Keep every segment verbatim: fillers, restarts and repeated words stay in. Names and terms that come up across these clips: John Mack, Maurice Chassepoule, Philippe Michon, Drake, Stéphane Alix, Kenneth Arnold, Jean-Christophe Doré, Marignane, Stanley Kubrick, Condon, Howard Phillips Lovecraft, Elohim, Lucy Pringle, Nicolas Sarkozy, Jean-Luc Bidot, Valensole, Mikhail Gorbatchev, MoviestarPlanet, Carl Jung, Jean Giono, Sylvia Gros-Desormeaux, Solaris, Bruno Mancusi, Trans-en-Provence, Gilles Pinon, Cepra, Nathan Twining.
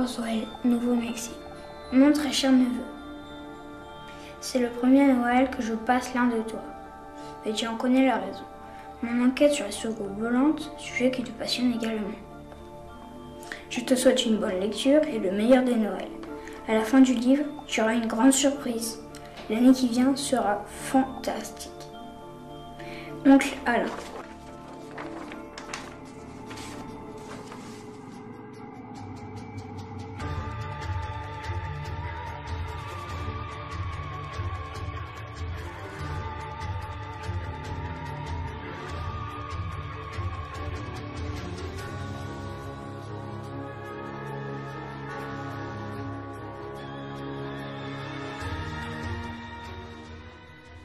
Roswell, Nouveau-Mexique. Mon très cher neveu, c'est le premier Noël que je passe loin de toi. Mais tu en connais la raison. Mon enquête sur les soucoupes volantes, sujet qui te passionne également. Je te souhaite une bonne lecture et le meilleur des Noëls. À la fin du livre, tu auras une grande surprise. L'année qui vient sera fantastique. Oncle Alain.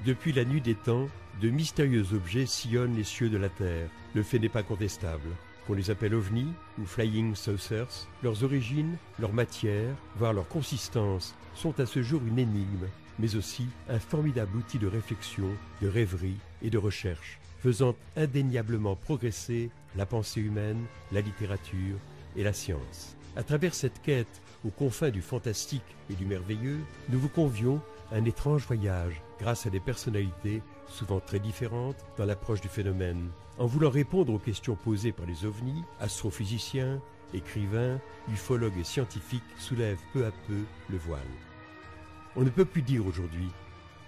Depuis la nuit des temps, de mystérieux objets sillonnent les cieux de la Terre. Le fait n'est pas contestable. Qu'on les appelle ovnis ou flying saucers, leurs origines, leur matière, voire leur consistance, sont à ce jour une énigme, mais aussi un formidable outil de réflexion, de rêverie et de recherche, faisant indéniablement progresser la pensée humaine, la littérature et la science. À travers cette quête, aux confins du fantastique et du merveilleux, nous vous convions à un étrange voyage, grâce à des personnalités souvent très différentes dans l'approche du phénomène. En voulant répondre aux questions posées par les ovnis, astrophysiciens, écrivains, ufologues et scientifiques soulèvent peu à peu le voile. On ne peut plus dire aujourd'hui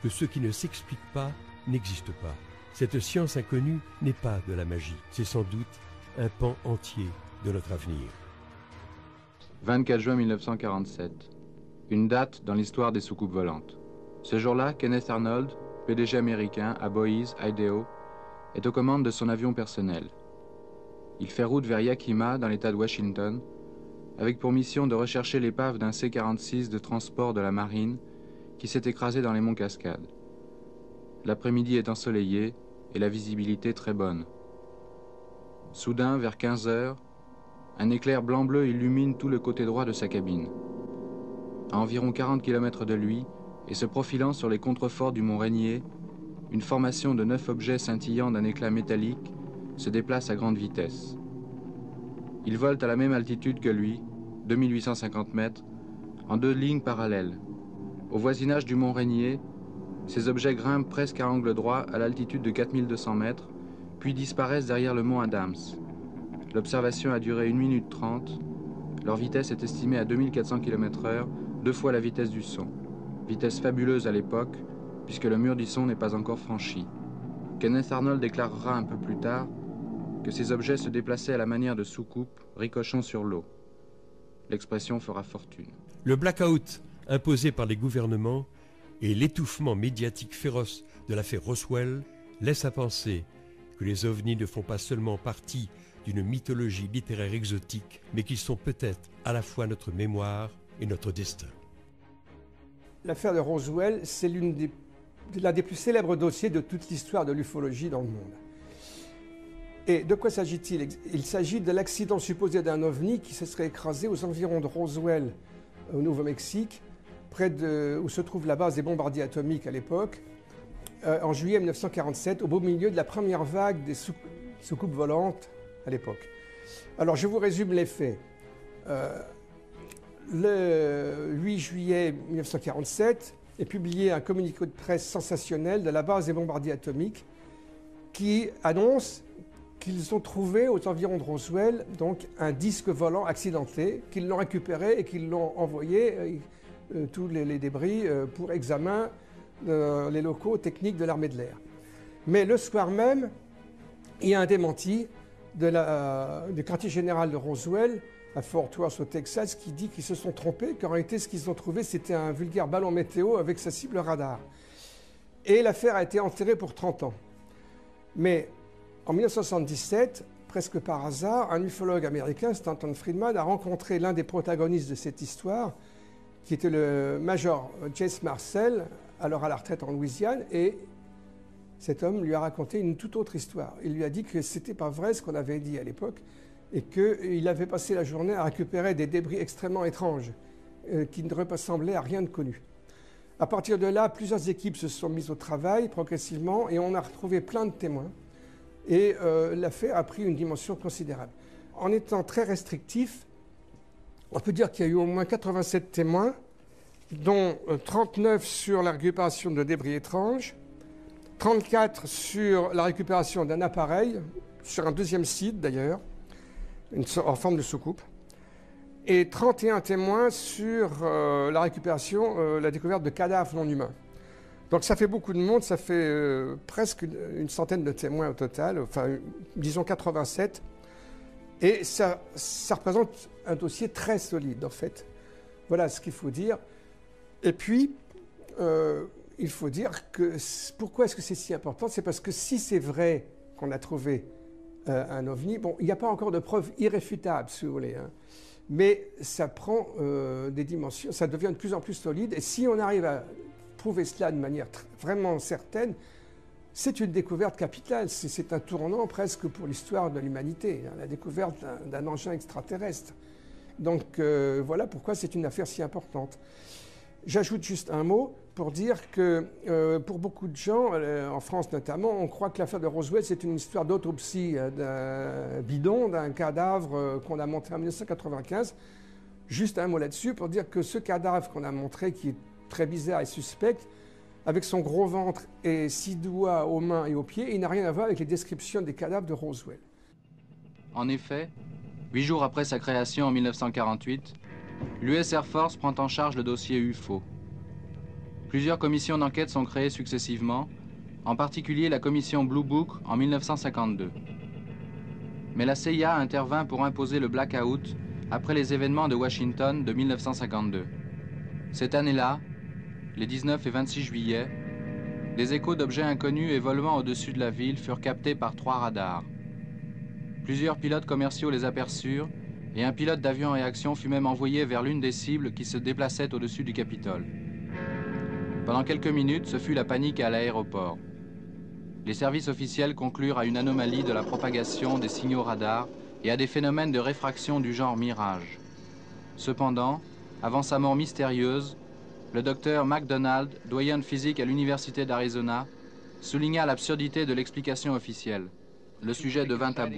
que ce qui ne s'explique pas n'existe pas. Cette science inconnue n'est pas de la magie, c'est sans doute un pan entier de notre avenir. vingt-quatre juin mille neuf cent quarante-sept, une date dans l'histoire des soucoupes volantes. Ce jour-là, Kenneth Arnold, P D G américain à Boise, Idaho, est aux commandes de son avion personnel. Il fait route vers Yakima, dans l'État de Washington, avec pour mission de rechercher l'épave d'un C quarante-six de transport de la marine qui s'est écrasé dans les monts Cascades. L'après-midi est ensoleillé et la visibilité très bonne. Soudain, vers quinze heures, un éclair blanc-bleu illumine tout le côté droit de sa cabine. À environ quarante kilomètres de lui, et se profilant sur les contreforts du mont Rainier, une formation de neuf objets scintillant d'un éclat métallique se déplace à grande vitesse. Ils volent à la même altitude que lui, deux mille huit cent cinquante mètres, en deux lignes parallèles. Au voisinage du mont Rainier, ces objets grimpent presque à angle droit à l'altitude de quatre mille deux cents mètres, puis disparaissent derrière le mont Adams. L'observation a duré une minute trente. Leur vitesse est estimée à deux mille quatre cents kilomètres heure, deux fois la vitesse du son. Vitesse fabuleuse à l'époque, puisque le mur du son n'est pas encore franchi. Kenneth Arnold déclarera un peu plus tard que ces objets se déplaçaient à la manière de soucoupes ricochant sur l'eau. L'expression fera fortune. Le blackout imposé par les gouvernements et l'étouffement médiatique féroce de l'affaire Roswell laissent à penser que les ovnis ne font pas seulement partie d'une mythologie littéraire exotique, mais qu'ils sont peut-être à la fois notre mémoire et notre destin. L'affaire de Roswell, c'est l'un des, des plus célèbres dossiers de toute l'histoire de l'ufologie dans le monde. Et de quoi s'agit-il? Il s'agit de l'accident supposé d'un ovni qui se serait écrasé aux environs de Roswell, au Nouveau-Mexique, près de où se trouve la base des bombardiers atomiques à l'époque, euh, en juillet mille neuf cent quarante-sept, au beau milieu de la première vague des sou, soucoupes volantes à l'époque. Alors je vous résume les faits. Euh, Le huit juillet mille neuf cent quarante-sept est publié un communiqué de presse sensationnel de la base des bombardiers atomiques qui annonce qu'ils ont trouvé aux environs de Roswell donc, un disque volant accidenté, qu'ils l'ont récupéré et qu'ils l'ont envoyé, euh, tous les, les débris, euh, pour examen dans les locaux techniques de l'armée de l'air. Mais le soir même, il y a un démenti de la, euh, du quartier général de Roswell à Fort Worth au Texas, qui dit qu'ils se sont trompés, qu'en réalité ce qu'ils ont trouvé c'était un vulgaire ballon météo avec sa cible radar. Et l'affaire a été enterrée pour trente ans. Mais en mille neuf cent soixante-dix-sept, presque par hasard, un ufologue américain, Stanton Friedman, a rencontré l'un des protagonistes de cette histoire, qui était le major Jesse Marcel, alors à la retraite en Louisiane, et cet homme lui a raconté une toute autre histoire. Il lui a dit que c'était pas vrai ce qu'on avait dit à l'époque, et qu'il avait passé la journée à récupérer des débris extrêmement étranges euh, qui ne ressemblaient à rien de connu. À partir de là, plusieurs équipes se sont mises au travail progressivement et on a retrouvé plein de témoins. Et euh, l'affaire a pris une dimension considérable. En étant très restrictif, on peut dire qu'il y a eu au moins quatre-vingt-sept témoins, dont trente-neuf sur la récupération de débris étranges, trente-quatre sur la récupération d'un appareil, sur un deuxième site d'ailleurs, en forme de soucoupe, et trente et un témoins sur euh, la récupération, euh, la découverte de cadavres non humains. Donc ça fait beaucoup de monde, ça fait euh, presque une, une centaine de témoins au total, enfin disons quatre-vingt-sept, et ça, ça représente un dossier très solide en fait. Voilà ce qu'il faut dire. Et puis, euh, il faut dire que pourquoi est-ce que c'est si important? C'est parce que si c'est vrai qu'on a trouvé euh, un ovni, bon, il n'y a pas encore de preuves irréfutables, si vous voulez, hein, mais ça prend euh, des dimensions, ça devient de plus en plus solide. Et si on arrive à prouver cela de manière vraiment certaine, c'est une découverte capitale, c'est un tournant presque pour l'histoire de l'humanité, hein, la découverte d'un engin extraterrestre. Donc euh, voilà pourquoi c'est une affaire si importante. J'ajoute juste un mot pour dire que euh, pour beaucoup de gens, euh, en France notamment, on croit que l'affaire de Roswell, c'est une histoire d'autopsie euh, d'un bidon, d'un cadavre euh, qu'on a montré en mille neuf cent quatre-vingt-quinze. Juste un mot là-dessus pour dire que ce cadavre qu'on a montré, qui est très bizarre et suspect, avec son gros ventre et six doigts aux mains et aux pieds, il n'a rien à voir avec les descriptions des cadavres de Roswell. En effet, huit jours après sa création en mille neuf cent quarante-huit, l'U S Air Force prend en charge le dossier U F O. Plusieurs commissions d'enquête sont créées successivement, en particulier la commission Blue Book en mille neuf cent cinquante-deux. Mais la C I A intervint pour imposer le blackout après les événements de Washington de mille neuf cent cinquante-deux. Cette année-là, les dix-neuf et vingt-six juillet, des échos d'objets inconnus et volant au-dessus de la ville furent captés par trois radars. Plusieurs pilotes commerciaux les aperçurent, et un pilote d'avion en réaction fut même envoyé vers l'une des cibles qui se déplaçait au-dessus du Capitole. Pendant quelques minutes, ce fut la panique à l'aéroport. Les services officiels conclurent à une anomalie de la propagation des signaux radars et à des phénomènes de réfraction du genre mirage. Cependant, avant sa mort mystérieuse, le docteur McDonald, doyen de physique à l'Université d'Arizona, souligna l'absurdité de l'explication officielle. Le sujet devint tabou.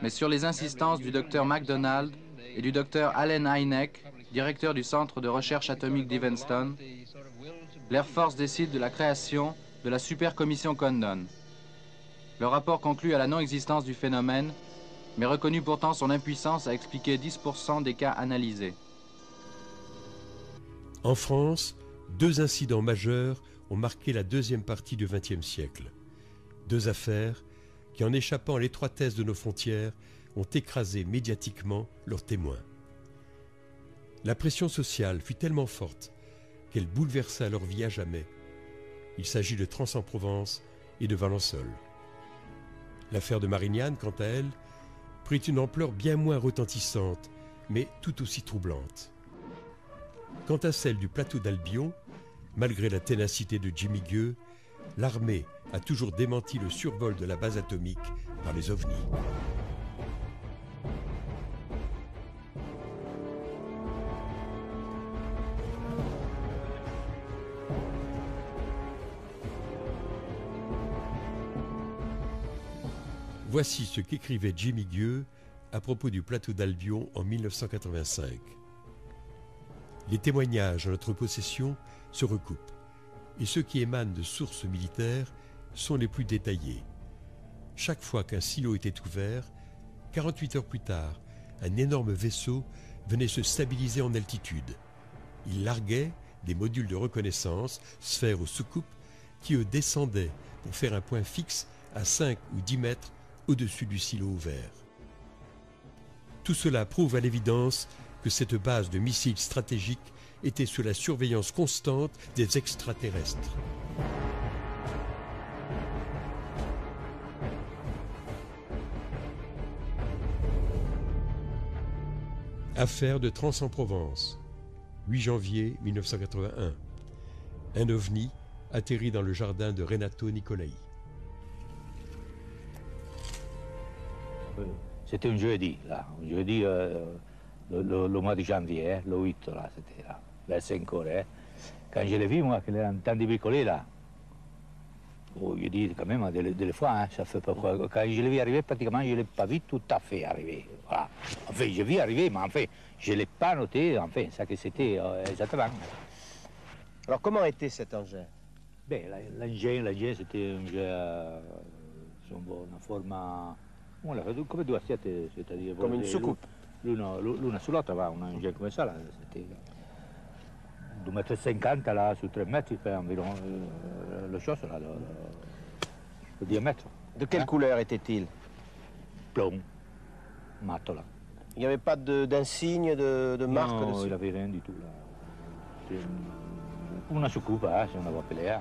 Mais sur les insistances du docteur McDonald et du docteur Allen Hynek, directeur du Centre de recherche atomique d'Evanston, l'Air Force décide de la création de la supercommission Condon. Le rapport conclut à la non-existence du phénomène, mais reconnut pourtant son impuissance à expliquer dix pour cent des cas analysés. En France, deux incidents majeurs ont marqué la deuxième partie du vingtième siècle. Deux affaires qui, en échappant à l'étroitesse de nos frontières, ont écrasé médiatiquement leurs témoins. La pression sociale fut tellement forte qu'elle bouleversa leur vie à jamais. Il s'agit de Trans-en-Provence et de Valensole. L'affaire de Marignane, quant à elle, prit une ampleur bien moins retentissante, mais tout aussi troublante. Quant à celle du plateau d'Albion, malgré la ténacité de Jimmy Guieu, l'armée a toujours démenti le survol de la base atomique par les ovnis. Voici ce qu'écrivait Jimmy Guieu à propos du plateau d'Albion en mille neuf cent quatre-vingt-cinq. Les témoignages en notre possession se recoupent, et ceux qui émanent de sources militaires sont les plus détaillés. Chaque fois qu'un silo était ouvert, quarante-huit heures plus tard, un énorme vaisseau venait se stabiliser en altitude. Il larguait des modules de reconnaissance, sphères ou soucoupes, qui eux descendaient pour faire un point fixe à cinq ou dix mètres au-dessus du silo ouvert. Tout cela prouve à l'évidence que cette base de missiles stratégiques était sous la surveillance constante des extraterrestres. Affaire de Trans-en-Provence, huit janvier mille neuf cent quatre-vingt-un. Un ovni atterrit dans le jardin de Renato Nicolai. C'était un jeudi, là, un jeudi, euh, le, le, le mois de janvier, hein, le huit, là, c'était là. Vers cinq heures, hein. Quand je l'ai vu, moi, qu'il était en train de bricoler, là, Bon, je dis quand même, des, des fois, hein, ça fait pas quoi. Quand je l'ai vu arriver, pratiquement, je ne l'ai pas vu tout à fait arriver. Voilà. En fait, je l'ai arriver, mais en fait, je ne l'ai pas noté, en fait, ça que c'était euh, exactement. Alors, comment était cet engin? Bien, l'engin, l'engin, c'était un engin euh, en forme... On l'a fait comme deux assiettes, c'est-à-dire... Comme une soucoupe. L'une sur l'autre, un engin comme ça, là, c'était... deux mètres cinquante là, sur trois mètres, il fait environ euh, le chose, là, le, le diamètre. De quelle hein? couleur était-il? Plomb, mat, là. Il n'y avait pas d'insigne, de, de, de marque? Non, dessus. Il n'avait rien du tout, là. Une, une soucoupe, hein, si on l'avait appelé. Hein.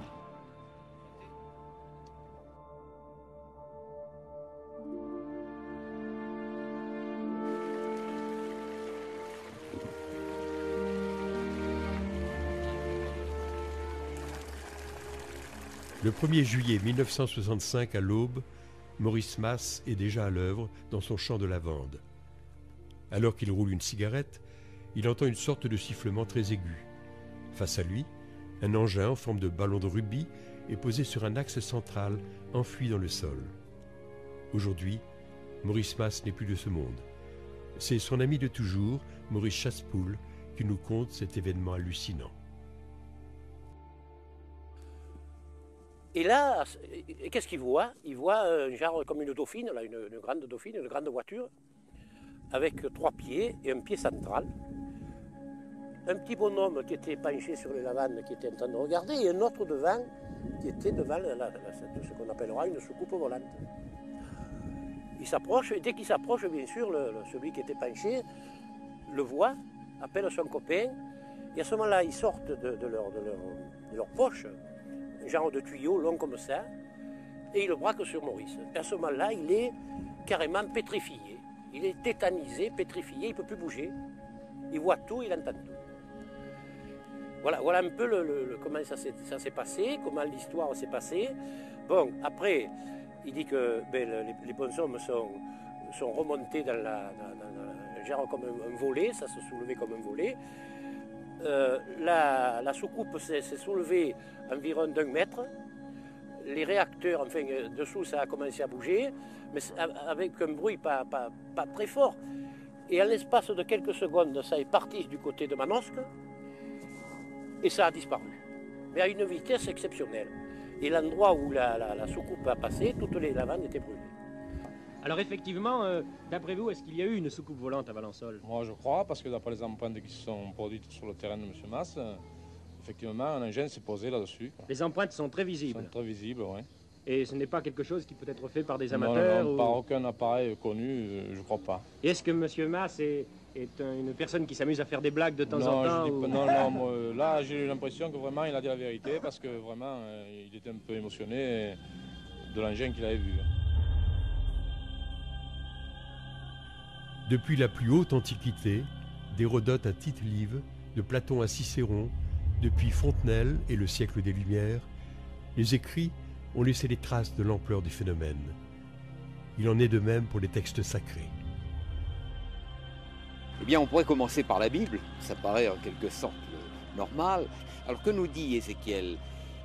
Le premier juillet mille neuf cent soixante-cinq, à l'aube, Maurice Masse est déjà à l'œuvre dans son champ de lavande. Alors qu'il roule une cigarette, il entend une sorte de sifflement très aigu. Face à lui, un engin en forme de ballon de rubis est posé sur un axe central, enfoui dans le sol. Aujourd'hui, Maurice Masse n'est plus de ce monde. C'est son ami de toujours, Maurice Chassepoule, qui nous conte cet événement hallucinant. Et là, qu'est-ce qu'il voit? Il voit un genre comme une dauphine, là, une, une grande dauphine, une grande voiture, avec trois pieds et un pied central. Un petit bonhomme qui était penché sur les lavandes, qui était en train de regarder, et un autre devant, qui était devant la, la, la, ce qu'on appellera une soucoupe volante. Il s'approche, et dès qu'il s'approche, bien sûr, le, le, celui qui était penché le voit, appelle son copain, et à ce moment-là, ils sortent de, de, leur, de, leur, de leur poche, genre de tuyau long comme ça, et il le braque sur Maurice. À ce moment-là, il est carrément pétrifié. Il est tétanisé, pétrifié, il ne peut plus bouger. Il voit tout, il entend tout. Voilà, voilà un peu le, le, le, comment ça s'est passé, comment l'histoire s'est passée. Bon, après, il dit que ben, le, les, les bonshommes sont, sont remontés dans la, dans, dans, genre comme un, un volet, ça se soulevait comme un volet. Euh, la, la soucoupe s'est soulevée environ d'un mètre. Les réacteurs, enfin, dessous, ça a commencé à bouger, mais avec un bruit pas, pas, pas très fort. Et en l'espace de quelques secondes, ça est parti du côté de Manosque, et ça a disparu. Mais à une vitesse exceptionnelle. Et l'endroit où la, la, la soucoupe a passé, toutes les lavandes étaient brûlées. Alors effectivement, euh, d'après vous, est-ce qu'il y a eu une soucoupe volante à Valensole? Moi je crois, parce que d'après les empreintes qui se sont produites sur le terrain de M. Masse, euh, effectivement, un engin s'est posé là-dessus. Les empreintes sont très visibles? Sont très visibles, oui. Et ce n'est pas quelque chose qui peut être fait par des amateurs? Non, non, ou... par aucun appareil connu, euh, je crois pas. Et est-ce que M. Masse est, est une personne qui s'amuse à faire des blagues de temps non, en temps? Je dis pas, ou... Non, non, moi, là j'ai l'impression que vraiment il a dit la vérité, parce que vraiment, euh, il était un peu émotionné de l'engin qu'il avait vu. Depuis la plus haute antiquité, d'Hérodote à Tite-Live, de Platon à Cicéron, depuis Fontenelle et le siècle des Lumières, les écrits ont laissé des traces de l'ampleur du phénomène. Il en est de même pour les textes sacrés. Eh bien, on pourrait commencer par la Bible, ça paraît en quelque sorte normal. Alors que nous dit Ézéchiel?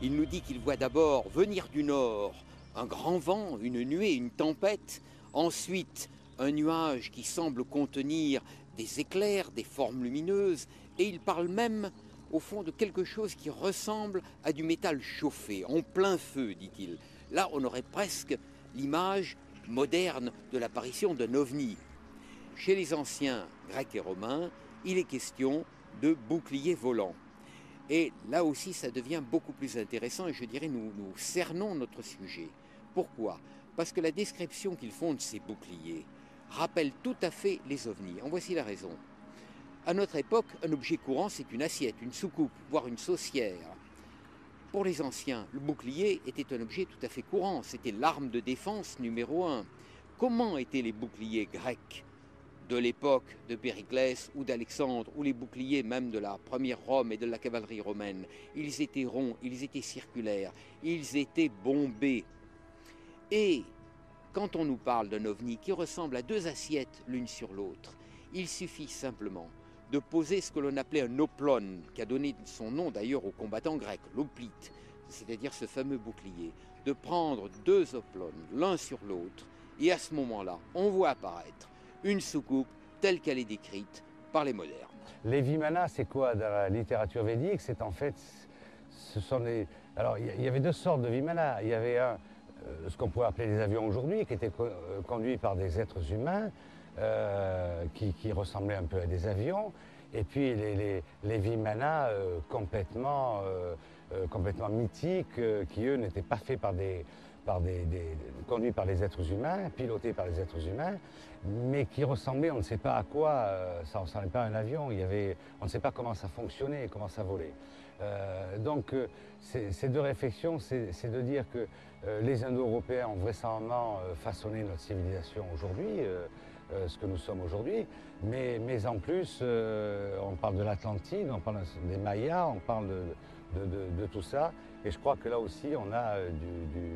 Il nous dit qu'il voit d'abord venir du nord un grand vent, une nuée, une tempête, ensuite... un nuage qui semble contenir des éclairs, des formes lumineuses, et il parle même, au fond, de quelque chose qui ressemble à du métal chauffé, en plein feu, dit-il. Là, on aurait presque l'image moderne de l'apparition d'un ovni. Chez les anciens grecs et romains, il est question de boucliers volants. Et là aussi, ça devient beaucoup plus intéressant, et je dirais, nous, nous cernons notre sujet. Pourquoi? Parce que la description qu'ils font de ces boucliers rappelle tout à fait les ovnis. En voici la raison. À notre époque, un objet courant, c'est une assiette, une soucoupe, voire une saucière. Pour les anciens, le bouclier était un objet tout à fait courant. C'était l'arme de défense numéro un. Comment étaient les boucliers grecs de l'époque de Périclès ou d'Alexandre, ou les boucliers même de la première Rome et de la cavalerie romaine? Ils étaient ronds, ils étaient circulaires, ils étaient bombés. Et... quand on nous parle d'un ovni qui ressemble à deux assiettes l'une sur l'autre, il suffit simplement de poser ce que l'on appelait un oplon, qui a donné son nom d'ailleurs aux combattants grecs, l'oplite, c'est-à-dire ce fameux bouclier, de prendre deux oplones l'un sur l'autre, et à ce moment-là, on voit apparaître une soucoupe telle qu'elle est décrite par les modernes. Les vimana, c'est quoi dans la littérature védique? C'est en fait, ce sont des... Alors, il y avait deux sortes de vimana. Il y avait un, ce qu'on pourrait appeler les avions aujourd'hui, qui étaient conduits par des êtres humains, euh, qui, qui ressemblaient un peu à des avions, et puis les, les, les vimana euh, complètement, euh, euh, complètement mythiques, euh, qui eux n'étaient pas faits par des... Par des, des, conduits par les êtres humains, pilotés par les êtres humains, mais qui ressemblaient, on ne sait pas à quoi, euh, ça ne ressemblait pas à un avion, il y avait, on ne sait pas comment ça fonctionnait, comment ça volait. Euh, donc euh, ces deux réflexions, c'est de dire que euh, les Indo-Européens ont vraisemblablement euh, façonné notre civilisation aujourd'hui, euh, euh, ce que nous sommes aujourd'hui, mais, mais en plus, euh, on parle de l'Atlantide, on parle des Mayas, on parle de, de, de, de tout ça, et je crois que là aussi, on a euh, du... du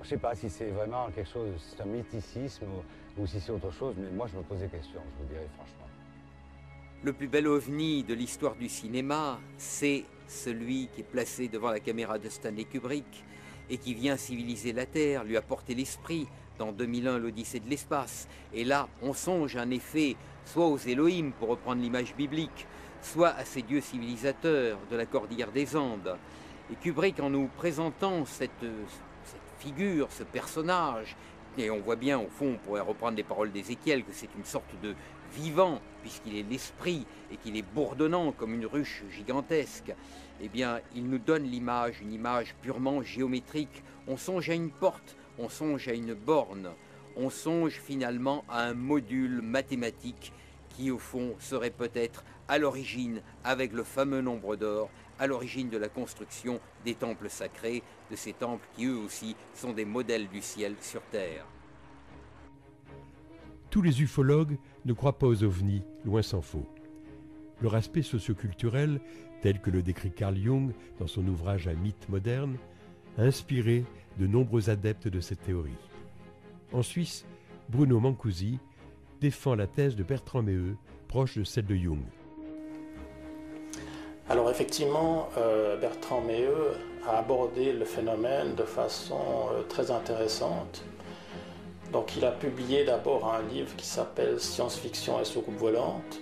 Je ne sais pas si c'est vraiment quelque chose, c'est un mythicisme ou, ou si c'est autre chose, mais moi je me pose des questions, je vous dirais franchement. Le plus bel ovni de l'histoire du cinéma, c'est celui qui est placé devant la caméra de Stanley Kubrick et qui vient civiliser la Terre, lui apporter l'esprit dans deux mille un, l'Odyssée de l'espace. Et là, on songe un effet soit aux Elohim, pour reprendre l'image biblique, soit à ces dieux civilisateurs de la cordillère des Andes. Et Kubrick, en nous présentant cette... figure, ce personnage, et on voit bien au fond, on pourrait reprendre les paroles d'Ézéchiel, que c'est une sorte de vivant, puisqu'il est l'esprit et qu'il est bourdonnant comme une ruche gigantesque, eh bien il nous donne l'image, une image purement géométrique. On songe à une porte, on songe à une borne, on songe finalement à un module mathématique qui au fond serait peut-être à l'origine, avec le fameux nombre d'or, à l'origine de la construction des temples sacrés, de ces temples qui eux aussi sont des modèles du ciel sur terre. Tous les ufologues ne croient pas aux ovnis, loin s'en faut. Leur aspect socioculturel, tel que le décrit Carl Jung dans son ouvrage Un mythe moderne, a inspiré de nombreux adeptes de cette théorie. En Suisse, Bruno Mancusi défend la thèse de Bertrand Meheu, proche de celle de Jung. Alors effectivement, euh, Bertrand Meheu a abordé le phénomène de façon euh, très intéressante. Donc il a publié d'abord un livre qui s'appelle « Science-fiction et soucoupe volante »,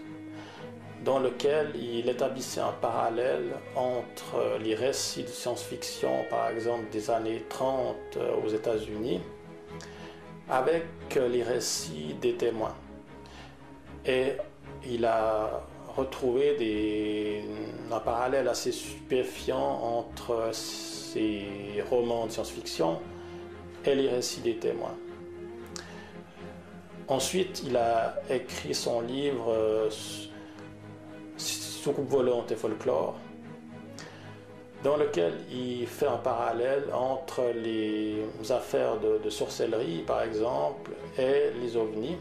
dans lequel il établissait un parallèle entre euh, les récits de science-fiction, par exemple des années trente euh, aux États-Unis, avec euh, les récits des témoins. Et il a retrouver des, un parallèle assez stupéfiant entre ces romans de science-fiction et les récits des témoins. Ensuite, il a écrit son livre euh, « Soucoupe volante et folklore », dans lequel il fait un parallèle entre les affaires de, de sorcellerie, par exemple, et les ovnis.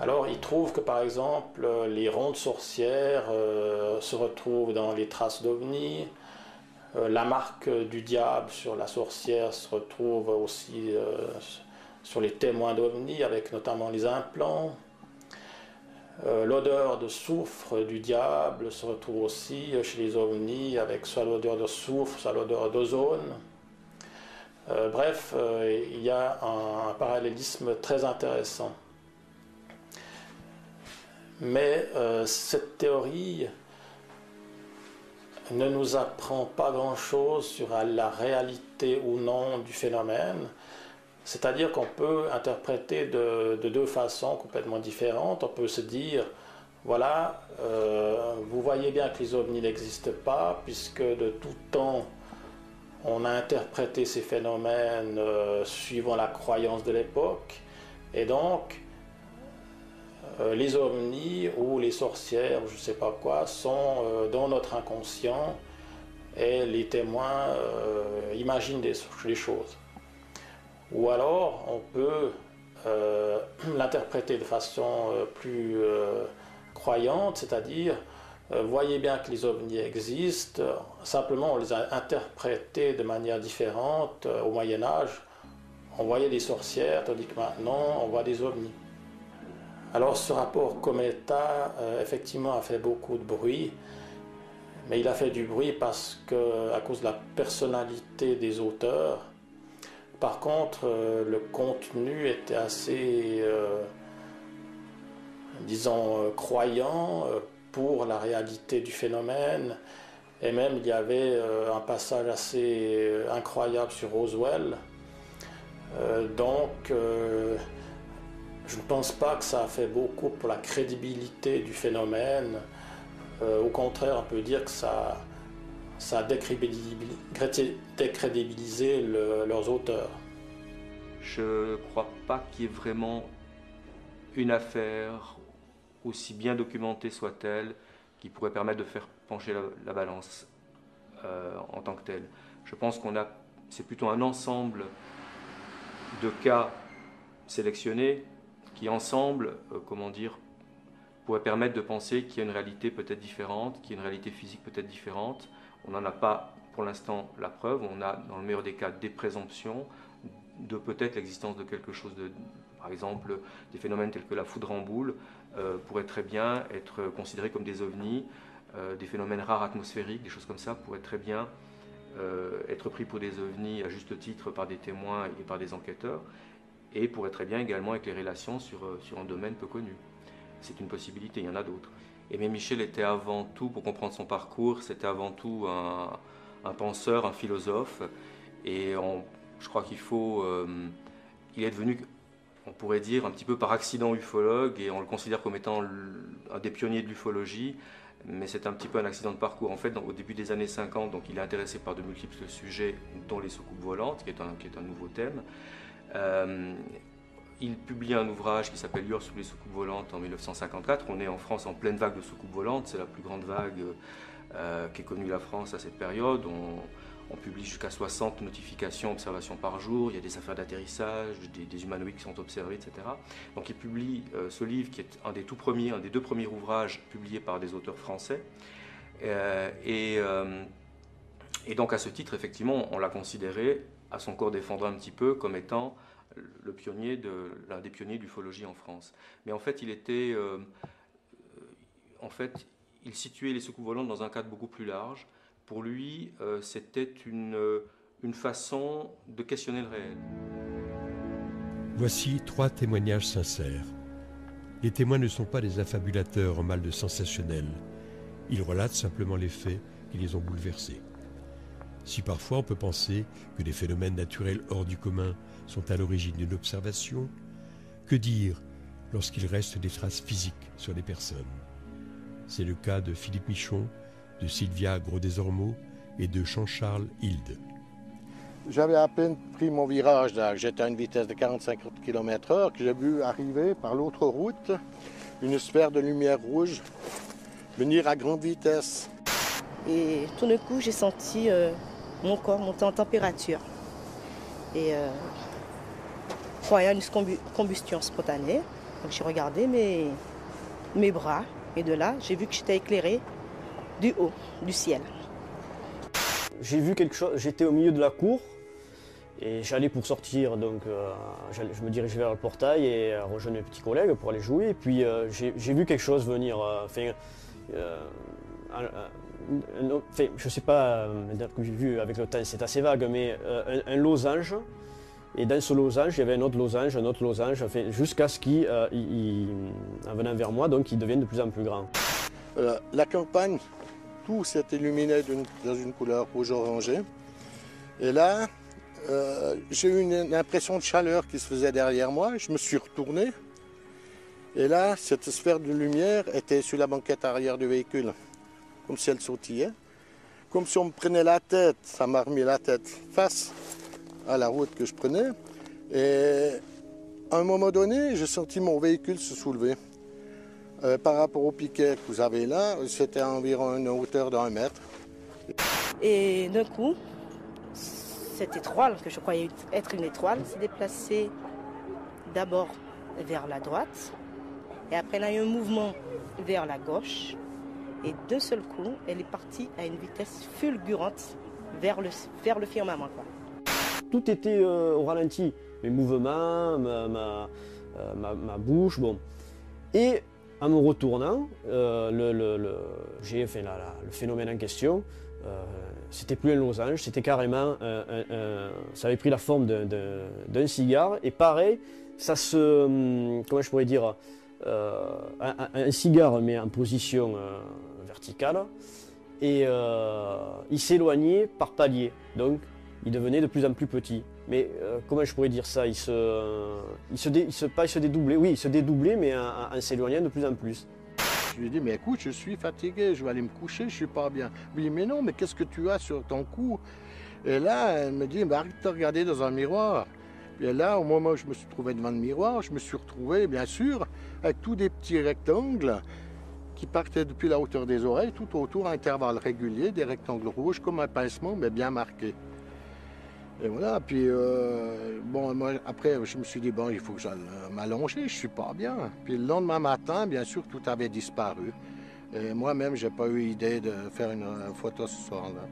Alors, il trouve que, par exemple, les rondes sorcières euh, se retrouvent dans les traces d'ovnis, euh, la marque du diable sur la sorcière se retrouve aussi euh, sur les témoins d'ovnis, avec notamment les implants. Euh, l'odeur de soufre du diable se retrouve aussi chez les ovnis, avec soit l'odeur de soufre, soit l'odeur d'ozone. Euh, bref, euh, il y a un, un parallélisme très intéressant. Mais euh, cette théorie ne nous apprend pas grand-chose sur la réalité ou non du phénomène. C'est-à-dire qu'on peut interpréter de, de deux façons complètement différentes. On peut se dire, voilà, euh, vous voyez bien que les ovnis n'existent pas, puisque de tout temps, on a interprété ces phénomènes euh, suivant la croyance de l'époque. Et donc, Euh, les ovnis ou les sorcières, je ne sais pas quoi, sont euh, dans notre inconscient et les témoins euh, imaginent des, des choses. Ou alors, on peut euh, l'interpréter de façon euh, plus euh, croyante, c'est-à-dire, euh, voyez bien que les ovnis existent, simplement on les a interprétés de manière différente. Au Moyen-Âge, on voyait des sorcières, tandis que maintenant, on voit des ovnis. Alors ce rapport Cometa, euh, effectivement, a fait beaucoup de bruit, Mais il a fait du bruit parce que, à cause de la personnalité des auteurs. Par contre, euh, le contenu était assez, euh, disons, euh, croyant euh, pour la réalité du phénomène. Et même, il y avait euh, un passage assez euh, incroyable sur Roswell. Euh, donc, euh, je ne pense pas que ça a fait beaucoup pour la crédibilité du phénomène. Euh, au contraire, on peut dire que ça... ça a décrédibilisé le, leurs auteurs. Je ne crois pas qu'il y ait vraiment une affaire, aussi bien documentée soit-elle, qui pourrait permettre de faire pencher la, la balance euh, en tant que telle. Je pense qu'on a, c'est plutôt un ensemble de cas sélectionnés qui, ensemble, euh, comment dire, pourraient permettre de penser qu'il y a une réalité peut-être différente, qu'il y a une réalité physique peut-être différente. On n'en a pas pour l'instant la preuve, on a dans le meilleur des cas des présomptions de peut-être l'existence de quelque chose, de, par exemple des phénomènes tels que la foudre en boule euh, pourraient très bien être considérés comme des ovnis, euh, des phénomènes rares atmosphériques, des choses comme ça pourraient très bien euh, être pris pour des ovnis à juste titre par des témoins et par des enquêteurs et pourraient très bien également éclairer la science sur, sur un domaine peu connu. C'est une possibilité, il y en a d'autres. Aimé Michel était avant tout, pour comprendre son parcours, c'était avant tout un, un penseur, un philosophe. Et on, je crois qu'il faut... Euh, il est devenu, on pourrait dire, un petit peu par accident ufologue, et on le considère comme étant un des pionniers de l'ufologie, mais c'est un petit peu un accident de parcours. En fait, dans, au début des années cinquante, donc, il est intéressé par de multiples sujets, dont les soucoupes volantes, qui est un, qui est un nouveau thème. Euh, Il publie un ouvrage qui s'appelle « Lueurs sous les soucoupes volantes » en mille neuf cent cinquante-quatre. On est en France en pleine vague de soucoupes volantes. C'est la plus grande vague euh, qu'ait connue la France à cette période. On, on publie jusqu'à soixante notifications, observations par jour. Il y a des affaires d'atterrissage, des, des humanoïdes qui sont observés, et cetera. Donc il publie euh, ce livre qui est un des tout premiers, un des deux premiers ouvrages publiés par des auteurs français. Euh, et, euh, et donc à ce titre, effectivement, on l'a considéré, à son corps défendant un petit peu, comme étant... le pionnier de l'un des pionniers de l'ufologie en France. Mais en fait, il était, euh, en fait, il situait les soucoupes volantes dans un cadre beaucoup plus large. Pour lui, euh, c'était une, une façon de questionner le réel. Voici trois témoignages sincères. Les témoins ne sont pas des affabulateurs en mal de sensationnel. Ils relatent simplement les faits qui les ont bouleversés. Si parfois on peut penser que des phénomènes naturels hors du commun sont à l'origine d'une observation, que dire lorsqu'il reste des traces physiques sur les personnes? C'est le cas de Philippe Michon, de Sylvia Gros-Desormeaux et de Jean-Charles Hilde. J'avais à peine pris mon virage, j'étais à une vitesse de quarante-cinq kilomètres heure, que j'ai vu arriver par l'autre route une sphère de lumière rouge venir à grande vitesse. Et tout d'un coup, j'ai senti euh, mon corps monter en température. Et euh, croyant une combustion spontanée, donc j'ai regardé mes, mes bras. Et de là, j'ai vu que j'étais éclairée du haut, du ciel. J'ai vu quelque chose, j'étais au milieu de la cour. Et j'allais pour sortir, donc euh, je me dirigeais vers le portail et euh, rejoindre mes petits collègues pour aller jouer. Et puis euh, j'ai vu quelque chose venir, euh, enfin... Euh, euh, Enfin, je ne sais pas, que j'ai vu avec le temps, c'est assez vague, mais euh, un, un losange. Et dans ce losange, il y avait un autre losange, un autre losange, enfin, jusqu'à ce qu'il, euh, en venant vers moi, donc, il devienne de plus en plus grand. Euh, la campagne, tout s'est illuminé d'une, dans une couleur rouge-orangée. Et là, euh, j'ai eu une, une impression de chaleur qui se faisait derrière moi. Je me suis retourné. Et là, cette sphère de lumière était sur la banquette arrière du véhicule. Comme si elle sautillait, comme si on me prenait la tête, ça m'a remis la tête face à la route que je prenais. Et à un moment donné, j'ai senti mon véhicule se soulever. Euh, par rapport au piquet que vous avez là, c'était à environ une hauteur d'un mètre. Et d'un coup, cette étoile, que je croyais être une étoile, s'est déplacée d'abord vers la droite, et après il y a eu un mouvement vers la gauche. Et d'un seul coup, elle est partie à une vitesse fulgurante vers le, vers le firmament. Quoi. Tout était euh, au ralenti, mes mouvements, ma, ma, euh, ma, ma bouche, bon. Et En me retournant, euh, le, le, le, j'ai, enfin, la, la, le phénomène en question, euh, c'était plus un losange, c'était carrément, euh, un, un, ça avait pris la forme d'un cigare. Et pareil, ça se, comment je pourrais dire, euh, un, un cigare mais en position euh, verticale. Et euh, il s'éloignait par palier, donc il devenait de plus en plus petit. Mais euh, comment je pourrais dire ça, il se, euh, il, se dé, il se, pas il se dédoublait, oui, il se dédoublait, mais en, en, en s'éloignant de plus en plus. Je lui ai dit, mais écoute, je suis fatigué, je vais aller me coucher, je suis pas bien. Il me dit, mais non, mais qu'est-ce que tu as sur ton cou? Et là, elle me dit, bah, arrête de te regarder dans un miroir. Et là, au moment où je me suis trouvé devant le miroir, je me suis retrouvé, bien sûr, avec tous des petits rectangles qui partait depuis la hauteur des oreilles, tout autour, à intervalles réguliers, des rectangles rouges, comme un pincement, mais bien marqué. Et voilà, puis, euh, bon, moi, après, je me suis dit, bon, il faut que j'aille m'allonger, je suis pas bien. Puis le lendemain matin, bien sûr, tout avait disparu. Et moi-même, j'ai pas eu idée de faire une photo ce soir-là.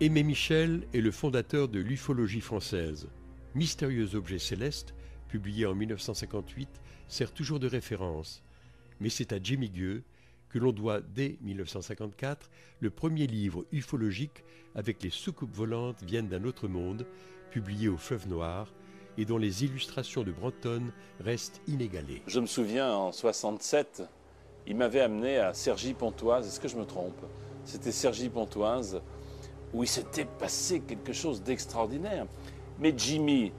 Aimé Michel est le fondateur de l'ufologie française. Mystérieux objets célestes, publié en mille neuf cent cinquante-huit, sert toujours de référence. Mais c'est à Jimmy Guieu que l'on doit, dès mille neuf cent cinquante-quatre, le premier livre ufologique avec les soucoupes volantes viennent d'un autre monde, publié au Fleuve Noir, et dont les illustrations de Branton restent inégalées. Je me souviens, en soixante-sept, il m'avait amené à Cergy-Pontoise, est-ce que je me trompe? C'était Cergy-Pontoise, où il s'était passé quelque chose d'extraordinaire. Mais Jimmy,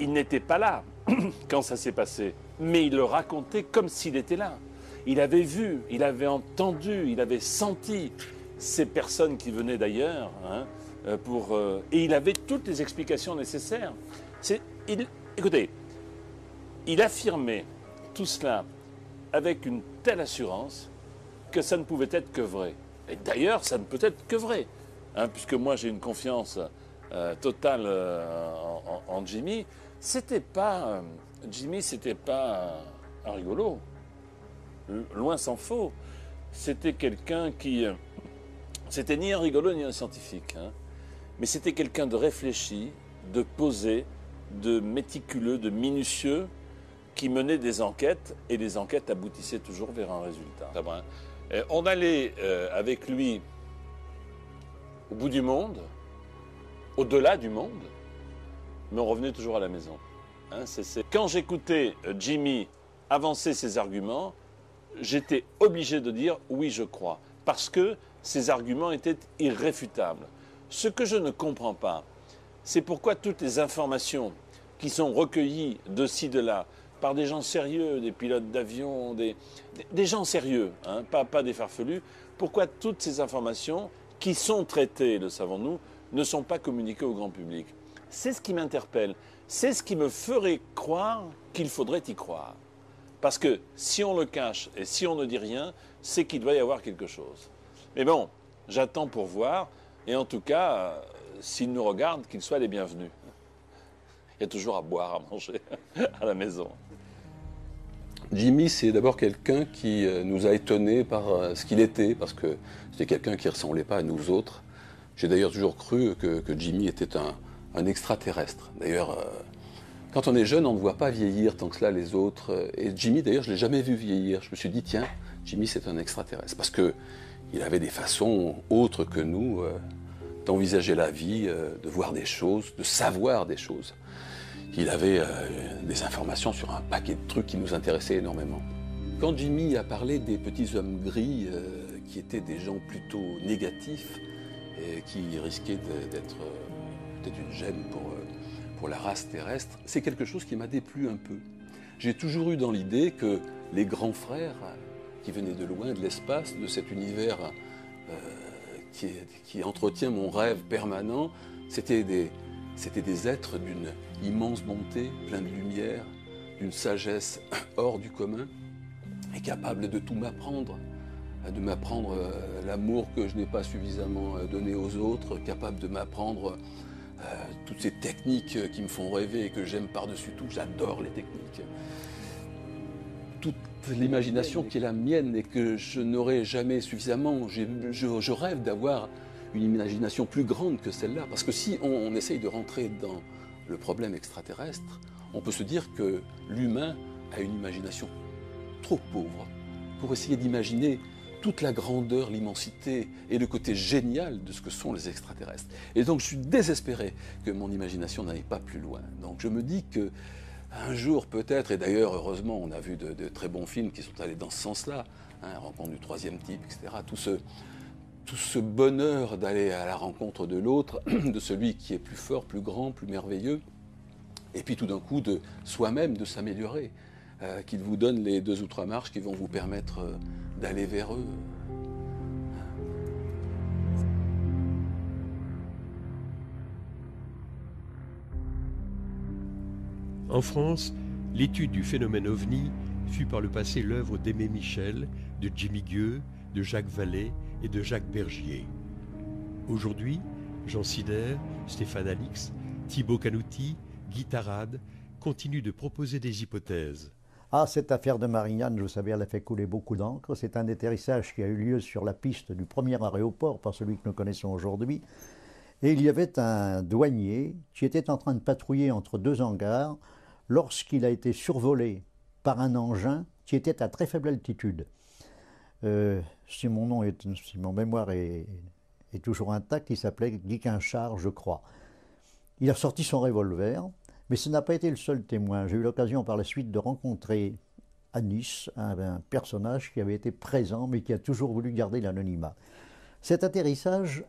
il n'était pas là quand ça s'est passé. Mais il le racontait comme s'il était là. Il avait vu, il avait entendu, il avait senti ces personnes qui venaient d'ailleurs, hein, pour, euh, et il avait toutes les explications nécessaires. C'est, il, écoutez, il affirmait tout cela avec une telle assurance que ça ne pouvait être que vrai. Et d'ailleurs, ça ne peut être que vrai, hein, puisque moi j'ai une confiance euh, totale euh, en, en Jimmy. C'était pas... Euh, Jimmy, c'était pas un rigolo, loin s'en faut. C'était quelqu'un qui... C'était ni un rigolo ni un scientifique, hein. Mais c'était quelqu'un de réfléchi, de posé, de méticuleux, de minutieux, qui menait des enquêtes, et les enquêtes aboutissaient toujours vers un résultat. On allait euh, avec lui au bout du monde, au-delà du monde, mais on revenait toujours à la maison. Hein, c'est, c'est... Quand j'écoutais Jimmy avancer ses arguments, j'étais obligé de dire « oui, je crois », parce que ses arguments étaient irréfutables. Ce que je ne comprends pas, c'est pourquoi toutes les informations qui sont recueillies de ci, de là, par des gens sérieux, des pilotes d'avion, des, des gens sérieux, hein, pas, pas des farfelus, pourquoi toutes ces informations qui sont traitées, le savons-nous, ne sont pas communiquées au grand public. C'est ce qui m'interpelle. C'est ce qui me ferait croire qu'il faudrait y croire. Parce que si on le cache et si on ne dit rien, c'est qu'il doit y avoir quelque chose. Mais bon, j'attends pour voir. Et en tout cas, s'il nous regarde, qu'il soit les bienvenus. Il y a toujours à boire, à manger à la maison. Jimmy, c'est d'abord quelqu'un qui nous a étonnés par ce qu'il était, parce que c'était quelqu'un qui ne ressemblait pas à nous autres. J'ai d'ailleurs toujours cru que, que Jimmy était un... un extraterrestre. D'ailleurs, euh, quand on est jeune, on ne voit pas vieillir tant que cela les autres. Et Jimmy, d'ailleurs, je ne l'ai jamais vu vieillir. Je me suis dit, tiens, Jimmy, c'est un extraterrestre. Parce qu'il avait des façons autres que nous euh, d'envisager la vie, euh, de voir des choses, de savoir des choses. Il avait euh, des informations sur un paquet de trucs qui nous intéressaient énormément. Quand Jimmy a parlé des petits hommes gris, euh, qui étaient des gens plutôt négatifs, et qui risquaient d'être... une gêne pour, pour la race terrestre, c'est quelque chose qui m'a déplu un peu. J'ai toujours eu dans l'idée que les grands frères qui venaient de loin, de l'espace, de cet univers euh, qui, qui entretient mon rêve permanent, c'était des, c'était des êtres d'une immense bonté, plein de lumière, d'une sagesse hors du commun, et capables de tout m'apprendre, de m'apprendre l'amour que je n'ai pas suffisamment donné aux autres, capables de m'apprendre Euh, toutes ces techniques qui me font rêver et que j'aime par-dessus tout, j'adore les techniques. Toute l'imagination qui est la mienne et que je n'aurai jamais suffisamment, je, je, je rêve d'avoir une imagination plus grande que celle-là. Parce que si on, on essaye de rentrer dans le problème extraterrestre, on peut se dire que l'humain a une imagination trop pauvre pour essayer d'imaginer toute la grandeur, l'immensité et le côté génial de ce que sont les extraterrestres. Et donc je suis désespéré que mon imagination n'aille pas plus loin. Donc je me dis que un jour peut-être, et d'ailleurs heureusement on a vu de, de très bons films qui sont allés dans ce sens-là, hein, Rencontre du troisième type, et cetera. Tout ce, tout ce bonheur d'aller à la rencontre de l'autre, de celui qui est plus fort, plus grand, plus merveilleux, et puis tout d'un coup de soi-même, de s'améliorer, euh, qu'il vous donne les deux ou trois marches qui vont vous permettre euh, d'aller vers eux. En France, l'étude du phénomène ovni fut par le passé l'œuvre d'Aimé Michel, de Jimmy Guieu, de Jacques Vallée et de Jacques Bergier. Aujourd'hui, Jean Sider, Stéphane Alix, Thibaut Canouti, Guy Tarade continuent de proposer des hypothèses. Ah, cette affaire de Marignane, je savais, elle a fait couler beaucoup d'encre. C'est un atterrissage qui a eu lieu sur la piste du premier aéroport, par celui que nous connaissons aujourd'hui. Et il y avait un douanier qui était en train de patrouiller entre deux hangars lorsqu'il a été survolé par un engin qui était à très faible altitude. Euh, si, mon nom est, si mon mémoire est, est toujours intacte, il s'appelait Guiquinchard, je crois. Il a sorti son revolver. Mais ce n'a pas été le seul témoin. J'ai eu l'occasion par la suite de rencontrer à Nice un, un personnage qui avait été présent mais qui a toujours voulu garder l'anonymat. Cet atterrissage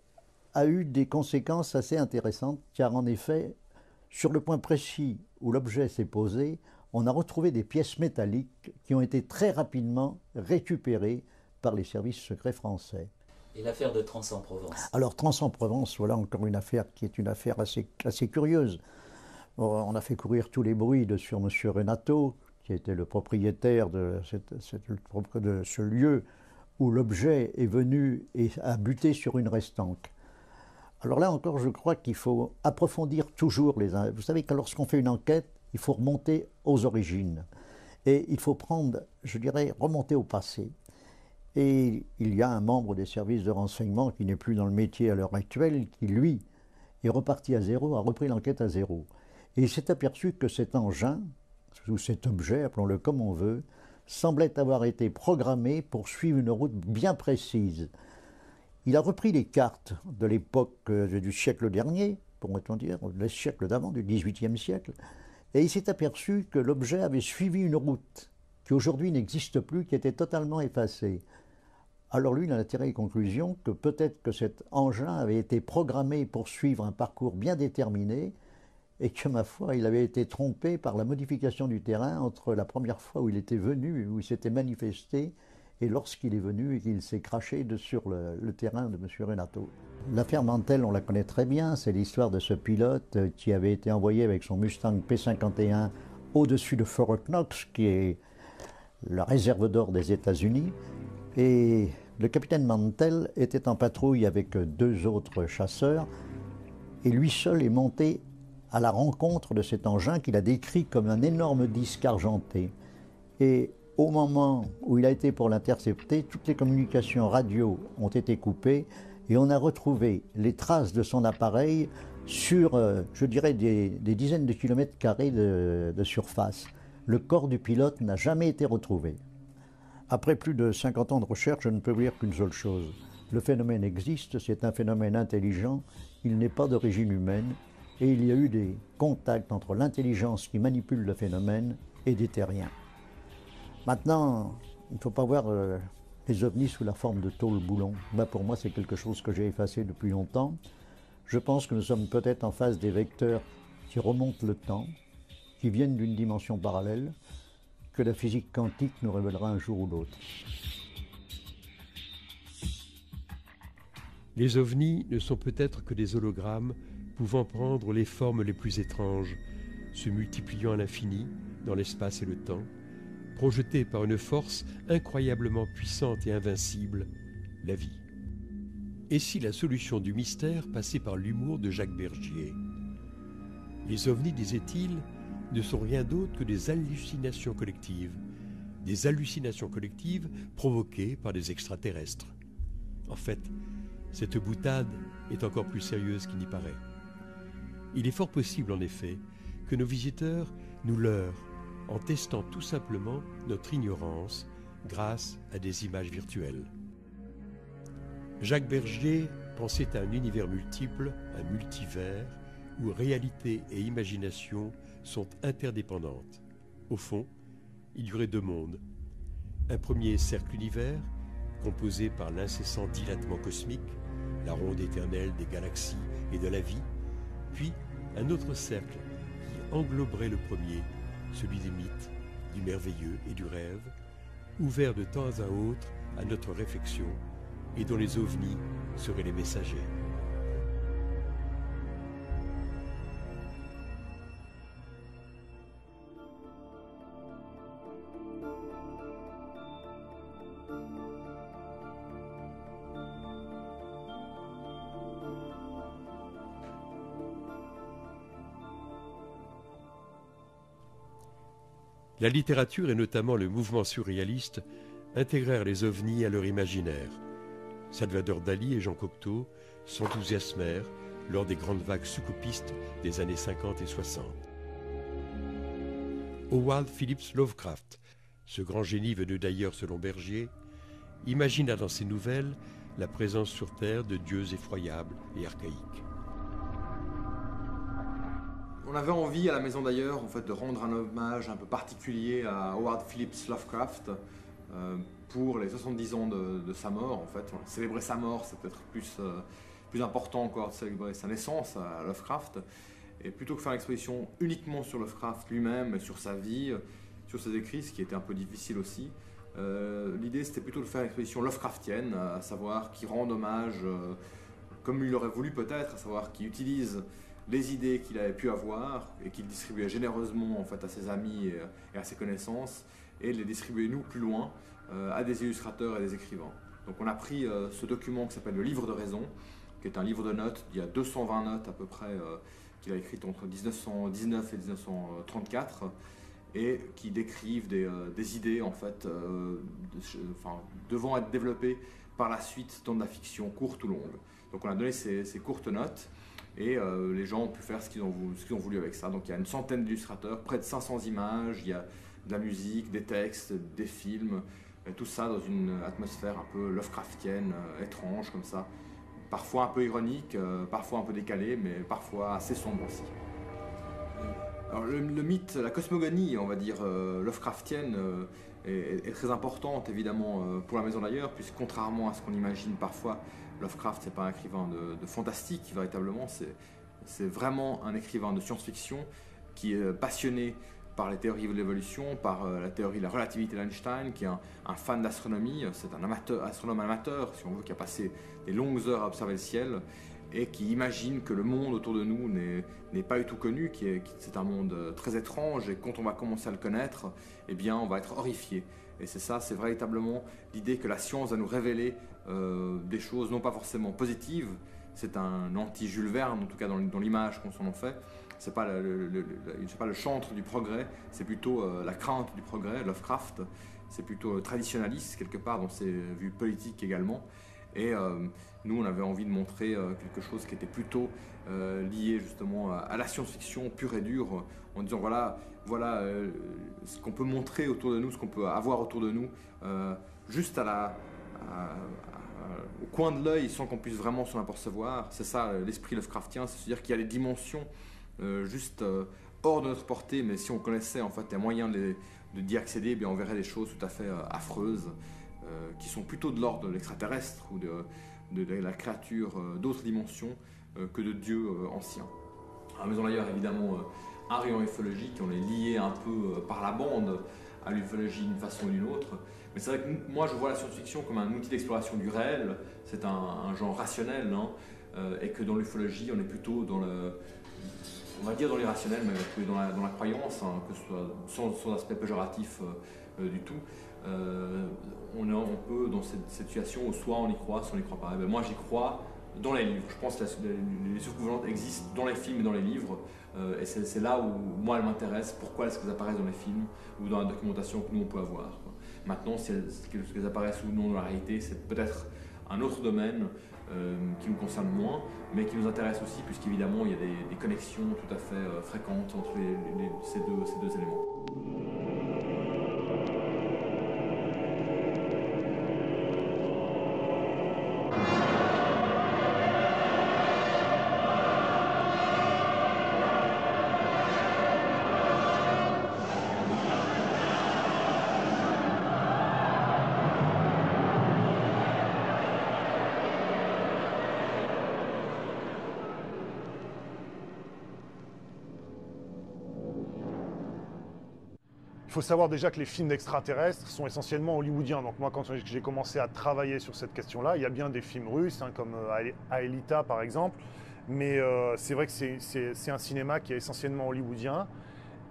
a eu des conséquences assez intéressantes car en effet, sur le point précis où l'objet s'est posé, on a retrouvé des pièces métalliques qui ont été très rapidement récupérées par les services secrets français. Et l'affaire de Trans-en-Provence? Alors Trans-en-Provence, voilà encore une affaire qui est une affaire assez, assez curieuse. On a fait courir tous les bruits de, sur M. Renato, qui était le propriétaire de, cette, cette, de ce lieu où l'objet est venu et a buté sur une restanque. Alors là encore, je crois qu'il faut approfondir toujours les... Vous savez que lorsqu'on fait une enquête, il faut remonter aux origines. Et il faut prendre, je dirais, remonter au passé. Et il y a un membre des services de renseignement qui n'est plus dans le métier à l'heure actuelle, qui lui est reparti à zéro, a repris l'enquête à zéro. Et il s'est aperçu que cet engin, ou cet objet, appelons-le comme on veut, semblait avoir été programmé pour suivre une route bien précise. Il a repris les cartes de l'époque euh, du siècle dernier, pourrait-on dire, le siècle d'avant, du dix-huitième siècle, et il s'est aperçu que l'objet avait suivi une route qui aujourd'hui n'existe plus, qui était totalement effacée. Alors lui, il en a tiré la conclusion que peut-être que cet engin avait été programmé pour suivre un parcours bien déterminé, et que, ma foi, il avait été trompé par la modification du terrain entre la première fois où il était venu, où il s'était manifesté, et lorsqu'il est venu et qu'il s'est craché de, sur le, le terrain de M. Renato. L'affaire Mantel, on la connaît très bien, c'est l'histoire de ce pilote qui avait été envoyé avec son Mustang P cinquante et un au-dessus de Fort Knox, qui est la réserve d'or des États-Unis, et le capitaine Mantel était en patrouille avec deux autres chasseurs, et lui seul est monté à la rencontre de cet engin qu'il a décrit comme un énorme disque argenté. Et au moment où il a été pour l'intercepter, toutes les communications radio ont été coupées et on a retrouvé les traces de son appareil sur, euh, je dirais, des, des dizaines de kilomètres carrés de, de surface. Le corps du pilote n'a jamais été retrouvé. Après plus de cinquante ans de recherche, je ne peux vous dire qu'une seule chose. Le phénomène existe, c'est un phénomène intelligent, il n'est pas d'origine humaine. Et il y a eu des contacts entre l'intelligence qui manipule le phénomène et des terriens. Maintenant, il ne faut pas voir euh, les ovnis sous la forme de tôle boulon. Ben pour moi, c'est quelque chose que j'ai effacé depuis longtemps. Je pense que nous sommes peut-être en face des vecteurs qui remontent le temps, qui viennent d'une dimension parallèle, que la physique quantique nous révélera un jour ou l'autre. Les ovnis ne sont peut-être que des hologrammes pouvant prendre les formes les plus étranges, se multipliant à l'infini, dans l'espace et le temps, projetés par une force incroyablement puissante et invincible, la vie. Et si la solution du mystère passait par l'humour de Jacques Bergier? Les ovnis, disait-il, ne sont rien d'autre que des hallucinations collectives, des hallucinations collectives provoquées par des extraterrestres. En fait, cette boutade est encore plus sérieuse qu'il n'y paraît. Il est fort possible, en effet, que nos visiteurs nous leurrent en testant tout simplement notre ignorance grâce à des images virtuelles. Jacques Bergier pensait à un univers multiple, un multivers, où réalité et imagination sont interdépendantes. Au fond, il y aurait deux mondes. Un premier cercle univers, composé par l'incessant dilatement cosmique, la ronde éternelle des galaxies et de la vie, puis un autre cercle qui engloberait le premier, celui des mythes, du merveilleux et du rêve, ouvert de temps à autre à notre réflexion et dont les ovnis seraient les messagers. La littérature et notamment le mouvement surréaliste intégrèrent les ovnis à leur imaginaire. Salvador Dali et Jean Cocteau s'enthousiasmèrent lors des grandes vagues soucoupistes des années cinquante et soixante. Howard Phillips Lovecraft, ce grand génie venu d'ailleurs selon Bergier, imagina dans ses nouvelles la présence sur Terre de dieux effroyables et archaïques. On avait envie à la maison d'ailleurs en fait, de rendre un hommage un peu particulier à Howard Phillips Lovecraft euh, pour les soixante-dix ans de, de sa mort. En fait. Célébrer sa mort, c'est peut-être plus, euh, plus important encore de célébrer sa naissance à Lovecraft. Et plutôt que faire l'exposition uniquement sur Lovecraft lui-même, sur sa vie, sur ses écrits, ce qui était un peu difficile aussi, euh, l'idée c'était plutôt de faire l'exposition Lovecraftienne, à savoir qui rend hommage, euh, comme il l'aurait voulu peut-être, à savoir qui utilise les idées qu'il avait pu avoir et qu'il distribuait généreusement en fait, à ses amis et à ses connaissances et les distribuer nous plus loin euh, à des illustrateurs et à des écrivains. Donc on a pris euh, ce document qui s'appelle le livre de raison, qui est un livre de notes, il y a deux cent vingt notes à peu près euh, qu'il a écrites entre mille neuf cent dix-neuf et mille neuf cent trente-quatre et qui décrivent des, euh, des idées en fait, euh, de, enfin, devant être développées par la suite dans de la fiction courte ou longue. Donc on a donné ces, ces courtes notes. Et euh, les gens ont pu faire ce qu'ils ont, qu ont voulu avec ça. Donc il y a une centaine d'illustrateurs, près de cinq cents images, il y a de la musique, des textes, des films, et tout ça dans une atmosphère un peu Lovecraftienne, euh, étrange comme ça. Parfois un peu ironique, euh, parfois un peu décalé, mais parfois assez sombre aussi. Alors le, le mythe, la cosmogonie, on va dire, euh, Lovecraftienne euh, est, est très importante évidemment euh, pour la maison d'ailleurs, puisque contrairement à ce qu'on imagine parfois, Lovecraft, c'est pas un écrivain de, de fantastique, véritablement, c'est vraiment un écrivain de science-fiction qui est passionné par les théories de l'évolution, par euh, la théorie de la relativité d'Einstein, qui est un, un fan d'astronomie, c'est un amateur, astronome amateur, si on veut, qui a passé des longues heures à observer le ciel, et qui imagine que le monde autour de nous n'est pas du tout connu, qui est, qui, c'est un monde très étrange, et quand on va commencer à le connaître, eh bien, on va être horrifié. Et c'est ça, c'est véritablement l'idée que la science va nous révéler euh, des choses non pas forcément positives. C'est un anti-Jules Verne, en tout cas dans l'image qu'on s'en fait. C'est pas le, le, le, pas le chantre du progrès, c'est plutôt euh, la crainte du progrès, Lovecraft. C'est plutôt euh, traditionaliste, quelque part, dans ses vues politiques également. Et euh, nous, on avait envie de montrer euh, quelque chose qui était plutôt euh, lié justement à, à la science-fiction pure et dure, en disant voilà, voilà euh, ce qu'on peut montrer autour de nous, ce qu'on peut avoir autour de nous, euh, juste à la, à, à, au coin de l'œil sans qu'on puisse vraiment s'en apercevoir. C'est ça l'esprit Lovecraftien, c'est-à-dire qu'il y a des dimensions euh, juste euh, hors de notre portée, mais si on connaissait en fait les moyens d'y accéder, eh bien, on verrait des choses tout à fait euh, affreuses. Euh, qui sont plutôt de l'ordre de l'extraterrestre ou de, de, de la créature euh, d'autres dimensions euh, que de dieux euh, anciens. À la maison d'ailleurs, évidemment, euh, un rayon ufologique, on est lié un peu euh, par la bande à l'ufologie d'une façon ou d'une autre. Mais c'est vrai que moi, je vois la science-fiction comme un outil d'exploration du réel, c'est un, un genre rationnel, hein, euh, et que dans l'ufologie, on est plutôt dans le... on va dire dans l'irrationnel, mais dans la, dans la croyance, hein, que ce soit sans, sans aspect péjoratif euh, euh, du tout. Euh, on, a, on peut dans cette situation où soit on y croit, soit on n'y croit pas. Et bien moi j'y crois dans les livres. Je pense que la, les surcouvrants existent dans les films et dans les livres. Euh, et c'est là où moi elles m'intéressent. Pourquoi est-ce qu'elles apparaissent dans les films ou dans la documentation que nous on peut avoir quoi. Maintenant, si elles, si elles apparaissent ou non dans la réalité, c'est peut-être un autre domaine euh, qui nous concerne moins, mais qui nous intéresse aussi, puisqu'évidemment il y a des, des connexions tout à fait euh, fréquentes entre les, les, ces, deux, ces deux éléments. faut savoir déjà que les films d'extraterrestres sont essentiellement hollywoodiens. Donc moi, quand j'ai commencé à travailler sur cette question-là, il y a bien des films russes, hein, comme Aelita par exemple, mais euh, c'est vrai que c'est un cinéma qui est essentiellement hollywoodien.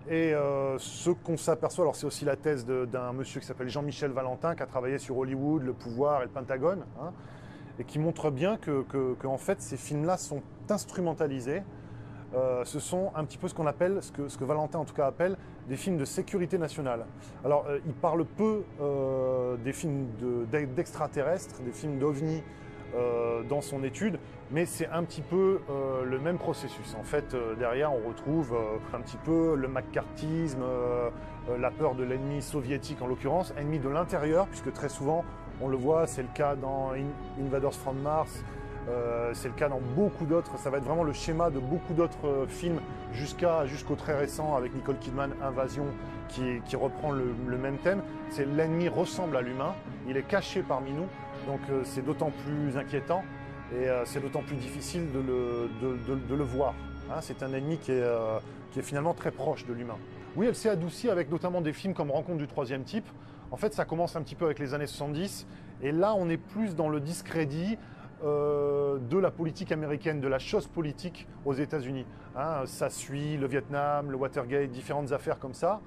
Et euh, ce qu'on s'aperçoit, alors c'est aussi la thèse d'un monsieur qui s'appelle Jean-Michel Valentin, qui a travaillé sur Hollywood, le pouvoir et le Pentagone, hein, et qui montre bien que, que, que en fait, ces films-là sont instrumentalisés. Euh, ce sont un petit peu ce qu'on appelle, ce que, ce que Valentin en tout cas appelle, des films de sécurité nationale. Alors, euh, il parle peu euh, des films d'extraterrestres, de, des films d'ovnis euh, dans son étude, mais c'est un petit peu euh, le même processus. En fait, euh, derrière, on retrouve euh, un petit peu le McCarthyisme, euh, euh, la peur de l'ennemi soviétique en l'occurrence, ennemi de l'intérieur, puisque très souvent, on le voit, c'est le cas dans In Invaders from Mars, Euh, c'est le cas dans beaucoup d'autres, ça va être vraiment le schéma de beaucoup d'autres euh, films jusqu'à jusqu'au très récent avec Nicole Kidman, Invasion, qui, qui reprend le, le même thème. C'est l'ennemi ressemble à l'humain, il est caché parmi nous, donc euh, c'est d'autant plus inquiétant et euh, c'est d'autant plus difficile de le, de, de, de le voir. Hein, c'est un ennemi qui est, euh, qui est finalement très proche de l'humain. Oui, elle s'est adoucie avec notamment des films comme Rencontre du troisième type. En fait, ça commence un petit peu avec les années soixante-dix et là on est plus dans le discrédit Euh, de la politique américaine, de la chose politique aux États-Unis. Hein, ça suit le Vietnam, le Watergate, différentes affaires comme ça,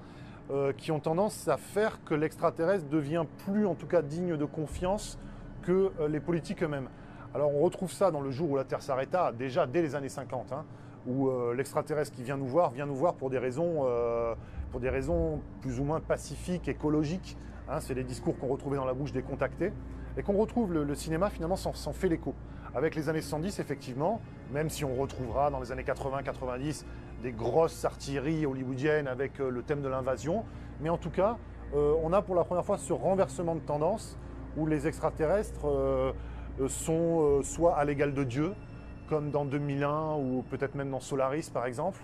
euh, qui ont tendance à faire que l'extraterrestre devient plus, en tout cas, digne de confiance que euh, les politiques eux-mêmes. Alors on retrouve ça dans Le jour où la Terre s'arrêta, déjà dès les années cinquante, hein, où euh, l'extraterrestre qui vient nous voir, vient nous voir pour des raisons, euh, pour des raisons plus ou moins pacifiques, écologiques. Hein, c'est des discours qu'on retrouvait dans la bouche des contactés. Et qu'on retrouve le, le cinéma finalement s'en fait l'écho. Avec les années soixante-dix, effectivement, même si on retrouvera dans les années quatre-vingt quatre-vingt-dix des grosses artilleries hollywoodiennes avec euh, le thème de l'invasion, mais en tout cas, euh, on a pour la première fois ce renversement de tendance où les extraterrestres euh, sont euh, soit à l'égal de Dieu, comme dans deux mille un ou peut-être même dans Solaris par exemple,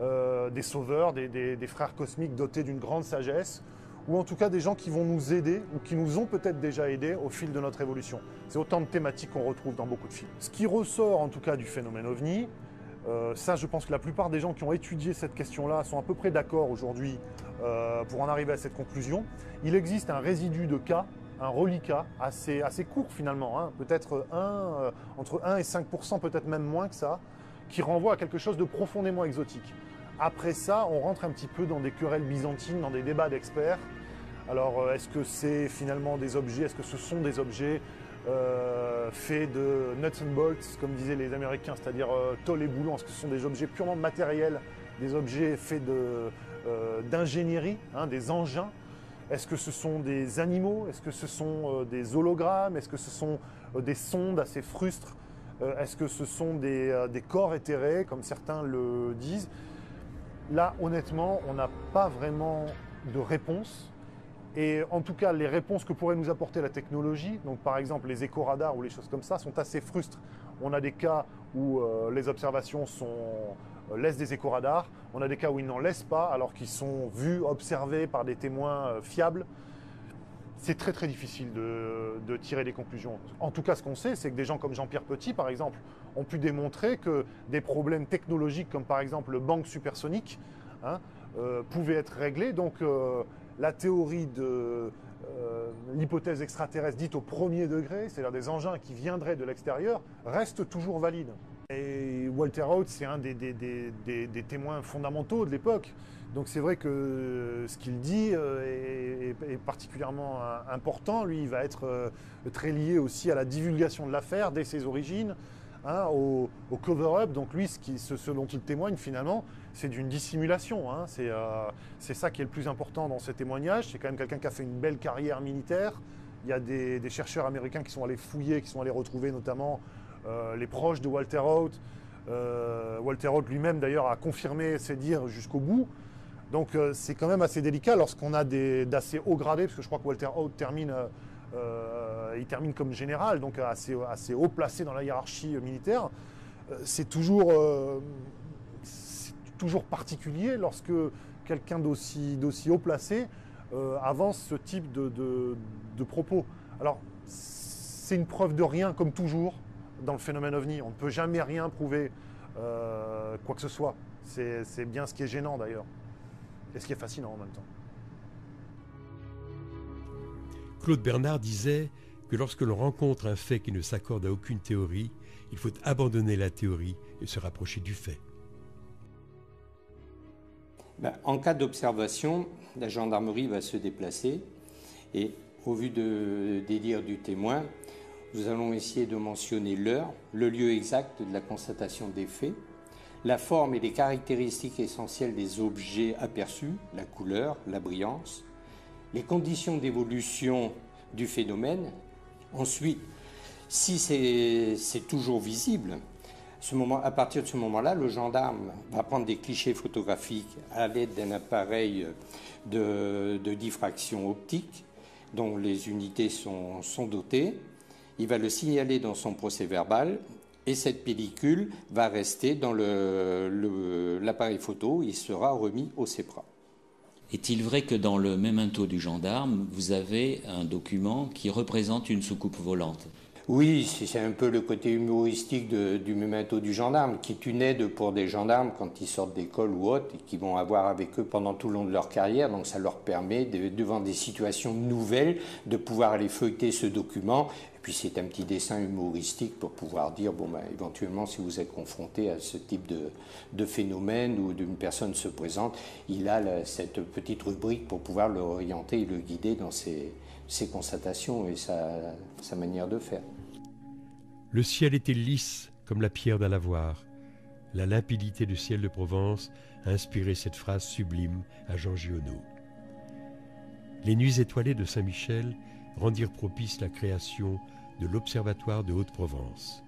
euh, des sauveurs, des, des, des frères cosmiques dotés d'une grande sagesse, ou en tout cas des gens qui vont nous aider ou qui nous ont peut-être déjà aidés au fil de notre évolution. C'est autant de thématiques qu'on retrouve dans beaucoup de films. Ce qui ressort en tout cas du phénomène ovni, euh, ça je pense que la plupart des gens qui ont étudié cette question-là sont à peu près d'accord aujourd'hui euh, pour en arriver à cette conclusion. Il existe un résidu de cas, un reliquat assez, assez court finalement, hein, peut-être euh, entre un et cinq pour cent, peut-être même moins que ça, qui renvoie à quelque chose de profondément exotique. Après ça, on rentre un petit peu dans des querelles byzantines, dans des débats d'experts. Alors, est-ce que c'est finalement des objets, est-ce que ce sont des objets euh, faits de nuts and bolts, comme disaient les Américains, c'est-à-dire euh, tôle et boulons, est-ce que ce sont des objets purement matériels, des objets faits d'ingénierie, de, euh, hein, des engins? Est-ce que ce sont des animaux? Est-ce que ce sont euh, des hologrammes? Est-ce que ce sont euh, des sondes assez frustres? euh, Est-ce que ce sont des, euh, des corps éthérés, comme certains le disent? Là, honnêtement, on n'a pas vraiment de réponse. Et en tout cas, les réponses que pourrait nous apporter la technologie, donc par exemple les éco-radars ou les choses comme ça, sont assez frustres. On a des cas où euh, les observations sont, euh, laissent des éco-radars, on a des cas où ils n'en laissent pas, alors qu'ils sont vus, observés par des témoins euh, fiables. C'est très très difficile de, de tirer des conclusions. En tout cas, ce qu'on sait, c'est que des gens comme Jean-Pierre Petit, par exemple, ont pu démontrer que des problèmes technologiques, comme par exemple le bang supersonique, hein, euh, pouvaient être réglés. Donc, euh, la théorie de euh, l'hypothèse extraterrestre dite au premier degré, c'est-à-dire des engins qui viendraient de l'extérieur, reste toujours valide. Et Walter Haut, c'est un des, des, des, des, des témoins fondamentaux de l'époque. Donc c'est vrai que ce qu'il dit est, est, est particulièrement important. Lui, il va être très lié aussi à la divulgation de l'affaire dès ses origines, hein, au, au cover-up. Donc lui, ce, qui, ce, ce dont il témoigne finalement, c'est d'une dissimulation. Hein. C'est euh, c'est ça qui est le plus important dans ses témoignages. C'est quand même quelqu'un qui a fait une belle carrière militaire. Il y a des, des chercheurs américains qui sont allés fouiller, qui sont allés retrouver notamment euh, les proches de Walter Haut. Euh, Walter Haut lui-même d'ailleurs a confirmé ses dires jusqu'au bout. Donc euh, c'est quand même assez délicat lorsqu'on a d'assez hauts gradés, parce que je crois que Walter Haut termine, euh, il termine comme général, donc assez, assez haut placé dans la hiérarchie militaire. Euh, c'est toujours, euh, toujours particulier lorsque quelqu'un d'aussi haut placé euh, avance ce type de, de, de propos. Alors c'est une preuve de rien, comme toujours dans le phénomène ovni. On ne peut jamais rien prouver, euh, quoi que ce soit. C'est bien ce qui est gênant d'ailleurs. Et ce qui est fascinant en même temps. Claude Bernard disait que lorsque l'on rencontre un fait qui ne s'accorde à aucune théorie, il faut abandonner la théorie et se rapprocher du fait. En cas d'observation, la gendarmerie va se déplacer et au vu de, des dires du témoin, nous allons essayer de mentionner l'heure, le lieu exact de la constatation des faits, la forme et les caractéristiques essentielles des objets aperçus, la couleur, la brillance, les conditions d'évolution du phénomène. Ensuite, si c'est toujours visible, ce moment, à partir de ce moment-là, le gendarme va prendre des clichés photographiques à l'aide d'un appareil de, de diffraction optique dont les unités sont, sont dotées. Il va le signaler dans son procès-verbal et cette pellicule va rester dans l'appareil photo. Il sera remis au Cepra. Est-il vrai que dans le memento du gendarme, vous avez un document qui représente une soucoupe volante ? Oui, c'est un peu le côté humoristique de, du memento du gendarme, qui est une aide pour des gendarmes quand ils sortent d'école ou autre, et qui vont avoir avec eux pendant tout le long de leur carrière. Donc ça leur permet, de, devant des situations nouvelles, de pouvoir aller feuilleter ce document. Et puis c'est un petit dessin humoristique pour pouvoir dire, bon, ben, éventuellement, si vous êtes confronté à ce type de, de phénomène ou d'une personne se présente, il a la, cette petite rubrique pour pouvoir le orienter et le guider dans ses, ses constatations et sa, sa manière de faire. Le ciel était lisse comme la pierre d'un lavoir. La limpidité du ciel de Provence a inspiré cette phrase sublime à Jean Giono. Les nuits étoilées de Saint-Michel rendirent propice la création de l'Observatoire de Haute-Provence.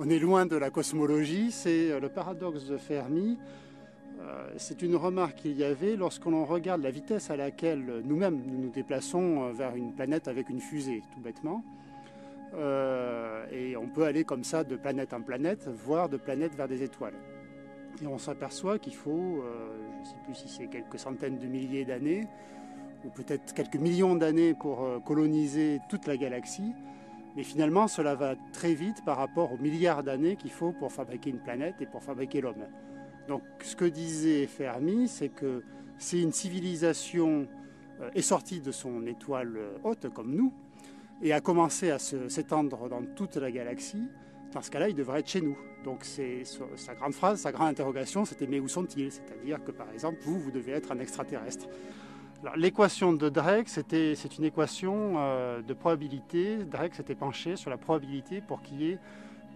On est loin de la cosmologie, c'est le paradoxe de Fermi. C'est une remarque qu'il y avait lorsqu'on regarde la vitesse à laquelle nous-mêmes nous nous déplaçons vers une planète avec une fusée, tout bêtement. Euh, et on peut aller comme ça de planète en planète, voire de planète vers des étoiles. Et on s'aperçoit qu'il faut, euh, je ne sais plus si c'est quelques centaines de milliers d'années, ou peut-être quelques millions d'années pour euh, coloniser toute la galaxie. Mais finalement, cela va très vite par rapport aux milliards d'années qu'il faut pour fabriquer une planète et pour fabriquer l'homme. Donc ce que disait Fermi, c'est que si une civilisation euh, est sortie de son étoile haute comme nous, et a commencé à s'étendre dans toute la galaxie, dans ce cas-là, il devrait être chez nous. Donc c'est sa grande phrase, sa grande interrogation, c'était « mais où sont-ils » C'est-à-dire que, par exemple, vous, vous devez être un extraterrestre. L'équation de Drake, c'est une équation euh, de probabilité. Drake s'était penché sur la probabilité pour qu'il y ait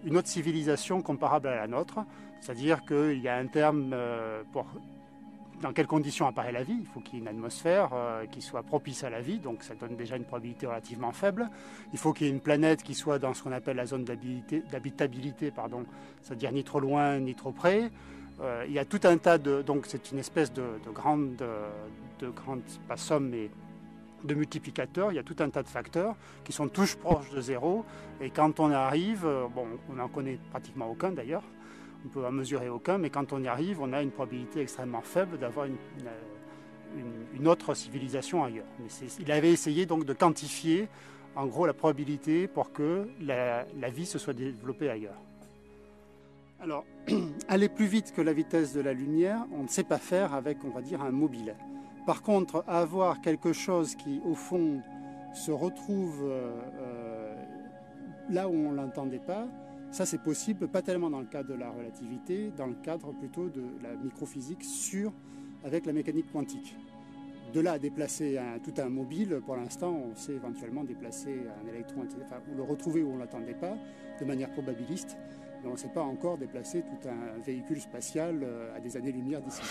une autre civilisation comparable à la nôtre. C'est-à-dire qu'il y a un terme euh, pour... dans quelles conditions apparaît la vie? Il faut qu'il y ait une atmosphère euh, qui soit propice à la vie, donc ça donne déjà une probabilité relativement faible. Il faut qu'il y ait une planète qui soit dans ce qu'on appelle la zone d'habitabilité, c'est-à-dire ni trop loin ni trop près. Euh, il y a tout un tas de... Donc c'est une espèce de, de grande... De, de grande, pas somme, mais de multiplicateurs. Il y a tout un tas de facteurs qui sont tous proches de zéro. Et quand on arrive, bon, on n'en connaît pratiquement aucun d'ailleurs, on ne peut en mesurer aucun, mais quand on y arrive, on a une probabilité extrêmement faible d'avoir une, une, une autre civilisation ailleurs. Mais il avait essayé donc de quantifier, en gros, la probabilité pour que la, la vie se soit développée ailleurs. Alors, aller plus vite que la vitesse de la lumière, on ne sait pas faire avec, on va dire, un mobile. Par contre, avoir quelque chose qui, au fond, se retrouve euh, là où on ne l'entendait pas, ça, c'est possible, pas tellement dans le cadre de la relativité, dans le cadre plutôt de la microphysique sur, avec la mécanique quantique. De là à déplacer un, tout un mobile, pour l'instant, on sait éventuellement déplacer un électron, enfin, ou le retrouver où on ne l'attendait pas, de manière probabiliste, mais on ne sait pas encore déplacer tout un véhicule spatial à des années-lumière d'ici.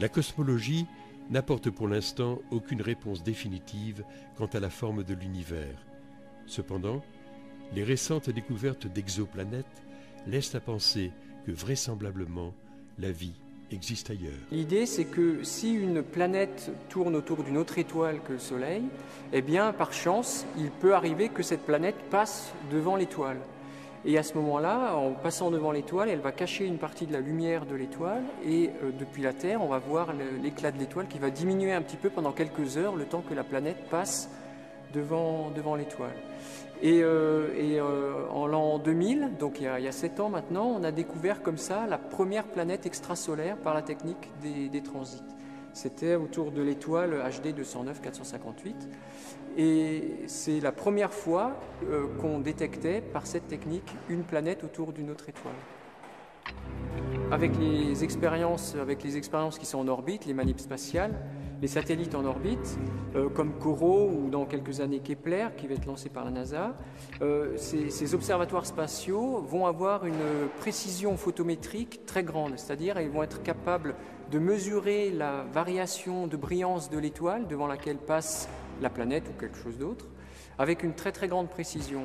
La cosmologie n'apporte pour l'instant aucune réponse définitive quant à la forme de l'univers. Cependant, les récentes découvertes d'exoplanètes laissent à penser que vraisemblablement la vie existe ailleurs. L'idée, c'est que si une planète tourne autour d'une autre étoile que le Soleil, eh bien, par chance, il peut arriver que cette planète passe devant l'étoile. Et à ce moment-là, en passant devant l'étoile, elle va cacher une partie de la lumière de l'étoile et euh, depuis la Terre, on va voir l'éclat de l'étoile qui va diminuer un petit peu pendant quelques heures le temps que la planète passe devant, devant l'étoile. Et, euh, et euh, en l'an deux mille, donc il y a, il y a sept ans maintenant, on a découvert comme ça la première planète extrasolaire par la technique des, des transits. C'était autour de l'étoile H D deux cent neuf quatre cent cinquante-huit. Et c'est la première fois euh, qu'on détectait par cette technique une planète autour d'une autre étoile. Avec les expériences, avec les expériences qui sont en orbite, les manips spatiales, les satellites en orbite, euh, comme Corot ou dans quelques années Kepler, qui va être lancé par la NASA, euh, ces, ces observatoires spatiaux vont avoir une précision photométrique très grande, c'est-à-dire ils vont être capables de mesurer la variation de brillance de l'étoile devant laquelle passe la planète ou quelque chose d'autre, avec une très très grande précision.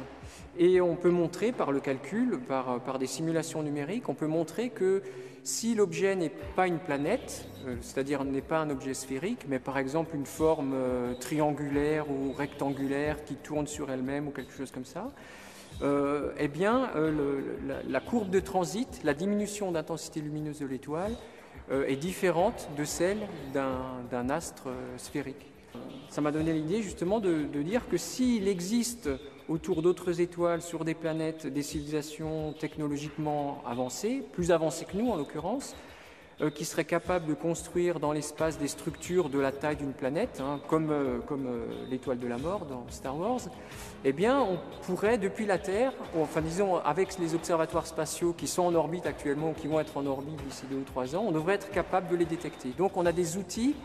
Et on peut montrer par le calcul, par, par des simulations numériques, on peut montrer que si l'objet n'est pas une planète, c'est-à-dire n'est pas un objet sphérique, mais par exemple une forme triangulaire ou rectangulaire qui tourne sur elle-même ou quelque chose comme ça, euh, eh bien euh, le, la, la courbe de transit, la diminution d'intensité lumineuse de l'étoile euh, est différente de celle d'un astre sphérique. Ça m'a donné l'idée justement de, de dire que s'il existe autour d'autres étoiles, sur des planètes, des civilisations technologiquement avancées, plus avancées que nous en l'occurrence, euh, qui seraient capables de construire dans l'espace des structures de la taille d'une planète, hein, comme, euh, comme euh, l'étoile de la mort dans Star Wars, eh bien on pourrait depuis la Terre, enfin disons avec les observatoires spatiaux qui sont en orbite actuellement, qui vont être en orbite d'ici deux ou trois ans, on devrait être capable de les détecter. Donc on a des outils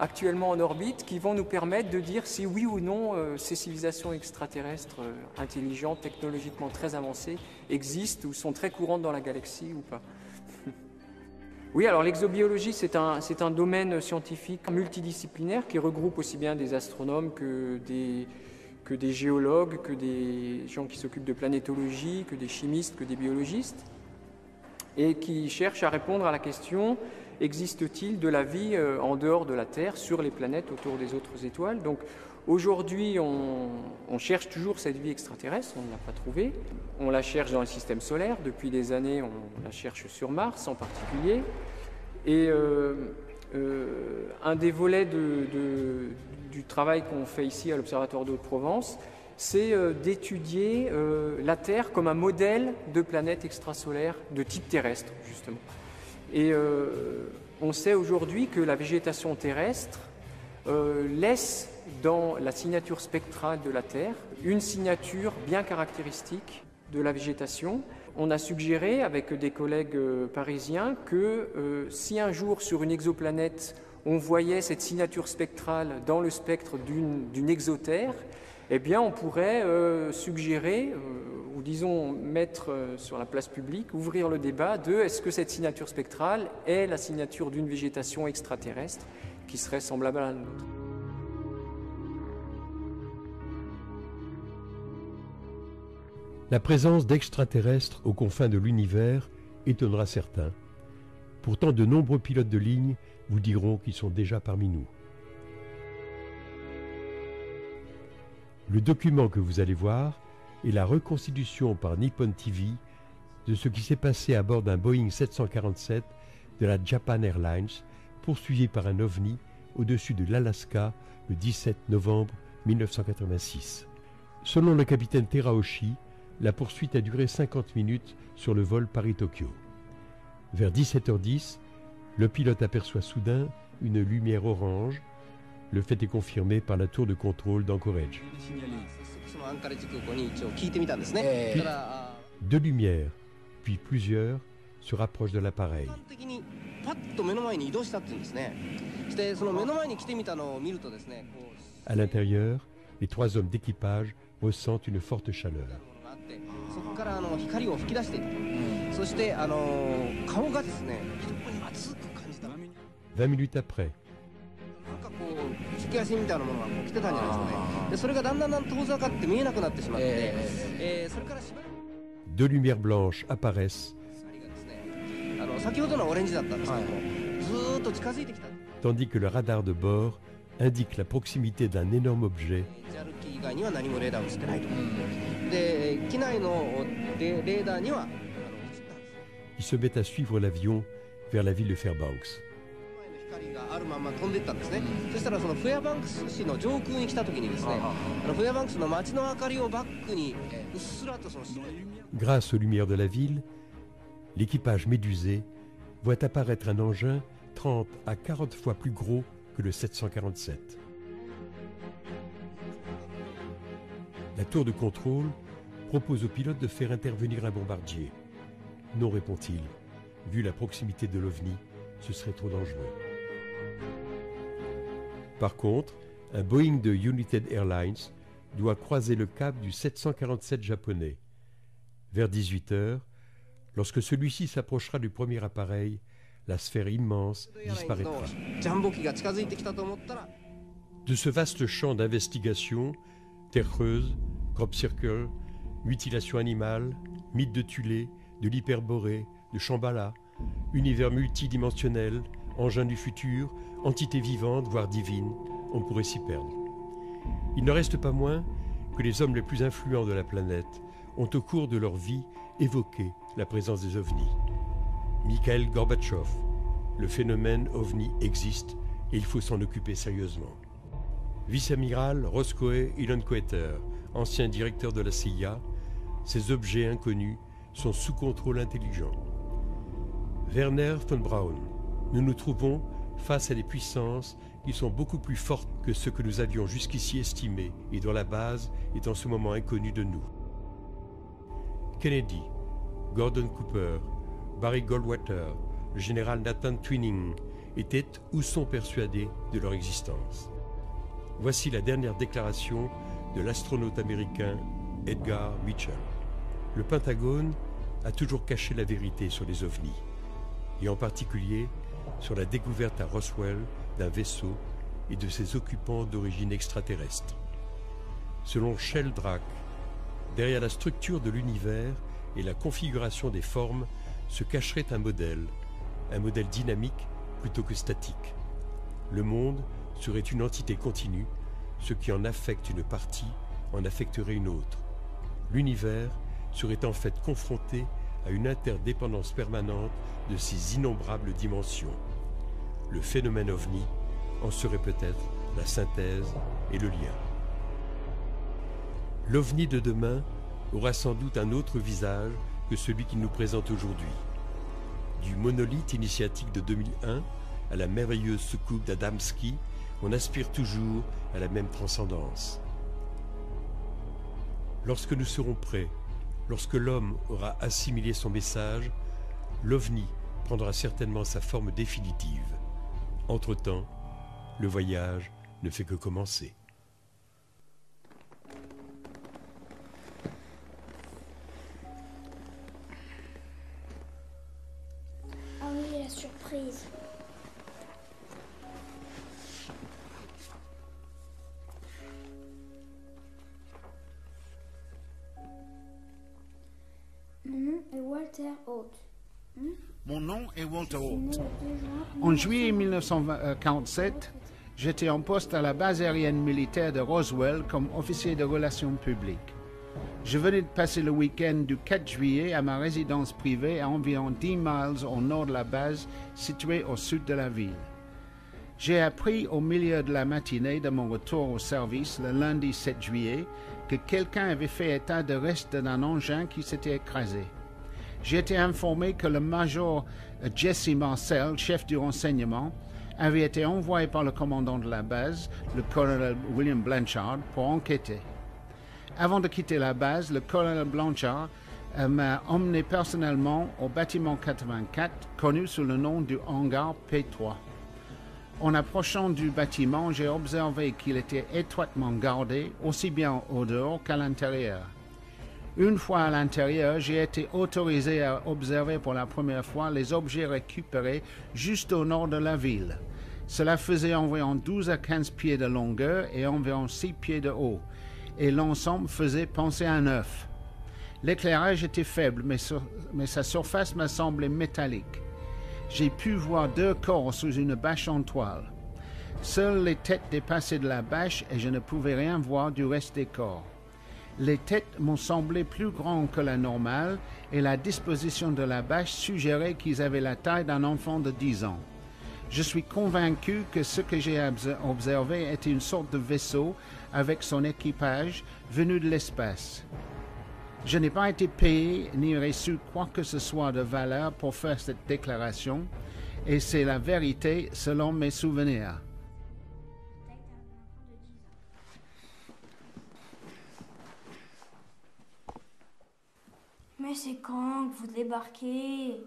actuellement en orbite, qui vont nous permettre de dire si oui ou non euh, ces civilisations extraterrestres euh, intelligentes, technologiquement très avancées, existent ou sont très courantes dans la galaxie ou pas. Oui, alors l'exobiologie, c'est un, c'est un domaine scientifique multidisciplinaire qui regroupe aussi bien des astronomes que des, que des géologues, que des gens qui s'occupent de planétologie, que des chimistes, que des biologistes, et qui cherche à répondre à la question: existe-t-il de la vie en dehors de la Terre, sur les planètes, autour des autres étoiles? Donc aujourd'hui, on, on cherche toujours cette vie extraterrestre, on ne l'a pas trouvée. On la cherche dans le système solaire, depuis des années, on la cherche sur Mars en particulier. Et euh, euh, un des volets de, de, du travail qu'on fait ici à l'Observatoire de Haute-Provence, c'est euh, d'étudier euh, la Terre comme un modèle de planète extrasolaire de type terrestre, justement. Et euh, on sait aujourd'hui que la végétation terrestre euh, laisse dans la signature spectrale de la Terre une signature bien caractéristique de la végétation. On a suggéré avec des collègues euh, parisiens que euh, si un jour sur une exoplanète on voyait cette signature spectrale dans le spectre d'une exotère, eh bien on pourrait euh, suggérer, euh, ou disons mettre euh, sur la place publique, ouvrir le débat de est-ce que cette signature spectrale est la signature d'une végétation extraterrestre qui serait semblable à la nôtre. La présence d'extraterrestres aux confins de l'univers étonnera certains. Pourtant, de nombreux pilotes de ligne vous diront qu'ils sont déjà parmi nous. Le document que vous allez voir est la reconstitution par Nippon T V de ce qui s'est passé à bord d'un Boeing sept cent quarante-sept de la Japan Airlines, poursuivi par un ovni au-dessus de l'Alaska le dix-sept novembre mille neuf cent quatre-vingt-six. Selon le capitaine Teraoshi, la poursuite a duré cinquante minutes sur le vol Paris-Tokyo. Vers dix-sept heures dix, le pilote aperçoit soudain une lumière orange. Le fait est confirmé par la tour de contrôle d'Anchorage. Puis, deux lumières, puis plusieurs, se rapprochent de l'appareil. À l'intérieur, les trois hommes d'équipage ressentent une forte chaleur. vingt minutes après, deux lumières blanches apparaissent, tandis que le radar de bord indique la proximité d'un énorme objet qui se met à suivre l'avion vers la ville de Fairbanks. Grâce aux lumières de la ville, l'équipage médusé voit apparaître un engin trente à quarante fois plus gros que le sept cent quarante-sept. La tour de contrôle propose au pilote de faire intervenir un bombardier. Non, répond-il, vu la proximité de l'OVNI, ce serait trop dangereux. Par contre, un Boeing de United Airlines doit croiser le cap du sept cent quarante-sept japonais. Vers dix-huit heures, lorsque celui-ci s'approchera du premier appareil, la sphère immense disparaîtra. De ce vaste champ d'investigation, terre creuse, crop circle, mutilation animale, mythe de Thulé, de l'hyperborée, de Shambhala, univers multidimensionnel, engins du futur, entités vivantes, voire divines, on pourrait s'y perdre. Il ne reste pas moins que les hommes les plus influents de la planète ont au cours de leur vie évoqué la présence des ovnis. Mikhail Gorbatchev, le phénomène ovni existe et il faut s'en occuper sérieusement. Vice-amiral Roscoe Ilancoether, ancien directeur de la C I A, ces objets inconnus sont sous contrôle intelligent. Werner von Braun, nous nous trouvons face à des puissances qui sont beaucoup plus fortes que ce que nous avions jusqu'ici estimé et dont la base est en ce moment inconnue de nous. Kennedy, Gordon Cooper, Barry Goldwater, le général Nathan Twining étaient ou sont persuadés de leur existence. Voici la dernière déclaration de l'astronaute américain Edgar Mitchell. Le Pentagone a toujours caché la vérité sur les ovnis, et en particulier sur la découverte à Roswell d'un vaisseau et de ses occupants d'origine extraterrestre. Selon Shell Drake, derrière la structure de l'univers et la configuration des formes se cacherait un modèle, un modèle dynamique plutôt que statique. Le monde serait une entité continue, ce qui en affecte une partie en affecterait une autre. L'univers serait en fait confronté à une interdépendance permanente de ces innombrables dimensions. Le phénomène ovni en serait peut-être la synthèse et le lien. L'ovni de demain aura sans doute un autre visage que celui qu'il nous présente aujourd'hui. Du monolithe initiatique de deux mille un à la merveilleuse soucoupe d'Adamski, on aspire toujours à la même transcendance. Lorsque nous serons prêts, lorsque l'homme aura assimilé son message, l'ovni prendra certainement sa forme définitive. Entre-temps, le voyage ne fait que commencer. Mon nom est Walter Haut. Hmm? Mon nom est Walter Haut. En juillet mille neuf cent quarante-sept, j'étais en poste à la base aérienne militaire de Roswell comme officier de relations publiques. Je venais de passer le week-end du quatre juillet à ma résidence privée à environ dix miles au nord de la base, située au sud de la ville. J'ai appris au milieu de la matinée de mon retour au service le lundi sept juillet que quelqu'un avait fait état de restes d'un engin qui s'était écrasé. J'ai été informé que le major Jesse Marcel, chef du renseignement, avait été envoyé par le commandant de la base, le colonel William Blanchard, pour enquêter. Avant de quitter la base, le colonel Blanchard euh, m'a emmené personnellement au bâtiment quatre-vingt-quatre, connu sous le nom du hangar P trois. En approchant du bâtiment, j'ai observé qu'il était étroitement gardé, aussi bien au dehors qu'à l'intérieur. Une fois à l'intérieur, j'ai été autorisé à observer pour la première fois les objets récupérés juste au nord de la ville. Cela faisait environ douze à quinze pieds de longueur et environ six pieds de haut, et l'ensemble faisait penser à un œuf. L'éclairage était faible, mais, sur, mais sa surface m'a semblé métallique. J'ai pu voir deux corps sous une bâche en toile. Seules les têtes dépassaient de la bâche et je ne pouvais rien voir du reste des corps. Les têtes m'ont semblé plus grandes que la normale et la disposition de la bâche suggérait qu'ils avaient la taille d'un enfant de dix ans. Je suis convaincu que ce que j'ai observé était une sorte de vaisseau avec son équipage venu de l'espace. Je n'ai pas été payé ni reçu quoi que ce soit de valeur pour faire cette déclaration et c'est la vérité selon mes souvenirs. Mais c'est quand que vous débarquez?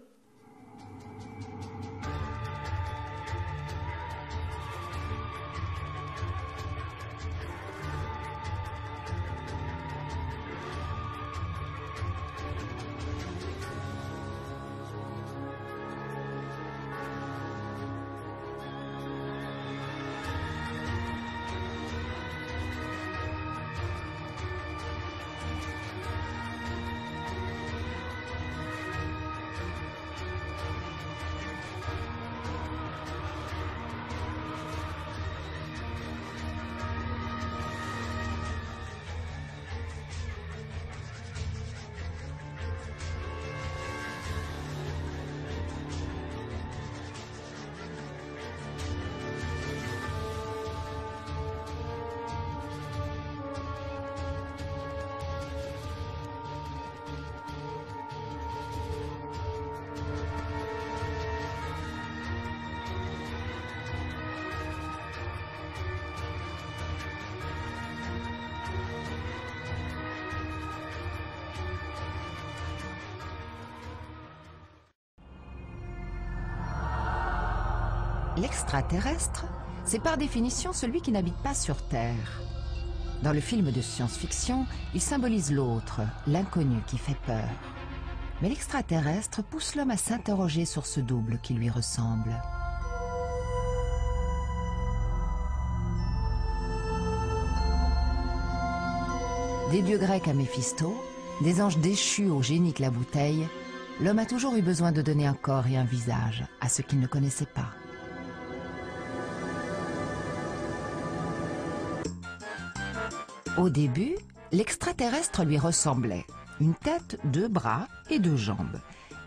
L'extraterrestre, c'est par définition celui qui n'habite pas sur Terre. Dans le film de science-fiction, il symbolise l'autre, l'inconnu qui fait peur. Mais l'extraterrestre pousse l'homme à s'interroger sur ce double qui lui ressemble. Des dieux grecs à Méphisto, des anges déchus au génie que la bouteille, l'homme a toujours eu besoin de donner un corps et un visage à ce qu'il ne connaissait pas. Au début, l'extraterrestre lui ressemblait. Une tête, deux bras et deux jambes.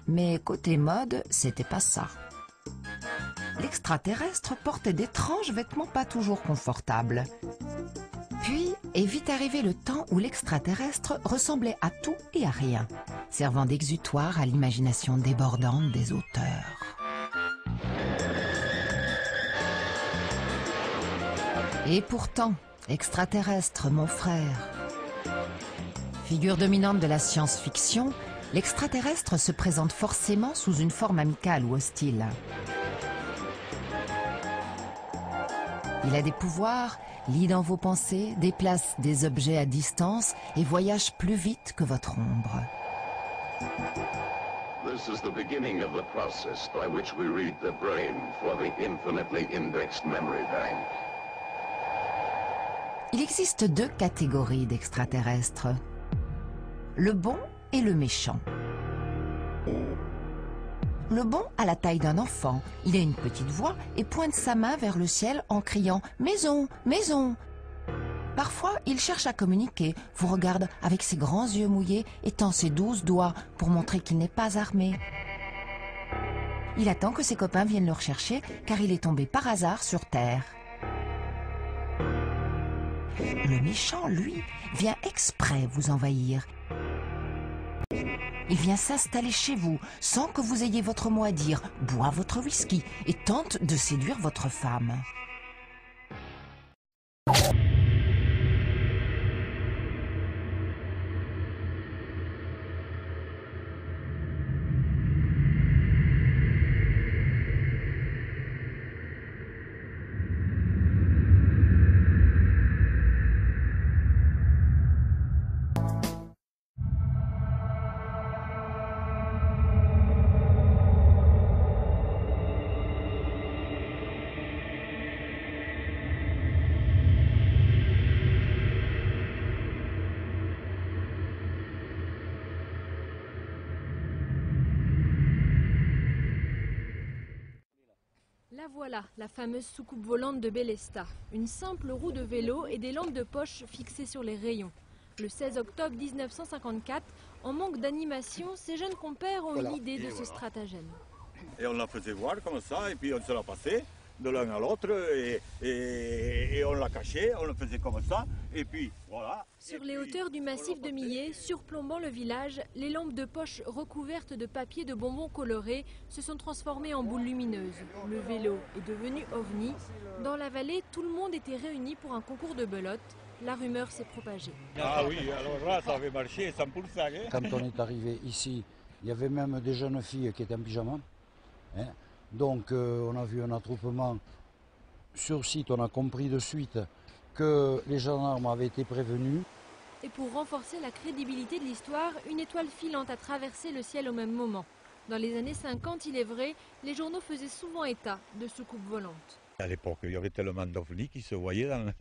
Mais côté mode, c'était pas ça. L'extraterrestre portait d'étranges vêtements pas toujours confortables. Puis est vite arrivé le temps où l'extraterrestre ressemblait à tout et à rien, servant d'exutoire à l'imagination débordante des auteurs. Et pourtant, extraterrestre, mon frère. Figure dominante de la science-fiction, l'extraterrestre se présente forcément sous une forme amicale ou hostile. Il a des pouvoirs, lit dans vos pensées, déplace des objets à distance et voyage plus vite que votre ombre. This is the beginning of the process by which we read the brain for the infinitely indexed memory bank. Il existe deux catégories d'extraterrestres, le bon et le méchant. Le bon a la taille d'un enfant, il a une petite voix et pointe sa main vers le ciel en criant « Maison, maison !» Parfois, il cherche à communiquer, vous regarde avec ses grands yeux mouillés et tend ses douze doigts pour montrer qu'il n'est pas armé. Il attend que ses copains viennent le rechercher car il est tombé par hasard sur Terre. Le méchant, lui, vient exprès vous envahir. Il vient s'installer chez vous, sans que vous ayez votre mot à dire, boit votre whisky et tente de séduire votre femme. La voilà, la fameuse soucoupe volante de Bélesta. Une simple roue de vélo et des lampes de poche fixées sur les rayons. Le seize octobre mille neuf cent cinquante-quatre, en manque d'animation, ces jeunes compères ont eu l'idée de ce stratagème. Et on la faisait voir comme ça, et puis on se la passait. de l'un à l'autre et, et, et on la cachait, on le faisait comme ça et puis voilà. Sur les hauteurs du massif de Millet, surplombant le village, les lampes de poche recouvertes de papier de bonbons colorés se sont transformées en boules lumineuses. Le vélo est devenu ovni. Dans la vallée, tout le monde était réuni pour un concours de belote. La rumeur s'est propagée. Ah oui, alors là, ça avait marché cent pour cent. Hein. Quand on est arrivé ici, il y avait même des jeunes filles qui étaient en pyjama. Hein. Donc euh, on a vu un attroupement sur site, on a compris de suite que les gendarmes avaient été prévenus. Et pour renforcer la crédibilité de l'histoire, une étoile filante a traversé le ciel au même moment. Dans les années cinquante, il est vrai, les journaux faisaient souvent état de soucoupes volantes. À l'époque, il y avait tellement d'ovnis qui se voyaient dans,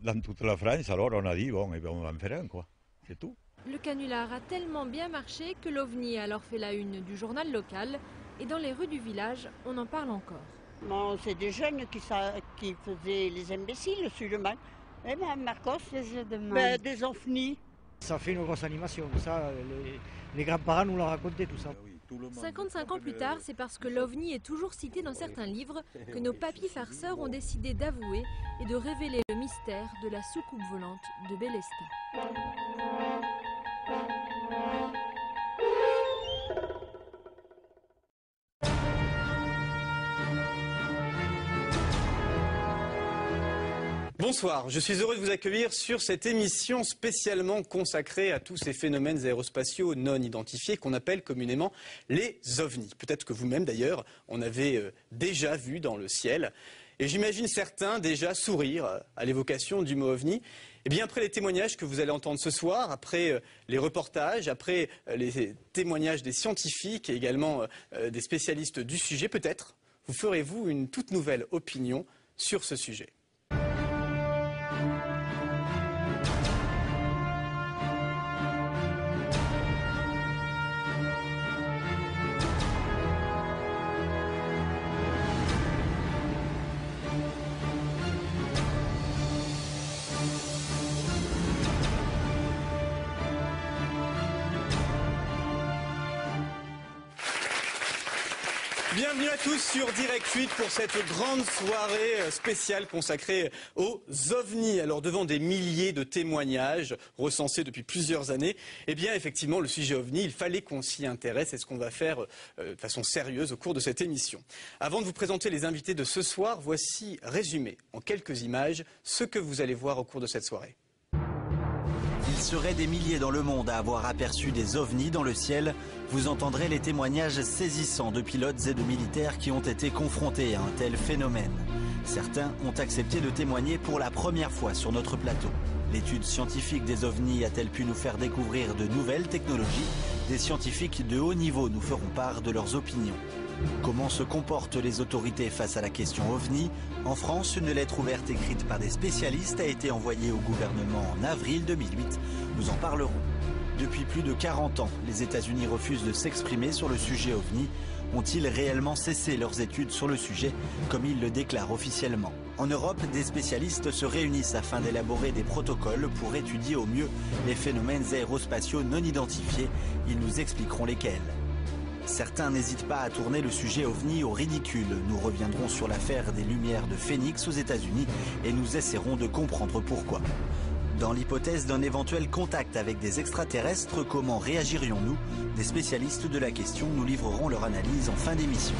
dans toute la France, alors on a dit, bon, eh bien, on va en faire un, quoi. C'est tout. Le canular a tellement bien marché que l'ovni a alors fait la une du journal local. Et dans les rues du village, on en parle encore. Bon, c'est des jeunes qui, ça, qui faisaient les imbéciles, sûrement. Eh bien, Marcos, ben, des ovnis. Ça fait une grosse animation, ça, les, les grands-parents nous l'ont raconté, tout ça. cinquante-cinq ans plus tard, c'est parce que l'ovni est toujours cité dans certains livres que nos papis farceurs ont décidé d'avouer et de révéler le mystère de la soucoupe volante de Bélestin. Bonsoir, je suis heureux de vous accueillir sur cette émission spécialement consacrée à tous ces phénomènes aérospatiaux non identifiés qu'on appelle communément les ovnis. Peut-être que vous-même d'ailleurs en avez déjà vu dans le ciel. Et j'imagine certains déjà sourire à l'évocation du mot ovni. Et bien après les témoignages que vous allez entendre ce soir, après les reportages, après les témoignages des scientifiques et également des spécialistes du sujet, peut-être vous ferez-vous une toute nouvelle opinion sur ce sujet. Bienvenue à tous sur Direct huit pour cette grande soirée spéciale consacrée aux ovnis. Alors devant des milliers de témoignages recensés depuis plusieurs années, eh bien effectivement le sujet ovni, il fallait qu'on s'y intéresse. C'est ce qu'on va faire euh, de façon sérieuse au cours de cette émission. Avant de vous présenter les invités de ce soir, voici résumé en quelques images ce que vous allez voir au cours de cette soirée. Il serait des milliers dans le monde à avoir aperçu des ovnis dans le ciel. Vous entendrez les témoignages saisissants de pilotes et de militaires qui ont été confrontés à un tel phénomène. Certains ont accepté de témoigner pour la première fois sur notre plateau. L'étude scientifique des ovnis a-t-elle pu nous faire découvrir de nouvelles technologies? Des scientifiques de haut niveau nous feront part de leurs opinions. Comment se comportent les autorités face à la question ovni? En France, une lettre ouverte écrite par des spécialistes a été envoyée au gouvernement en avril deux mille huit. Nous en parlerons. Depuis plus de quarante ans, les États-Unis refusent de s'exprimer sur le sujet ovni. Ont-ils réellement cessé leurs études sur le sujet, comme ils le déclarent officiellement? En Europe, des spécialistes se réunissent afin d'élaborer des protocoles pour étudier au mieux les phénomènes aérospatiaux non identifiés. Ils nous expliqueront lesquels. Certains n'hésitent pas à tourner le sujet ovni au ridicule. Nous reviendrons sur l'affaire des Lumières de Phoenix aux États-Unis et nous essaierons de comprendre pourquoi. Dans l'hypothèse d'un éventuel contact avec des extraterrestres, comment réagirions-nous? Des spécialistes de la question nous livreront leur analyse en fin d'émission.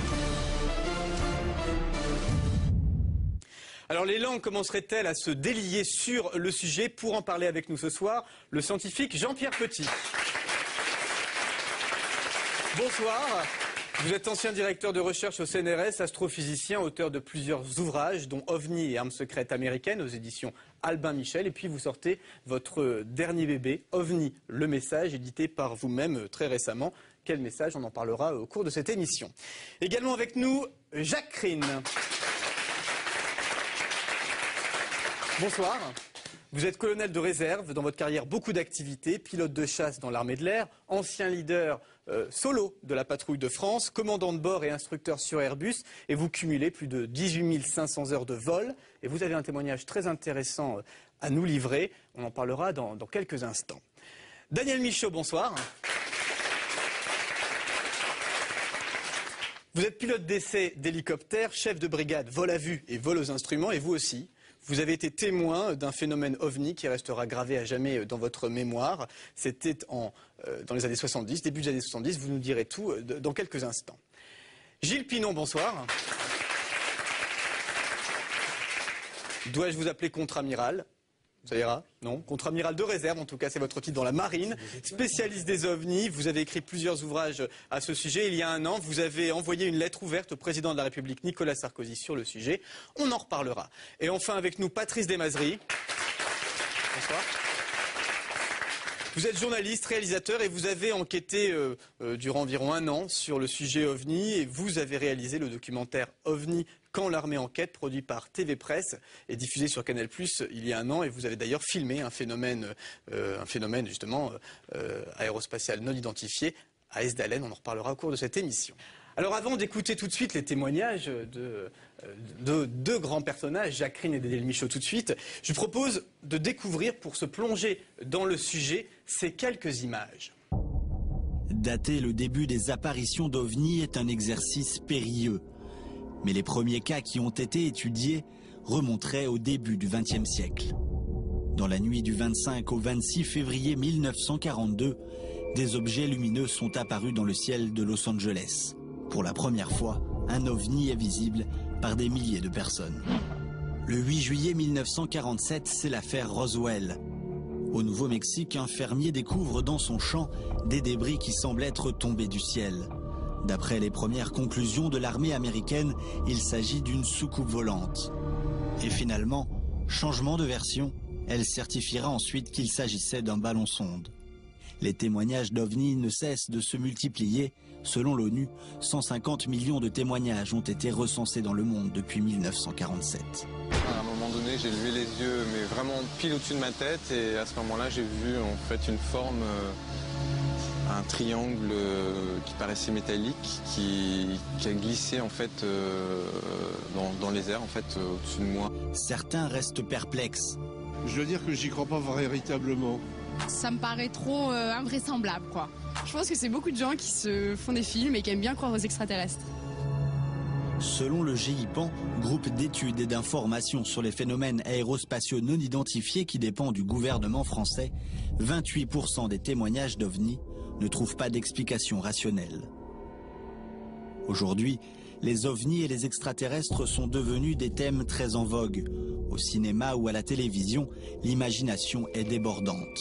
Alors les langues commenceraient-elles à se délier sur le sujet? Pour en parler avec nous ce soir, le scientifique Jean-Pierre Petit. Bonsoir, vous êtes ancien directeur de recherche au C N R S, astrophysicien, auteur de plusieurs ouvrages dont OVNI et Armes secrètes américaines aux éditions Albin Michel. Et puis vous sortez votre dernier bébé, OVNI, le message, édité par vous-même très récemment. Quel message? On en parlera au cours de cette émission. Également avec nous, Jacques Krine. Bonsoir. Vous êtes colonel de réserve, dans votre carrière beaucoup d'activités, pilote de chasse dans l'armée de l'air, ancien leader euh, solo de la patrouille de France, commandant de bord et instructeur sur Airbus, et vous cumulez plus de dix-huit mille cinq cents heures de vol, et vous avez un témoignage très intéressant à nous livrer, on en parlera dans, dans quelques instants. Daniel Michaud, bonsoir. Vous êtes pilote d'essai d'hélicoptère, chef de brigade vol à vue et vol aux instruments, et vous aussi, vous avez été témoin d'un phénomène ovni qui restera gravé à jamais dans votre mémoire. C'était en, euh, dans les années soixante-dix, début des années soixante-dix, vous nous direz tout euh, dans quelques instants. Gilles Pinon, bonsoir. Dois-je vous appeler contre-amiral? Ça ira? Non. Contre-amiral de réserve, en tout cas, c'est votre titre dans la marine. Spécialiste des ovnis, vous avez écrit plusieurs ouvrages à ce sujet. Il y a un an, vous avez envoyé une lettre ouverte au président de la République, Nicolas Sarkozy, sur le sujet. On en reparlera. Et enfin, avec nous, Patrice Desmazeries. Bonsoir. Vous êtes journaliste, réalisateur, et vous avez enquêté euh, euh, durant environ un an sur le sujet ovni, et vous avez réalisé le documentaire OVNI Quand l'armée enquête, produit par T V Presse et diffusé sur Canal plus, il y a un an. Et vous avez d'ailleurs filmé un phénomène, euh, un phénomène justement euh, aérospatial non identifié à Hessdalen. On en reparlera au cours de cette émission. Alors avant d'écouter tout de suite les témoignages de deux de grands personnages, Jacques Krine et Daniel Michaud tout de suite, je vous propose de découvrir, pour se plonger dans le sujet, ces quelques images. Dater le début des apparitions d'ovnis est un exercice périlleux. Mais les premiers cas qui ont été étudiés remonteraient au début du vingtième siècle. Dans la nuit du vingt-cinq au vingt-six février mille neuf cent quarante-deux, des objets lumineux sont apparus dans le ciel de Los Angeles. Pour la première fois, un ovni est visible par des milliers de personnes. Le huit juillet mille neuf cent quarante-sept, c'est l'affaire Roswell. Au Nouveau-Mexique, un fermier découvre dans son champ des débris qui semblent être tombés du ciel. D'après les premières conclusions de l'armée américaine, il s'agit d'une soucoupe volante. Et finalement, changement de version, elle certifiera ensuite qu'il s'agissait d'un ballon sonde. Les témoignages d'ovnis ne cessent de se multiplier. Selon l'ONU, cent cinquante millions de témoignages ont été recensés dans le monde depuis mille neuf cent quarante-sept. À un moment donné, j'ai levé les yeux, mais vraiment pile au-dessus de ma tête, et à ce moment-là, j'ai vu en fait une forme... Euh... un triangle qui paraissait métallique, qui, qui a glissé en fait euh, dans, dans les airs en fait euh, au-dessus de moi. Certains restent perplexes. Je veux dire que j'y crois pas véritablement. Ça me paraît trop euh, invraisemblable, quoi. Je pense que c'est beaucoup de gens qui se font des films et qui aiment bien croire aux extraterrestres. Selon le GIPAN, groupe d'études et d'informations sur les phénomènes aérospatiaux non identifiés qui dépend du gouvernement français, vingt-huit pour cent des témoignages d'ovnis ne trouvent pas d'explication rationnelle. Aujourd'hui, les ovnis et les extraterrestres sont devenus des thèmes très en vogue. Au cinéma ou à la télévision, l'imagination est débordante.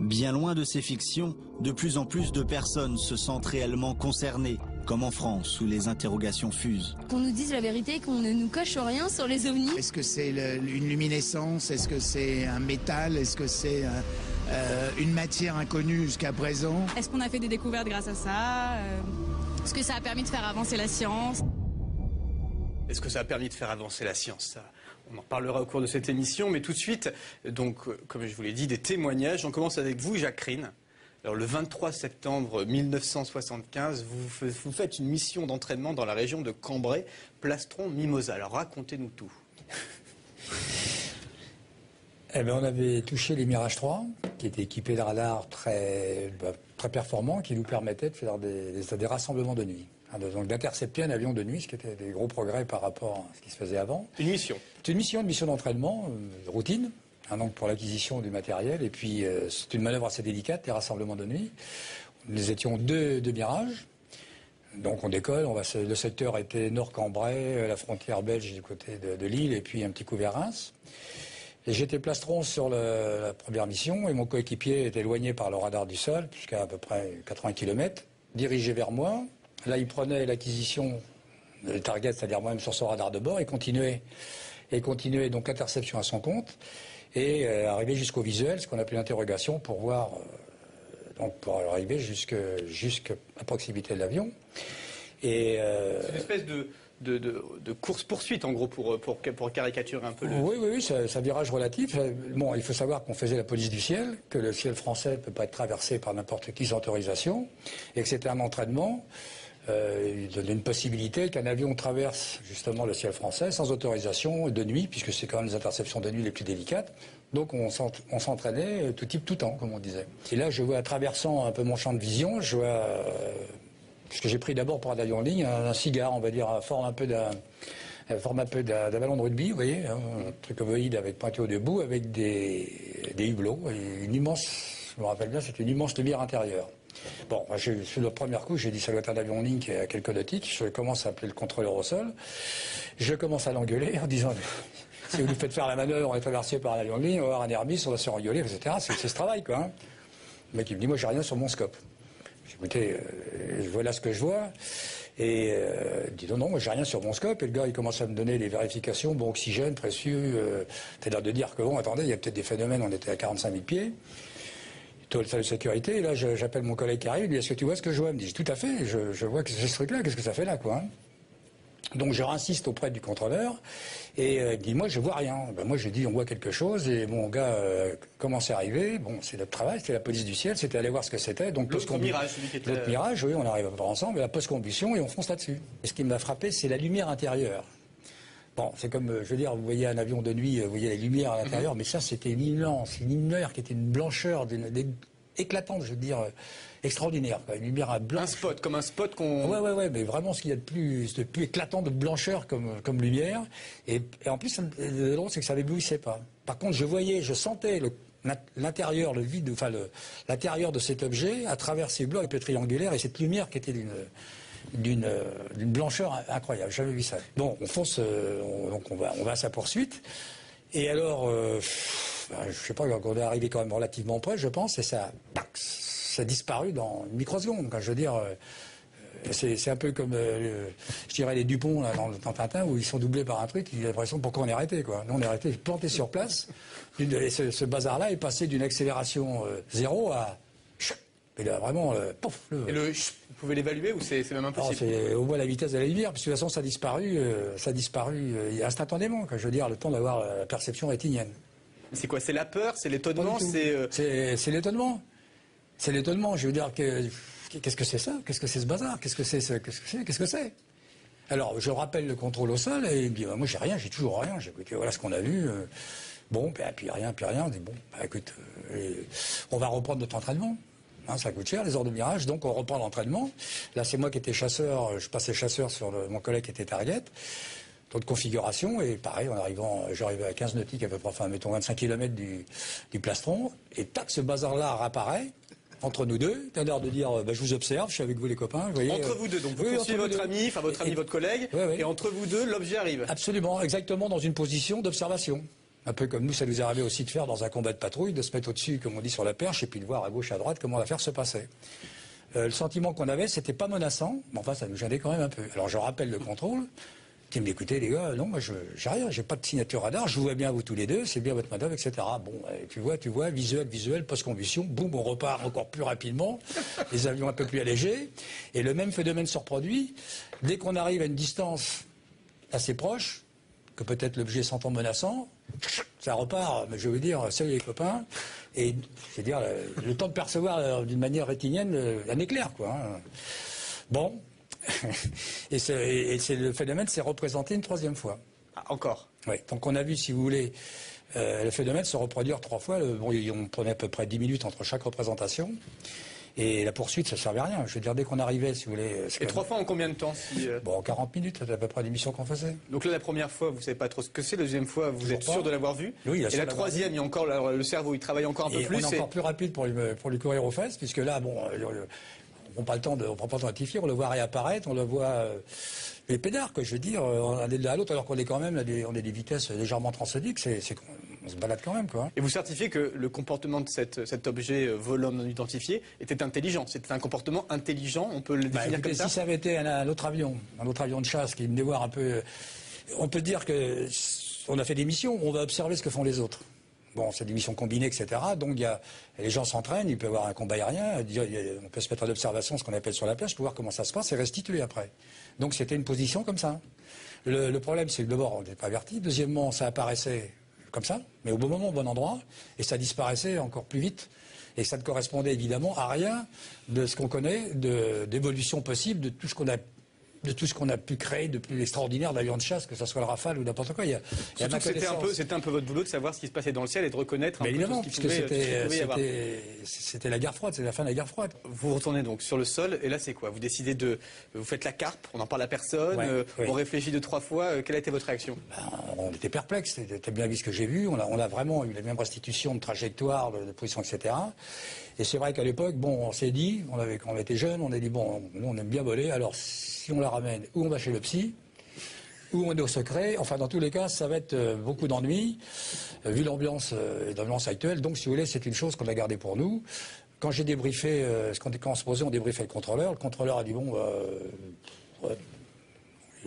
Bien loin de ces fictions, de plus en plus de personnes se sentent réellement concernées, comme en France où les interrogations fusent. Qu'on nous dise la vérité, qu'on ne nous cache rien sur les ovnis. Est-ce que c'est une luminescence? Est-ce que c'est un métal? Est-ce que c'est... un... Euh, une matière inconnue jusqu'à présent. Est-ce qu'on a fait des découvertes grâce à ça? euh, Est-ce que ça a permis de faire avancer la science? Est-ce que ça a permis de faire avancer la science, ça? On en parlera au cours de cette émission, mais tout de suite, donc, comme je vous l'ai dit, des témoignages. On commence avec vous, Jacques Krine. Alors, le vingt-trois septembre mille neuf cent soixante-quinze, vous, vous faites une mission d'entraînement dans la région de Cambrai, plastron Mimosa. Alors, racontez-nous tout. Eh bien, on avait touché les Mirage trois, qui étaient équipés de radars très, bah, très performants, qui nous permettaient de faire des, des, des rassemblements de nuit. Hein, donc d'intercepter un avion de nuit, ce qui était des gros progrès par rapport à ce qui se faisait avant. Une mission. C'est une mission, une mission d'entraînement, euh, routine, hein, donc pour l'acquisition du matériel. Et puis, euh, c'est une manœuvre assez délicate, les rassemblements de nuit. Nous étions deux, deux Mirages. Donc on décolle, on va se, le secteur était Nord-Cambrai, la frontière belge du côté de, de Lille, et puis un petit coup vers Reims. Et j'étais plastron sur le, la première mission, et mon coéquipier était éloigné par le radar du sol, jusqu'à à peu près quatre-vingts kilomètres, dirigé vers moi. Là, il prenait l'acquisition des targets, c'est-à-dire moi-même sur son radar de bord, et continuait, et continuait donc l'interception à son compte, et euh, arrivait jusqu'au visuel, ce qu'on appelait l'interrogation, pour voir, euh, donc pour arriver jusqu'à jusqu à proximité de l'avion. Euh, C'est une espèce de... De, de, de course-poursuite, en gros, pour, pour, pour caricaturer un peu le... Oui, oui, oui, c'est un virage relatif. Bon, il faut savoir qu'on faisait la police du ciel, que le ciel français ne peut pas être traversé par n'importe qui sans autorisation, et que c'était un entraînement, euh, une possibilité qu'un avion traverse justement le ciel français sans autorisation de nuit, puisque c'est quand même les interceptions de nuit les plus délicates. Donc on s'entraînait tout type, tout temps, comme on disait. Et là, je vois, traversant un peu mon champ de vision, je vois... Euh, puisque j'ai pris d'abord par un avion en ligne, un, un cigare, on va dire, à forme un peu d'un forme un peu d'un ballon de rugby, vous voyez, hein, un truc ovoïde avec pointé au debout, avec des, des hublots, et une immense, je me rappelle bien, c'est une immense lumière intérieure. Bon, moi, je, sur le premier coup, j'ai dit ça doit être un avion en ligne qui est à quelques nautiques, je commence à appeler le contrôleur au sol, je commence à l'engueuler en disant... Si vous nous faites faire la manœuvre, on est traversé par un avion de ligne, on va avoir un Hermès, on va se rengueuler, et cetera. C'est ce travail, quoi. Hein. Le mec, il me dit, moi, j'ai rien sur mon scope. J'ai dit, écoutez, euh, voilà ce que je vois. Et euh, il me dit, non, non, moi, j'ai rien sur mon scope. Et le gars, il commence à me donner les vérifications, bon, oxygène, précieux. Euh, c'est-à-dire de dire que, bon, attendez, il y a peut-être des phénomènes, on était à quarante-cinq mille pieds. Tout le salut de sécurité. Et là, j'appelle mon collègue qui arrive, il me dit, est-ce que tu vois ce que je vois? Il me dit, tout à fait, je, je vois que c'est ce truc-là, qu'est-ce que ça fait là, quoi, hein. Donc je réinsiste auprès du contrôleur et euh, il dit moi je vois rien. Ben, moi je dis on voit quelque chose et mon gars euh, comment c'est arrivé? Bon c'est notre travail, c'était la police du ciel, c'était aller voir ce que c'était. Donc l'autre mirage, celui qui était... l'autre mirage, oui on arrive à voir ensemble, la post-combustion et on fonce là-dessus. Et ce qui m'a frappé c'est la lumière intérieure. Bon c'est comme euh, je veux dire vous voyez un avion de nuit, vous voyez les lumières à l'intérieur, mmh. mais ça c'était une immense, une lumière qui était une blancheur d'une, d'une, éclatante je veux dire. Euh, Extraordinaire, quoi. Une lumière à blanc. Un spot, comme un spot qu'on... Ouais, ouais, ouais, mais vraiment ce qu'il y a de plus, de plus éclatant de blancheur comme, comme lumière. Et, et en plus, ça, le drôle, c'est que ça ne m'éblouissait pas. Par contre, je voyais, je sentais le, l'intérieur, le vide, enfin, le, l'intérieur de cet objet à travers ces blocs un peu triangulaires et cette lumière qui était d'une... d'une d'une blancheur incroyable. J'avais vu ça. Bon, on fonce, on, donc on va, on va à sa poursuite. Et alors, euh, ben, je ne sais pas, on est arrivé quand même relativement près, je pense, et ça... Tax, ça a disparu dans une microseconde. Quand je veux dire, euh, c'est, c'est un peu comme, euh, je dirais, les Dupont là, dans le temps Tintin, où ils sont doublés par un truc, ils ont l'impression pourquoi on est arrêté, quoi. Nous, on est arrêté, planté sur place. Et ce, ce bazar-là est passé d'une accélération euh, zéro à... Et là, vraiment, euh, pouf, le... Et le... Vous pouvez l'évaluer ou c'est, c'est même impossible? Non, c'est au moins la vitesse de la lumière, parce que de toute façon, ça a disparu, euh, ça a disparu euh, instantanément, quoi. Je veux dire, le temps d'avoir la perception rétinienne. C'est quoi? C'est la peur? C'est l'étonnement? C'est, euh... c'est, c'est l'étonnement. C'est l'étonnement, je veux dire, que, qu'est-ce que c'est ça? Qu'est-ce que c'est ce bazar? Qu'est-ce que c'est ce, Qu'est-ce que c'est, qu'est-ce que c'est? Alors, je rappelle le contrôle au sol, et il me dit, bah, moi j'ai rien, j'ai toujours rien, j'ai écouté, voilà ce qu'on a vu, euh, bon, bah, puis rien, puis rien, on dit, bon, bah, écoute, euh, on va reprendre notre entraînement, hein, ça coûte cher, les heures de mirage, donc on reprend l'entraînement. Là, c'est moi qui étais chasseur, je passais chasseur sur le, mon collègue qui était target, d'autres configurations, et pareil, en arrivant, j'arrivais à quinze nautiques, à peu près, enfin, mettons vingt-cinq kilomètres du, du plastron, et tac, ce bazar-là réapparaît, entre nous deux, t'as l'air de dire, ben, je vous observe, je suis avec vous les copains, vous voyez. Entre vous deux, donc vous oui, poursuivez votre deux. ami, enfin votre ami, et, votre collègue, oui, oui. et entre vous deux, l'objet arrive. Absolument, exactement dans une position d'observation. Un peu comme nous, ça nous arrivait aussi de faire dans un combat de patrouille, de se mettre au-dessus, comme on dit, sur la perche, et puis de voir à gauche, à droite, comment l'affaire se passait. Euh, le sentiment qu'on avait, c'était pas menaçant, mais enfin, ça nous gênait quand même un peu. Alors je rappelle le contrôle, qui me dit, écoutez les gars, non, moi je, j'ai rien, j'ai pas de signature radar, je vous vois bien vous tous les deux, c'est bien votre main d'œuvre, et cetera. Bon, et tu vois, tu vois, visuel, visuel, post-combustion, boum, on repart encore plus rapidement, les avions un peu plus allégés, et le même phénomène se reproduit. Dès qu'on arrive à une distance assez proche, que peut-être l'objet s'entend menaçant, ça repart, mais je veux dire, salut les copains, et c'est-à-dire le, le temps de percevoir d'une manière rétinienne un éclair, quoi. Hein. Bon. et, c'est, et c'est, le phénomène s'est représenté une troisième fois. Ah, encore? Oui. Donc on a vu, si vous voulez, euh, le phénomène se reproduire trois fois. Le, bon, on prenait à peu près dix minutes entre chaque représentation. Et la poursuite, ça ne servait à rien. Je veux dire, dès qu'on arrivait, si vous voulez... Et trois fois en combien de temps si, euh... Bon, en quarante minutes, c'était à peu près l'émission qu'on faisait. Donc là, la première fois, vous ne savez pas trop ce que c'est. La deuxième fois, vous Toujours êtes pas. sûr de l'avoir vu. Oui, et la troisième, il y a encore la, le cerveau, il travaille encore un et peu plus. On est et... encore plus rapide pour lui, pour lui courir aux fesses, puisque là, bon... Euh, le, On ne prend pas le temps d'identifier, on le voit réapparaître, on le voit... Euh, les pédards, quoi, je veux dire, on est de l'un à l'autre, alors qu'on est quand même, on est des vitesses légèrement transodiques, c'est, c'est, on se balade quand même, quoi. Et vous certifiez que le comportement de cette, cet objet volant non identifié était intelligent, c'était un comportement intelligent, on peut le définir bah, écoutez, comme ça? Si ça avait été un, un autre avion, un autre avion de chasse qui venait voir un peu... On peut dire qu'on a fait des missions, on va observer ce que font les autres. Bon, c'est des missions combinées, et cetera. Donc, y a, les gens s'entraînent, il peut y avoir un combat aérien, y a, y a, on peut se mettre à l'observation, ce qu'on appelle sur la plage, pour voir comment ça se passe et restituer après. Donc, c'était une position comme ça. Le, le problème, c'est que d'abord, on n'était pas averti. Deuxièmement, ça apparaissait comme ça, mais au bon moment, au bon endroit, et ça disparaissait encore plus vite. Et ça ne correspondait évidemment à rien de ce qu'on connaît, de, d'évolution possible, de tout ce qu'on a de tout ce qu'on a pu créer de plus extraordinaire d'avions de chasse, que ce soit le Rafale ou n'importe quoi. C'était un peu, c'était un peu votre boulot de savoir ce qui se passait dans le ciel et de reconnaître un peu tout ce qui pouvait. C'était la guerre froide, c'est la fin de la guerre froide. Vous retournez donc sur le sol et là c'est quoi? Vous décidez de... Vous faites la carpe, on n'en parle à personne, ouais, euh, oui. on réfléchit deux, trois fois. Euh, quelle a été votre réaction? Ben, on était perplexe, c'était bien vu ce que j'ai vu. On a, on a vraiment eu la même restitution de trajectoire, de, de position, et cetera. Et c'est vrai qu'à l'époque, bon, on s'est dit, on avait, quand on était jeunes, on a dit, bon, nous on aime bien voler, alors si on la ramène, ou on va chez le psy, ou on est au secret, enfin dans tous les cas, ça va être euh, beaucoup d'ennuis, euh, vu l'ambiance euh, l'ambiance actuelle. Donc si vous voulez, c'est une chose qu'on a gardée pour nous. Quand j'ai débriefé, euh, quand, quand on se posait, on débriefait le contrôleur, le contrôleur a dit, bon, euh, ouais.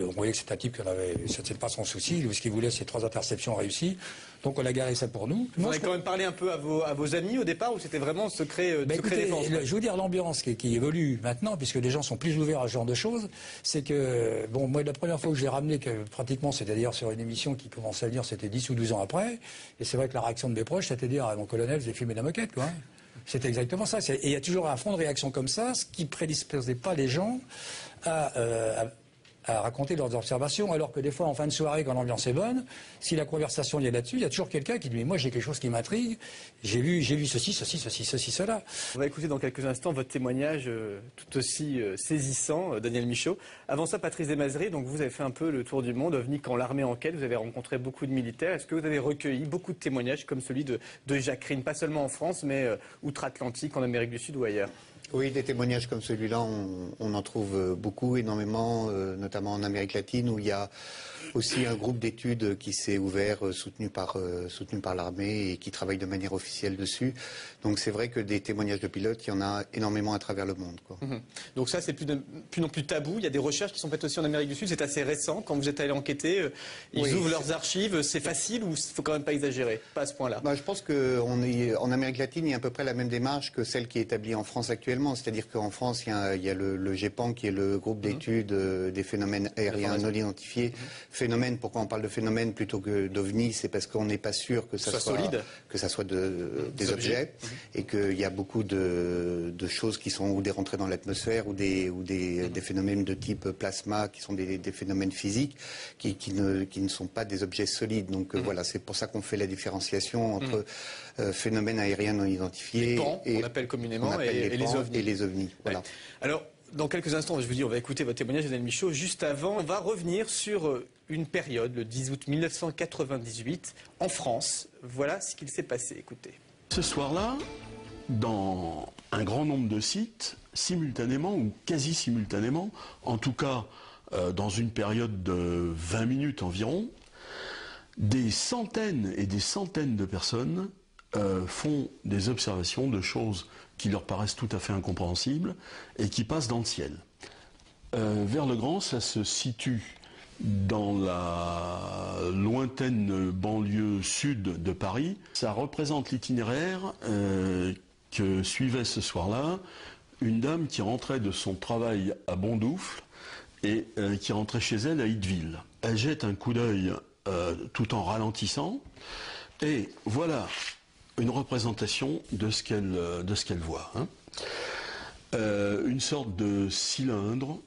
On voyait que c'était un type qui n'avait pas son souci, ce qu'il voulait, c'est trois interceptions réussies. Donc on a garé ça pour nous. Vous en avez quand même parlé un peu à vos, à vos amis au départ, ou c'était vraiment secret, euh, ben secret écoutez, défense le, je veux dire, l'ambiance qui, qui évolue maintenant, puisque les gens sont plus ouverts à ce genre de choses, c'est que, bon, moi, la première fois que je l'ai ramené, que, pratiquement, c'était d'ailleurs sur une émission qui commençait à venir, c'était dix ou douze ans après, et c'est vrai que la réaction de mes proches, c'était de dire à mon colonel, vous avez fumé la moquette, quoi. C'est exactement ça. Et il y a toujours un front de réaction comme ça, ce qui ne prédisposait pas les gens à... Euh, à à raconter leurs observations, alors que des fois, en fin de soirée, quand l'ambiance est bonne, si la conversation y est là-dessus, il y a toujours quelqu'un qui dit « mais moi, j'ai quelque chose qui m'intrigue, j'ai vu, j'ai vu ceci, ceci, ceci, ceci, cela ». On va écouter dans quelques instants votre témoignage euh, tout aussi euh, saisissant, euh, Daniel Michaud. Avant ça, Patrice Desmazeries, donc vous avez fait un peu le tour du monde, OVNI quand l'armée enquête, vous avez rencontré beaucoup de militaires. Est-ce que vous avez recueilli beaucoup de témoignages comme celui de, de Jacques Krine, pas seulement en France, mais euh, outre-Atlantique, en Amérique du Sud ou ailleurs? Oui, des témoignages comme celui-là, on, on en trouve beaucoup, énormément, euh, notamment en Amérique latine, où il y a aussi un groupe d'études qui s'est ouvert, euh, soutenu par, euh, soutenu par l'armée et qui travaille de manière officielle dessus. Donc c'est vrai que des témoignages de pilotes, il y en a énormément à travers le monde, quoi. Mmh. Donc ça, c'est plus, plus non plus tabou. Il y a des recherches qui sont faites aussi en Amérique du Sud. C'est assez récent. Quand vous êtes allé enquêter, euh, ils oui, ouvrent leurs archives. C'est facile ou il ne faut quand même pas exagérer? Pas à ce point-là. Bah, je pense qu'en Amérique latine, il y a à peu près la même démarche que celle qui est établie en France actuellement. C'est-à-dire qu'en France, il y a, il y a le, le Gepan, qui est le groupe d'études euh, des phénomènes aériens non identifiés. Mmh. Phénomène, pourquoi on parle de phénomène plutôt que d'ovni? C'est parce qu'on n'est pas sûr que ça soit, soit solide, que ça soit de, euh, des, des objets, objets. Mmh. Et qu'il y a beaucoup de, de choses qui sont ou des rentrées dans l'atmosphère ou, des, ou des, mmh. des phénomènes de type plasma, qui sont des, des phénomènes physiques, qui, qui, ne, qui ne sont pas des objets solides. Donc euh, mmh. voilà, c'est pour ça qu'on fait la différenciation entre mmh. euh, phénomènes aériens non identifiés, les pans, et on appelle communément, on appelle et, les et les et les ovnis. Voilà. Ouais. Alors, dans quelques instants, je vous dis, on va écouter votre témoignage, Daniel Michaud. Juste avant, on va revenir sur une période, le dix août mille neuf cent quatre-vingt-dix-huit, en France. Voilà ce qu'il s'est passé. Écoutez. Ce soir-là, dans un grand nombre de sites, simultanément ou quasi simultanément, en tout cas euh, dans une période de vingt minutes environ, des centaines et des centaines de personnes euh, font des observations de choses qui leur paraissent tout à fait incompréhensibles et qui passent dans le ciel. Euh, vers le Grand, ça se situe dans la lointaine banlieue sud de Paris. Ça représente l'itinéraire euh, que suivait ce soir-là une dame qui rentrait de son travail à Bondoufle et euh, qui rentrait chez elle à Itteville. Elle jette un coup d'œil euh, tout en ralentissant et voilà une représentation de ce qu'elle de ce qu'elle voit, hein. Euh, une sorte de cylindre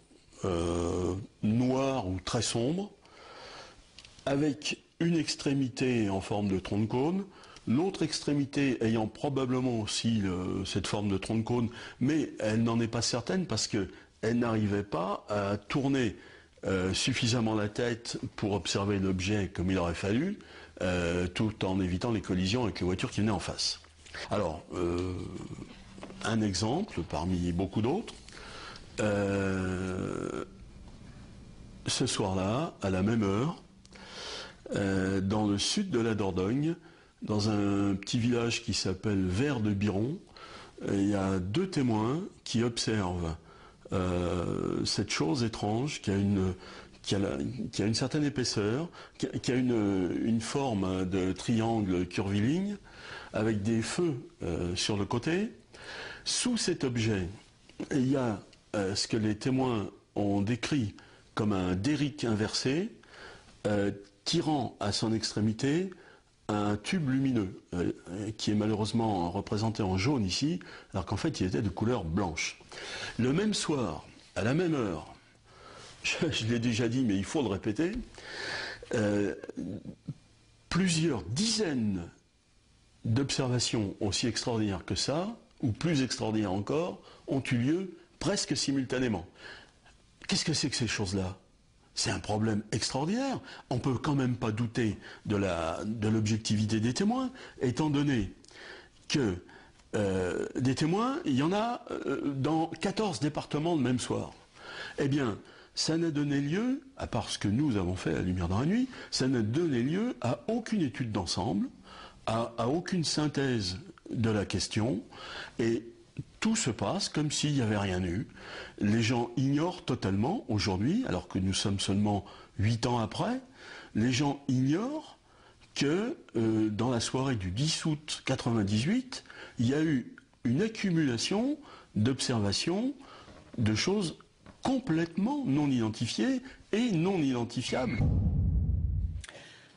euh, noir ou très sombre, avec une extrémité en forme de tronc de cône, l'autre extrémité ayant probablement aussi le, cette forme de tronc de cône, mais elle n'en est pas certaine parce que elle n'arrivait pas à tourner euh, suffisamment la tête pour observer l'objet comme il aurait fallu, Euh, tout en évitant les collisions avec les voitures qui venaient en face. Alors, euh, un exemple parmi beaucoup d'autres, euh, ce soir-là, à la même heure, euh, dans le sud de la Dordogne, dans un petit village qui s'appelle Vert-de-Biron, il y a deux témoins qui observent euh, cette chose étrange qui a une... Qui a, la, qui a une certaine épaisseur, qui a, qui a une, une forme de triangle curviligne, avec des feux euh, sur le côté. Sous cet objet, il y a euh, ce que les témoins ont décrit comme un déric inversé, euh, tirant à son extrémité un tube lumineux, euh, qui est malheureusement représenté en jaune ici, alors qu'en fait il était de couleur blanche. Le même soir, à la même heure, je, je l'ai déjà dit, mais il faut le répéter, euh, plusieurs dizaines d'observations aussi extraordinaires que ça, ou plus extraordinaires encore, ont eu lieu presque simultanément. Qu'est-ce que c'est que ces choses-là? C'est un problème extraordinaire. On ne peut quand même pas douter de la, de l'objectivité des témoins, étant donné que euh, des témoins, il y en a euh, dans quatorze départements le même soir. Eh bien, ça n'a donné lieu, à part ce que nous avons fait à la lumière dans la nuit, ça n'a donné lieu à aucune étude d'ensemble, à, à aucune synthèse de la question, et tout se passe comme s'il n'y avait rien eu. Les gens ignorent totalement aujourd'hui, alors que nous sommes seulement huit ans après, les gens ignorent que euh, dans la soirée du dix août quatre-vingt-dix-huit, il y a eu une accumulation d'observations de choses complètement non identifiées et non identifiables.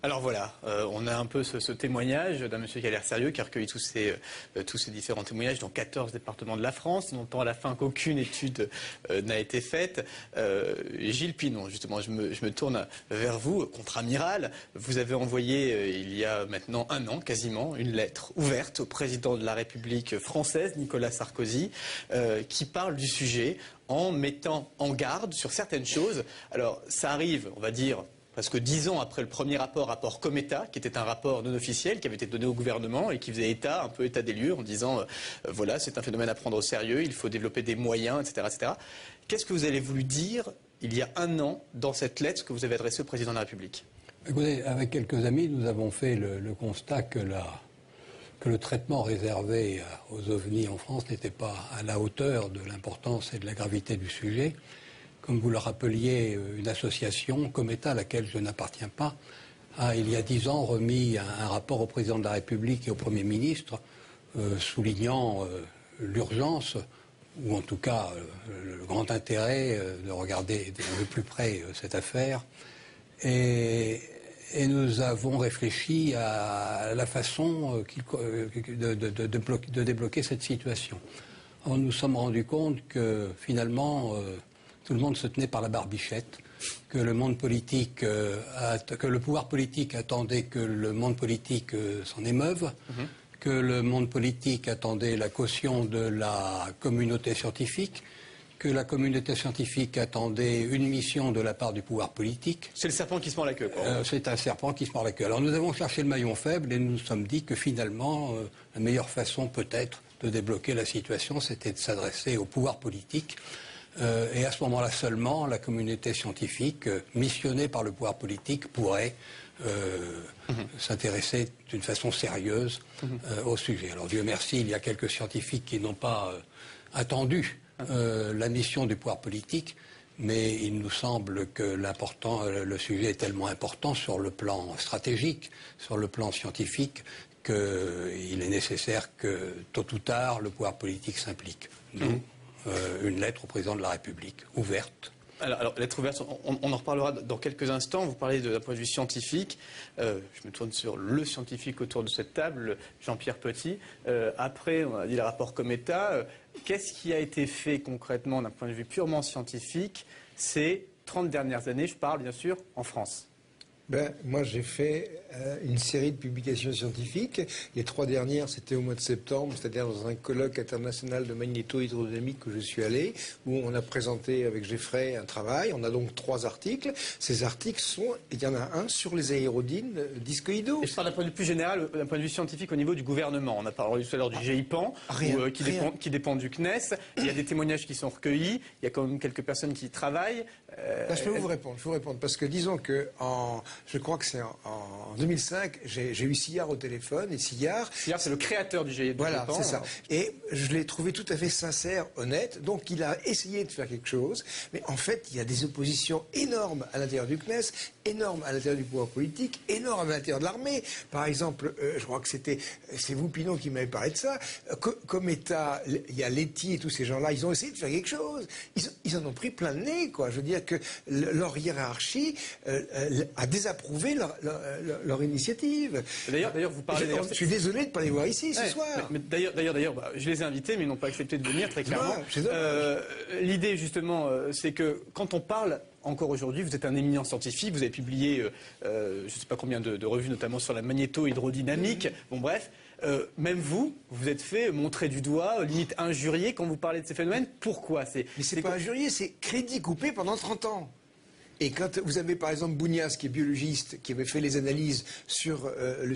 Alors voilà, euh, on a un peu ce, ce témoignage d'un monsieur qui a l'air sérieux, qui a recueilli tous ces, euh, tous ces différents témoignages dans quatorze départements de la France, n'entend à la fin qu'aucune étude euh, n'a été faite. Euh, Gilles Pinon, justement, je me, je me tourne vers vous, contre-amiral. Vous avez envoyé, euh, il y a maintenant un an quasiment, une lettre ouverte au président de la République française, Nicolas Sarkozy, euh, qui parle du sujet en mettant en garde sur certaines choses. Alors, ça arrive, on va dire... Parce que dix ans après le premier rapport, rapport Cometa, qui était un rapport non officiel, qui avait été donné au gouvernement et qui faisait état, un peu état des lieux, en disant euh, voilà, c'est un phénomène à prendre au sérieux, il faut développer des moyens, et cetera, et cetera. Qu'est-ce que vous avez voulu dire il y a un an dans cette lettre que vous avez adressée au président de la République? Écoutez, avec quelques amis, nous avons fait le, le constat que, la, que le traitement réservé aux ovnis en France n'était pas à la hauteur de l'importance et de la gravité du sujet. Comme vous le rappeliez, une association, Cometa, à laquelle je n'appartiens pas, a, il y a dix ans, remis un, un rapport au président de la République et au Premier ministre, euh, soulignant euh, l'urgence, ou en tout cas euh, le grand intérêt euh, de regarder de plus près euh, cette affaire. Et, et nous avons réfléchi à la façon euh, de, de, de, de, bloquer, de débloquer cette situation. Or, nous nous sommes rendus compte que, finalement... Euh, tout le monde se tenait par la barbichette, que le monde politique, euh, que le pouvoir politique attendait que le monde politique euh, s'en émeuve, mmh. que le monde politique attendait la caution de la communauté scientifique, que la communauté scientifique attendait une mission de la part du pouvoir politique. C'est le serpent qui se mord la queue, quoi. Euh, C'est un serpent qui se mord la queue. Alors nous avons cherché le maillon faible et nous nous sommes dit que finalement, euh, la meilleure façon peut-être de débloquer la situation, c'était de s'adresser au pouvoir politique. Euh, et à ce moment-là seulement, la communauté scientifique, euh, missionnée par le pouvoir politique, pourrait euh, mmh. s'intéresser d'une façon sérieuse mmh. euh, au sujet. Alors Dieu merci, il y a quelques scientifiques qui n'ont pas euh, attendu euh, la mission du pouvoir politique, mais il nous semble que l'important, euh, le sujet est tellement important sur le plan stratégique, sur le plan scientifique, qu'il est nécessaire que, tôt ou tard, le pouvoir politique s'implique. Nous, mmh. Euh, une lettre au président de la République, ouverte. Alors, alors lettre ouverte, on, on en reparlera dans quelques instants. Vous parlez d'un point de vue scientifique. Euh, je me tourne sur le scientifique autour de cette table, Jean-Pierre Petit. Euh, après, on a dit le rapport Cometa. Euh, Qu'est-ce qui a été fait concrètement d'un point de vue purement scientifique ces trente dernières années? Je parle bien sûr en France. Ben, moi, j'ai fait euh, une série de publications scientifiques. Les trois dernières, c'était au mois de septembre, c'est-à-dire dans un colloque international de magnéto-hydrodynamique que je suis allé, où on a présenté avec Geffrey un travail. On a donc trois articles. Ces articles sont, il y en a un sur les aérodines discoïdaux. Et je parle d'un point de vue plus général, d'un point de vue scientifique au niveau du gouvernement. On a parlé tout à l'heure du G I P A N, rien, où, euh, qui, dépend, qui dépend du Cnes. Il y a des témoignages qui sont recueillis. Il y a quand même quelques personnes qui y travaillent. Euh, ben, je peux vous répondre, je peux vous répondre, parce que disons que en... Je crois que c'est en, en deux mille cinq, j'ai eu Sillard au téléphone, et Sillard... Sillard, c'est le créateur du G I P A N. Voilà, c'est ça. Et je l'ai trouvé tout à fait sincère, honnête, donc il a essayé de faire quelque chose, mais en fait, il y a des oppositions énormes à l'intérieur du Cnes, énormes à l'intérieur du pouvoir politique, énormes à l'intérieur de l'armée. Par exemple, euh, je crois que c'était... C'est vous, Pinon, qui m'avez parlé de ça. Co comme État, il y a Leti et tous ces gens-là, ils ont essayé de faire quelque chose. Ils, ils en ont pris plein de nez, quoi. Je veux dire que le, leur hiérarchie euh, a désapprouvé approuver leur, leur, leur, leur initiative. D'ailleurs, vous parlez... Je, je suis désolé de ne pas les voir ici ce ouais, soir. D'ailleurs, d'ailleurs, bah, je les ai invités, mais ils n'ont pas accepté de venir, très clairement. Euh, L'idée, justement, euh, c'est que quand on parle encore aujourd'hui. Vous êtes un éminent scientifique, vous avez publié euh, je ne sais pas combien de, de revues, notamment sur la magnéto-hydrodynamique. Bon bref, euh, même vous, vous êtes fait montrer du doigt, limite injurié quand vous parlez de ces phénomènes. Pourquoi? Mais c'est pas injurié, c'est crédit coupé pendant trente ans. Et quand vous avez par exemple Bougnas, qui est biologiste, qui avait fait les analyses sur euh,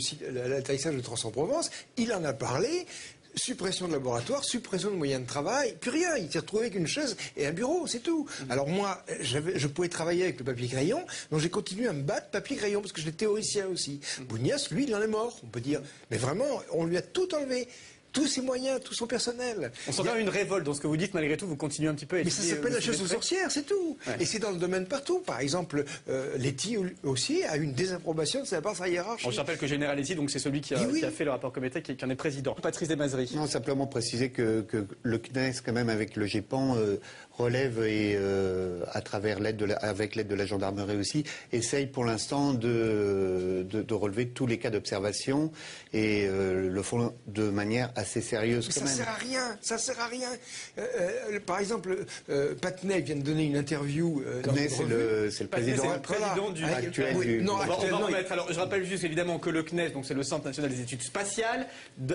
l'atterrissage de Trans-en-Provence, il en a parlé. Suppression de laboratoire, suppression de moyens de travail, plus rien. Il s'est retrouvé avec une chaise et un bureau, c'est tout. Alors moi, je pouvais travailler avec le papier-crayon, donc j'ai continué à me battre papier-crayon, parce que j'étais théoricien aussi. Bougnas, lui, il en est mort, on peut dire. Mais vraiment, on lui a tout enlevé. Tous ses moyens, tout son personnel. On sent bien une révolte dans ce que vous dites, malgré tout, vous continuez un petit peu à essayer. Mais ça s'appelle la chasse aux sorcières, c'est tout. Ouais. Et c'est dans le domaine partout. Par exemple, euh, Leti aussi a une désapprobation de sa part, sa hiérarchie. On se rappelle que Général Leti, donc c'est celui qui a, oui. qui a fait le rapport Cometa, qui, qui en est président. Patrice Desmazeries. Non, simplement préciser que, que le Cnes, quand même, avec le Gepan, euh, relève et euh, à travers l'aide de la, avec l'aide de la gendarmerie aussi, essaye pour l'instant de, de, de relever tous les cas d'observation et euh, le font de manière assez sérieuse. Mais quand ça même. Sert à rien, ça sert à rien. Euh, euh, par exemple, euh, Patenay vient de donner une interview. Euh, Patenay, c'est le, le président, le président du, actuel oui, du. Non, du actuel, on va remettre. Alors, je rappelle juste évidemment que le Cnes, donc c'est le Centre national des études spatiales,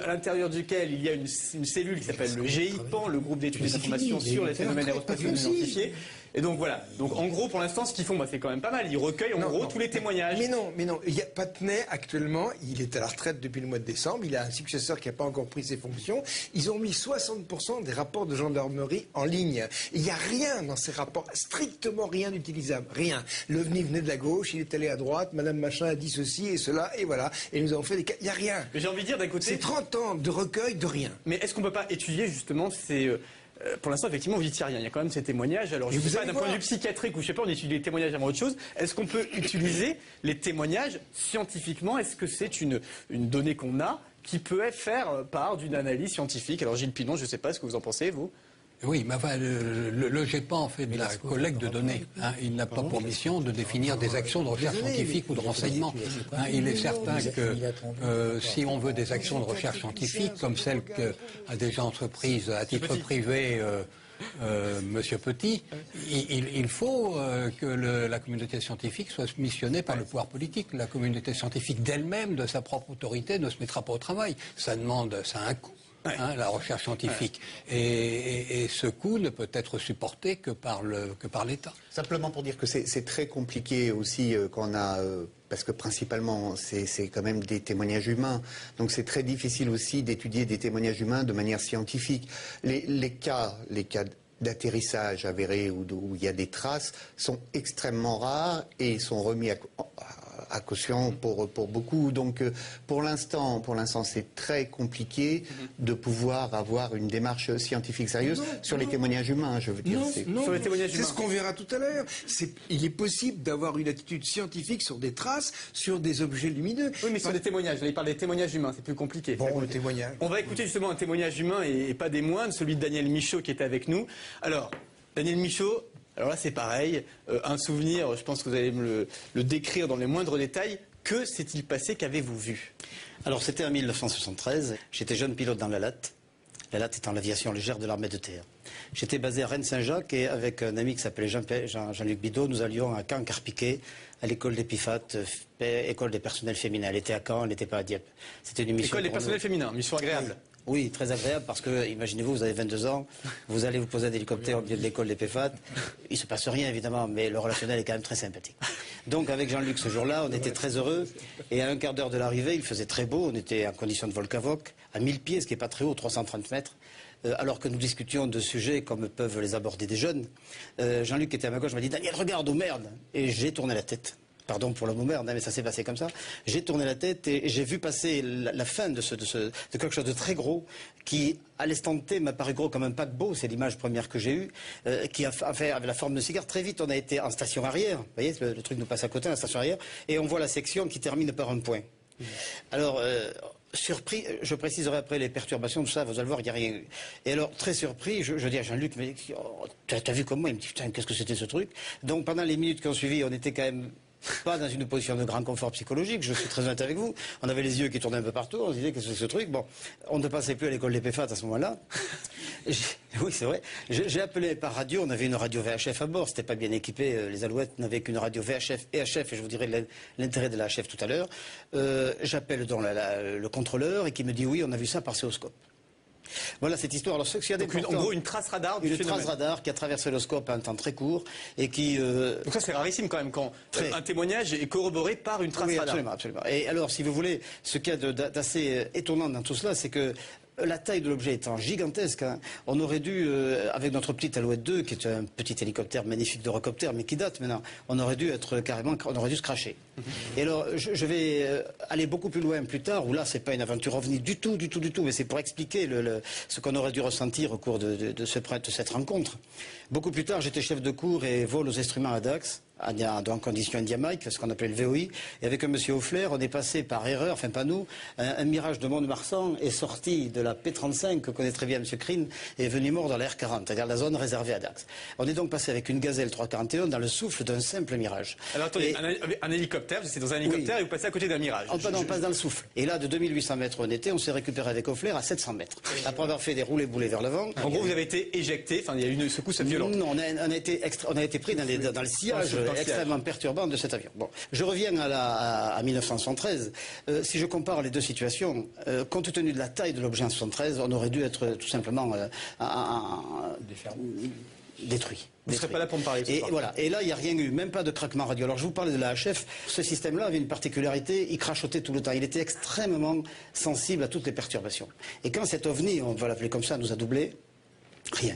à l'intérieur duquel il y a une, une cellule qui s'appelle le G I P A N, le groupe d'études et d'informations sur les phénomènes aérospatiaux. Identifié. Et donc voilà. Donc en gros, pour l'instant, ce qu'ils font, bah, c'est quand même pas mal. Ils recueillent en non, gros non. tous les témoignages. Mais non, mais non. Il y a Patenay actuellement, il est à la retraite depuis le mois de décembre. Il a un successeur qui n'a pas encore pris ses fonctions. Ils ont mis soixante pour cent des rapports de gendarmerie en ligne. Il n'y a rien dans ces rapports, strictement rien d'utilisable, rien. L'OVNI venait de la gauche, il est allé à droite. Madame Machin a dit ceci et cela et voilà. Et nous avons fait des cas. Il n'y a rien. J'ai envie de dire d'un côté. C'est trente ans de recueil de rien. Mais est-ce qu'on peut pas étudier justement ces euh... Euh, pour l'instant, effectivement, vous dites rien. Il y a quand même ces témoignages. Alors, je ne sais pas, d'un point de vue psychiatrique ou je ne sais pas, on étudie les témoignages avant autre chose. Est-ce qu'on peut utiliser les témoignages scientifiquement? Est-ce que c'est une, une donnée qu'on a qui peut faire part d'une analyse scientifique? Alors, Gilles Pinon, je ne sais pas ce que vous en pensez, vous. Oui, mais enfin, le, le, le Gepan fait de la collecte de données. Hein. Il n'a pas pour mission de définir des actions de recherche scientifique ou de renseignement. Hein. Il est certain que euh, si on veut des actions de recherche scientifique, comme celles qu'a déjà entreprises à titre privé euh, euh, Monsieur Petit, il, il faut euh, que le, la communauté scientifique soit missionnée par le pouvoir politique. La communauté scientifique d'elle-même, de sa propre autorité, ne se mettra pas au travail. Ça demande, ça a un coût. Hein, la recherche scientifique. Ouais. Et, et, et ce coût ne peut être supporté que par le, que par l'État. Simplement pour dire que c'est très compliqué aussi euh, qu'on a... Euh... Parce que principalement, c'est quand même des témoignages humains. Donc c'est très difficile aussi d'étudier des témoignages humains de manière scientifique. Les, les cas, les cas d'atterrissage avérés où, où il y a des traces sont extrêmement rares et sont remis à, à caution pour, pour beaucoup. Donc pour l'instant, pour l'instant, c'est très compliqué de pouvoir avoir une démarche scientifique sérieuse non, sur non. les témoignages humains, je veux dire. Non, non, sur les témoignages humains. C'est ce qu'on verra tout à l'heure. Il est possible d'avoir une attitude scientifique sur des traces, sur des objets lumineux. Oui, mais sur des témoignages. Là, il parle des témoignages humains, c'est plus compliqué. Bon, le témoignage. On va écouter justement un témoignage humain et, et pas des moindres, celui de Daniel Michaud qui était avec nous. Alors, Daniel Michaud, alors là c'est pareil, euh, un souvenir, je pense que vous allez me le, le décrire dans les moindres détails. Que s'est-il passé? Qu'avez-vous vu? Alors c'était en mille neuf cent soixante-treize, j'étais jeune pilote dans la L A T. La L A T étant l'aviation légère de l'armée de terre. J'étais basé à Rennes-Saint-Jacques et avec un ami qui s'appelait Jean-Luc Bidot, nous allions à Caen-Carpiquet, à l'école des P I F A T, école des personnels féminins. Elle était à Caen, elle n'était pas à Dieppe. C'était une mission. École des personnels féminins, mission agréable. Oui, oui, très agréable parce que, imaginez-vous, vous avez vingt-deux ans, vous allez vous poser un hélicoptère au milieu de l'école des P I F A T. Il ne se passe rien évidemment, mais le relationnel est quand même très sympathique. Donc avec Jean-Luc ce jour-là, on était très heureux et à un quart d'heure de l'arrivée, il faisait très beau, on était en condition de Volcavoc, à mille pieds, ce qui n'est pas très haut, trois cent trente mètres. Euh, alors que nous discutions de sujets comme peuvent les aborder des jeunes, euh, Jean-Luc qui était à ma gauche m'a dit « Daniel, regarde, oh merde !» Et j'ai tourné la tête. Pardon pour le mot merde, mais ça s'est passé comme ça. J'ai tourné la tête et j'ai vu passer la, la fin de, ce, de, ce, de quelque chose de très gros qui, à l'instant T, m'a paru gros comme un paquebot. C'est l'image première que j'ai eue, euh, qui a fait avec la forme de cigare. Très vite, on a été en station arrière. Vous voyez, le, le truc nous passe à côté, la station arrière. Et on voit la section qui termine par un point. Alors... Euh, surpris, je préciserai après les perturbations, tout ça, vous allez voir, il n'y a rien eu. Et alors, très surpris, je, je dis à Jean-Luc, mais oh, t'as vu comme moi? Il me dit, putain, qu'est-ce que c'était ce truc? Donc pendant les minutes qui ont suivi, on était quand même pas dans une position de grand confort psychologique, je suis très honnête avec vous. On avait les yeux qui tournaient un peu partout, on se disait qu'est-ce que c'est ce truc. Bon, on ne passait plus à l'école des P F A T à ce moment-là. Oui, c'est vrai. J'ai appelé par radio, on avait une radio V H F à bord, c'était pas bien équipé, les Alouettes n'avaient qu'une radio V H F et H F, et je vous dirai l'intérêt de la H F tout à l'heure. Euh, J'appelle dans la, la, le contrôleur et qui me dit oui, on a vu ça par séoscope. Voilà cette histoire. Alors, ce qu'il y a donc une, en gros, une trace radar du Une phénomène. trace radar qui a traversé le scope à un temps très court et qui... Euh... Donc ça, c'est rarissime quand même, quand très... un témoignage est corroboré par une trace oui, radar. Absolument, absolument. Et alors, si vous voulez, ce qu'il y a d'assez étonnant dans tout cela, c'est que la taille de l'objet étant gigantesque, hein, on aurait dû, euh, avec notre petite Alouette deux, qui est un petit hélicoptère magnifique de recoptère, mais qui date maintenant, on aurait dû être carrément, on aurait dû se cracher. Et alors, je, je vais euh, aller beaucoup plus loin plus tard, où là, c'est pas une aventure ovni du tout, du tout, du tout, mais c'est pour expliquer le, le, ce qu'on aurait dû ressentir au cours de, de, de, ce, de cette rencontre. Beaucoup plus tard, j'étais chef de cours et vol aux instruments à Dax, en condition indiamaique, ce qu'on appelait le V O I, et avec un monsieur Hoffler, on est passé par erreur, enfin pas nous, un, un mirage de Mont-de-Marsan est sorti de la P trente-cinq, que connaît très bien monsieur Krine, et est venu mort dans la R quarante, c'est-à-dire la zone réservée à Dax. On est donc passé avec une Gazelle trois cent quarante et un dans le souffle d'un simple mirage. Alors attendez, et... un, un hélicoptère, c'est dans un hélicoptère oui. et vous passez à côté d'un mirage. On, je, non, je... on passe dans le souffle. Et là, de deux mille huit cents mètres on était, on s'est récupéré avec Hoffler à sept cents mètres. Après avoir fait des roulés-boulés vers l'avant. En gros, vous avez été éjecté, enfin il y a eu une secousse violente. Non, on a, on a, été, extra... on a été pris dans, les, dans le sillage. Ah, extrêmement perturbant de cet avion. Bon, je reviens à, la, à mille neuf cent soixante-treize. Euh, si je compare les deux situations, euh, compte tenu de la taille de l'objet en soixante-treize, on aurait dû être tout simplement euh, à, à, détruit. Vous ne serez pas là pour me parler. Et, voilà. Et là, il n'y a rien eu, même pas de craquement radio. Alors, je vous parlais de la H F. Ce système-là avait une particularité, il crachotait tout le temps. Il était extrêmement sensible à toutes les perturbations. Et quand cet ovni, on va l'appeler comme ça, nous a doublé, rien.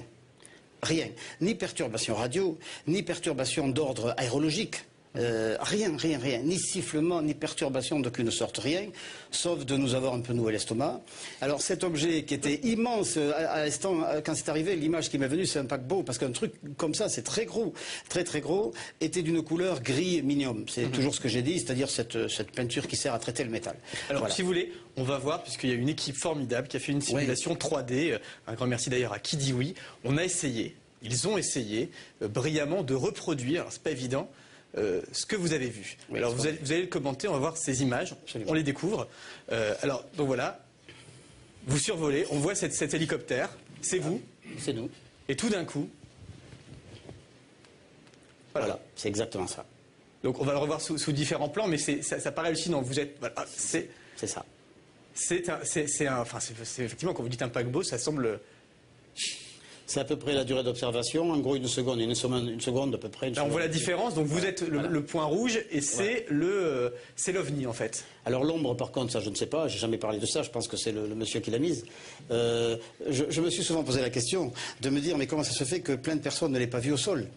Rien. Ni perturbation radio, ni perturbation d'ordre aérologique. Euh, rien, rien, rien. Ni sifflement, ni perturbation d'aucune sorte. Rien. Sauf de nous avoir un peu noué l'estomac. Alors cet objet qui était immense, à, à l'instant, quand c'est arrivé, l'image qui m'est venue, c'est un paquebot. Parce qu'un truc comme ça, c'est très gros, très très gros, était d'une couleur gris minium. C'est mm-hmm. toujours ce que j'ai dit, c'est-à-dire cette, cette peinture qui sert à traiter le métal. Alors voilà. Si vous voulez, on va voir, puisqu'il y a une équipe formidable qui a fait une simulation ouais. trois D. Un grand merci d'ailleurs à qui dit oui. On a essayé, ils ont essayé euh, brillamment de reproduire, alors c'est pas évident, Euh, ce que vous avez vu. Oui, alors vous allez, vous allez le commenter, on va voir ces images, Absolument. on les découvre. Euh, alors, donc voilà, vous survolez, on voit cette, cet hélicoptère, c'est ah, vous. C'est nous. Et tout d'un coup... Voilà, voilà c'est exactement ça. Donc on va le revoir sous, sous différents plans, mais ça, ça paraît hallucinant. Vous êtes... Voilà, c'est ça. C'est un... c'est un enfin, c'est, c'est, effectivement, quand vous dites un paquebot, ça semble... C'est à peu près la durée d'observation, en gros une seconde, une seconde, une seconde à peu près. Alors on voit la différence, donc vous ouais, êtes le, voilà. le point rouge et c'est ouais. l'ovni en fait. Alors l'ombre par contre, ça je ne sais pas, j'ai jamais parlé de ça, je pense que c'est le, le monsieur qui l'a mise. Euh, je, je me suis souvent posé la question de me dire mais comment ça se fait que plein de personnes ne l'aient pas vu au sol ?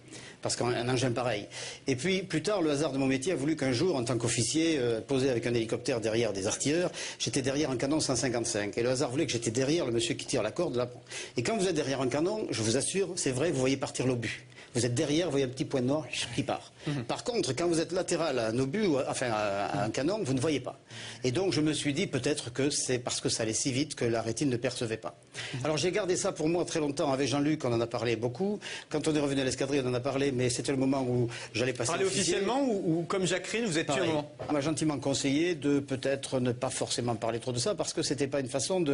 Parce qu'un engin pareil. Et puis, plus tard, le hasard de mon métier a voulu qu'un jour, en tant qu'officier, euh, posé avec un hélicoptère derrière des artilleurs, j'étais derrière un canon cent cinquante-cinq. Et le hasard voulait que j'étais derrière le monsieur qui tire la corde, là. Et quand vous êtes derrière un canon, je vous assure, c'est vrai, vous voyez partir l'obus. Vous êtes derrière, vous voyez un petit point noir qui part. Mm-hmm. Par contre, quand vous êtes latéral à un obus, ou à, enfin à, à un canon, vous ne voyez pas. Et donc, je me suis dit, peut-être que c'est parce que ça allait si vite que la rétine ne percevait pas. Mm-hmm. Alors, j'ai gardé ça pour moi très longtemps. Avec Jean-Luc, on en a parlé beaucoup. Quand on est revenu à l'escadrille, on en a parlé. Mais c'était le moment où j'allais passer Parler officier. officiellement ou, ou comme Jacques Krine, vous êtes tué un moment. On m'a gentiment conseillé de peut-être ne pas forcément parler trop de ça parce que ce n'était pas une façon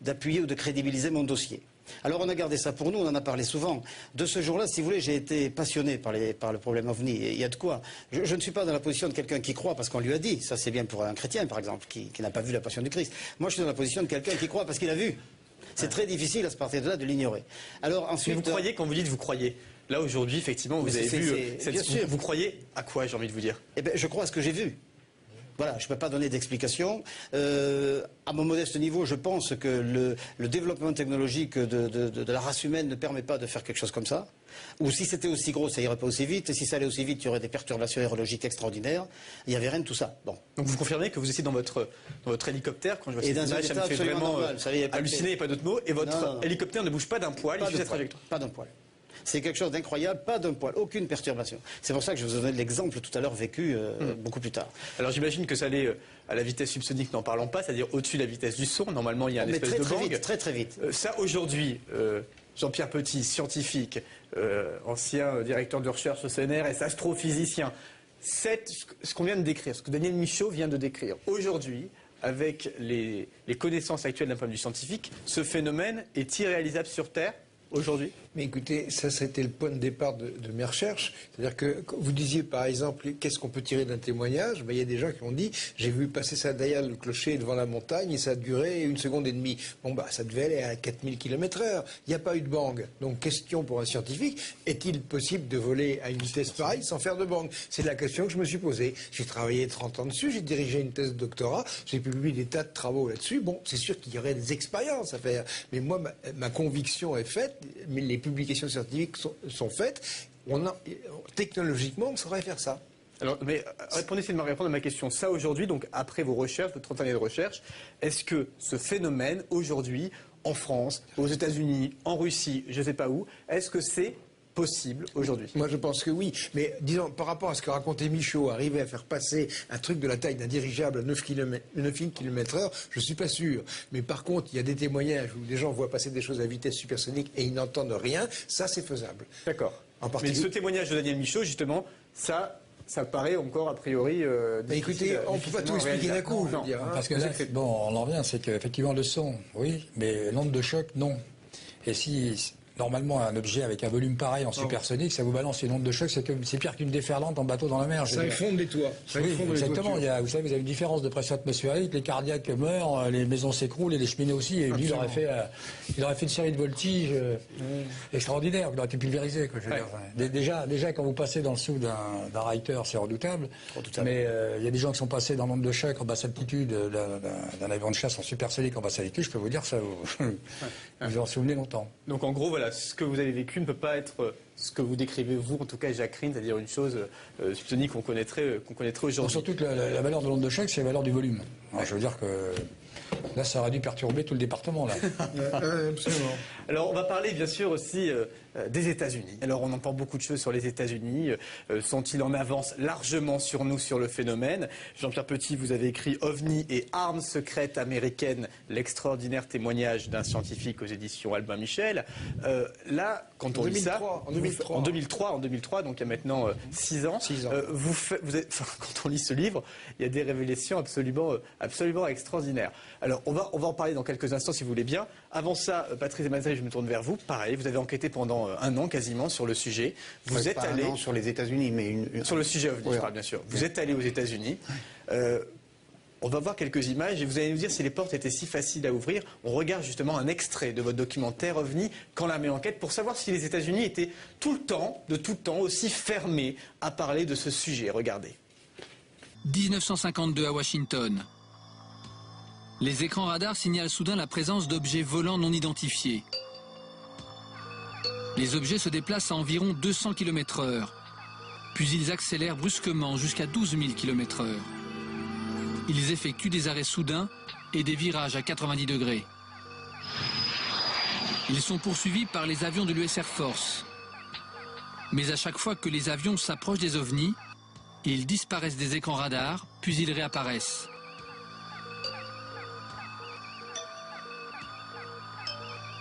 d'appuyer ou de crédibiliser mon dossier. Alors on a gardé ça pour nous, on en a parlé souvent. De ce jour-là, si vous voulez, j'ai été passionné par, les, par le problème ovni. Il y a de quoi. Je, je ne suis pas dans la position de quelqu'un qui croit parce qu'on lui a dit. Ça c'est bien pour un chrétien par exemple qui, qui n'a pas vu la passion du Christ. Moi je suis dans la position de quelqu'un qui croit parce qu'il a vu. C'est ouais. très difficile à ce partir de là de l'ignorer. Alors ensuite... Mais vous croyez quand vous dites vous croyez. Là aujourd'hui, effectivement, vous avez vu. Cette... Bien sûr. Vous croyez à quoi, j'ai envie de vous dire? Eh bien, je crois à ce que j'ai vu. Voilà, je ne peux pas donner d'explication. Euh, à mon modeste niveau, je pense que le, le développement technologique de, de, de, de la race humaine ne permet pas de faire quelque chose comme ça. Ou si c'était aussi gros, ça irait pas aussi vite. Et si ça allait aussi vite, il y aurait des perturbations aérologiques extraordinaires. Il n'y avait rien de tout ça. Bon. Donc vous confirmez que vous étiez dans votre, dans votre hélicoptère, quand je vois et cette image, ça me fait vraiment euh, savez, halluciner, il n'y a pas d'autre mot. Et votre non, non, non. hélicoptère ne bouge pas d'un poil, pas il suit sa trajectoire. Pas d'un poil. C'est quelque chose d'incroyable, pas d'un poil, aucune perturbation. C'est pour ça que je vous ai donné l'exemple tout à l'heure vécu euh, mmh. beaucoup plus tard. Alors j'imagine que ça allait euh, à la vitesse subsonique, n'en parlons pas, c'est-à-dire au-dessus de la vitesse du son. Normalement, il y a un espèce très, de très bang. Vite, très très vite. Euh, ça aujourd'hui, euh, Jean-Pierre Petit, scientifique, euh, ancien directeur de recherche au C N R S, astrophysicien, cette, ce qu'on vient de décrire, ce que Daniel Michaud vient de décrire aujourd'hui, avec les, les connaissances actuelles d'un point de vue scientifique, ce phénomène est irréalisable sur Terre aujourd'hui? Mais écoutez, ça c'était le point de départ de, de mes recherches. C'est-à-dire que quand vous disiez par exemple, qu'est-ce qu'on peut tirer d'un témoignage? Il ben, y a des gens qui ont dit, j'ai vu passer ça derrière le clocher devant la montagne et ça a duré une seconde et demie. Bon bah ben, ça devait aller à quatre mille kilomètres heure. Il n'y a pas eu de bang. Donc question pour un scientifique, est-il possible de voler à une vitesse pareille sans faire de bang? C'est la question que je me suis posée. J'ai travaillé trente ans dessus, j'ai dirigé une thèse de doctorat, j'ai publié des tas de travaux là-dessus. Bon, c'est sûr qu'il y aurait des expériences à faire. Mais moi, ma, ma conviction est faite, mais les publications scientifiques sont, sont faites, on a, technologiquement, on saurait faire ça. Alors, mais répondez, c'est de me répondre à ma question. Ça, aujourd'hui, donc après vos recherches, vos trente années de recherche, est-ce que ce phénomène, aujourd'hui, en France, aux États-Unis, en Russie, je ne sais pas où, est-ce que c'est possible aujourd'hui? Moi, je pense que oui. Mais disons, par rapport à ce que racontait Michaud, arriver à faire passer un truc de la taille d'un dirigeable à neuf kilomètres heure, je ne suis pas sûr. Mais par contre, il y a des témoignages où des gens voient passer des choses à vitesse supersonique et ils n'entendent rien. Ça, c'est faisable. D'accord. En particulier... Mais ce témoignage de Daniel Michaud, justement, ça... Ça paraît encore a priori. Euh, Mais écoutez, on ne peut pas tout expliquer d'un coup. Non, je veux dire, hein, parce que là, bon, on en revient, c'est qu'effectivement le son, oui, mais l'onde de choc, non. Et si normalement un objet avec un volume pareil en supersonique, ça vous balance une onde de choc, c'est c'est pire qu'une déferlante en bateau dans la mer. Ça effondre les toits. Ça oui, effondre exactement. Il y a, vous savez, vous avez une différence de pression atmosphérique, les cardiaques meurent, les maisons s'écroulent et les cheminées aussi. Et lui, il aurait fait, euh, il aurait fait une série de voltiges euh, mmh. extraordinaires, il aurait été pulvérisé. Quoi, je veux ouais. dire. Déjà, déjà, quand vous passez dans le sous d'un Reiter, c'est redoutable. redoutable. Mais euh, il y a des gens qui sont passés dans l'onde de choc en basse altitude, d'un avion de chasse en supersonique en basse altitude. Je peux vous dire ça, vous ouais. vous en souvenez longtemps. Donc en gros, voilà. Ce que vous avez vécu ne peut pas être ce que vous décrivez, vous, en tout cas, Jacques Krine, c'est-à-dire une chose euh, subtonique qu'on connaîtrait, euh, qu'on connaîtrait aujourd'hui. Surtout que la, la, la valeur de l'onde de choc, c'est la valeur du volume. Alors, je veux dire que là, ça aurait dû perturber tout le département, là. Absolument. Alors, on va parler, bien sûr, aussi euh, des États-Unis. Alors, on entend beaucoup de choses sur les États-Unis. Euh, sont-ils en avance largement sur nous, sur le phénomène? Jean-Pierre Petit, vous avez écrit « OVNI et armes secrètes américaines », l'extraordinaire témoignage d'un scientifique aux éditions Albin Michel. Euh, là, quand on lit ça... En deux mille trois, en deux mille trois, donc il y a maintenant six ans, six ans. Euh, vous fait, vous êtes, enfin, quand on lit ce livre, il y a des révélations absolument, absolument extraordinaires. Alors, on va, on va en parler dans quelques instants, si vous voulez bien. Avant ça, Patrice Desmazeries, je me tourne vers vous. Pareil, vous avez enquêté pendant un an quasiment sur le sujet. Vous ouais, êtes pas allé un an sur les États-Unis, mais une, une... sur le sujet OVNI, ouais. bien sûr. Vous ouais. êtes allé aux États-Unis. Ouais. Euh, on va voir quelques images et vous allez nous dire si les portes étaient si faciles à ouvrir. On regarde justement un extrait de votre documentaire OVNI, Quand l'armée enquête, pour savoir si les États-Unis étaient tout le temps, de tout le temps, aussi fermés à parler de ce sujet. Regardez. mille neuf cent cinquante-deux à Washington. Les écrans radars signalent soudain la présence d'objets volants non identifiés. Les objets se déplacent à environ deux cents kilomètres heure, puis ils accélèrent brusquement jusqu'à douze mille kilomètres heure. Ils effectuent des arrêts soudains et des virages à quatre-vingt-dix degrés. Ils sont poursuivis par les avions de l'U S Air Force. Mais à chaque fois que les avions s'approchent des ovnis, ils disparaissent des écrans radars, puis ils réapparaissent.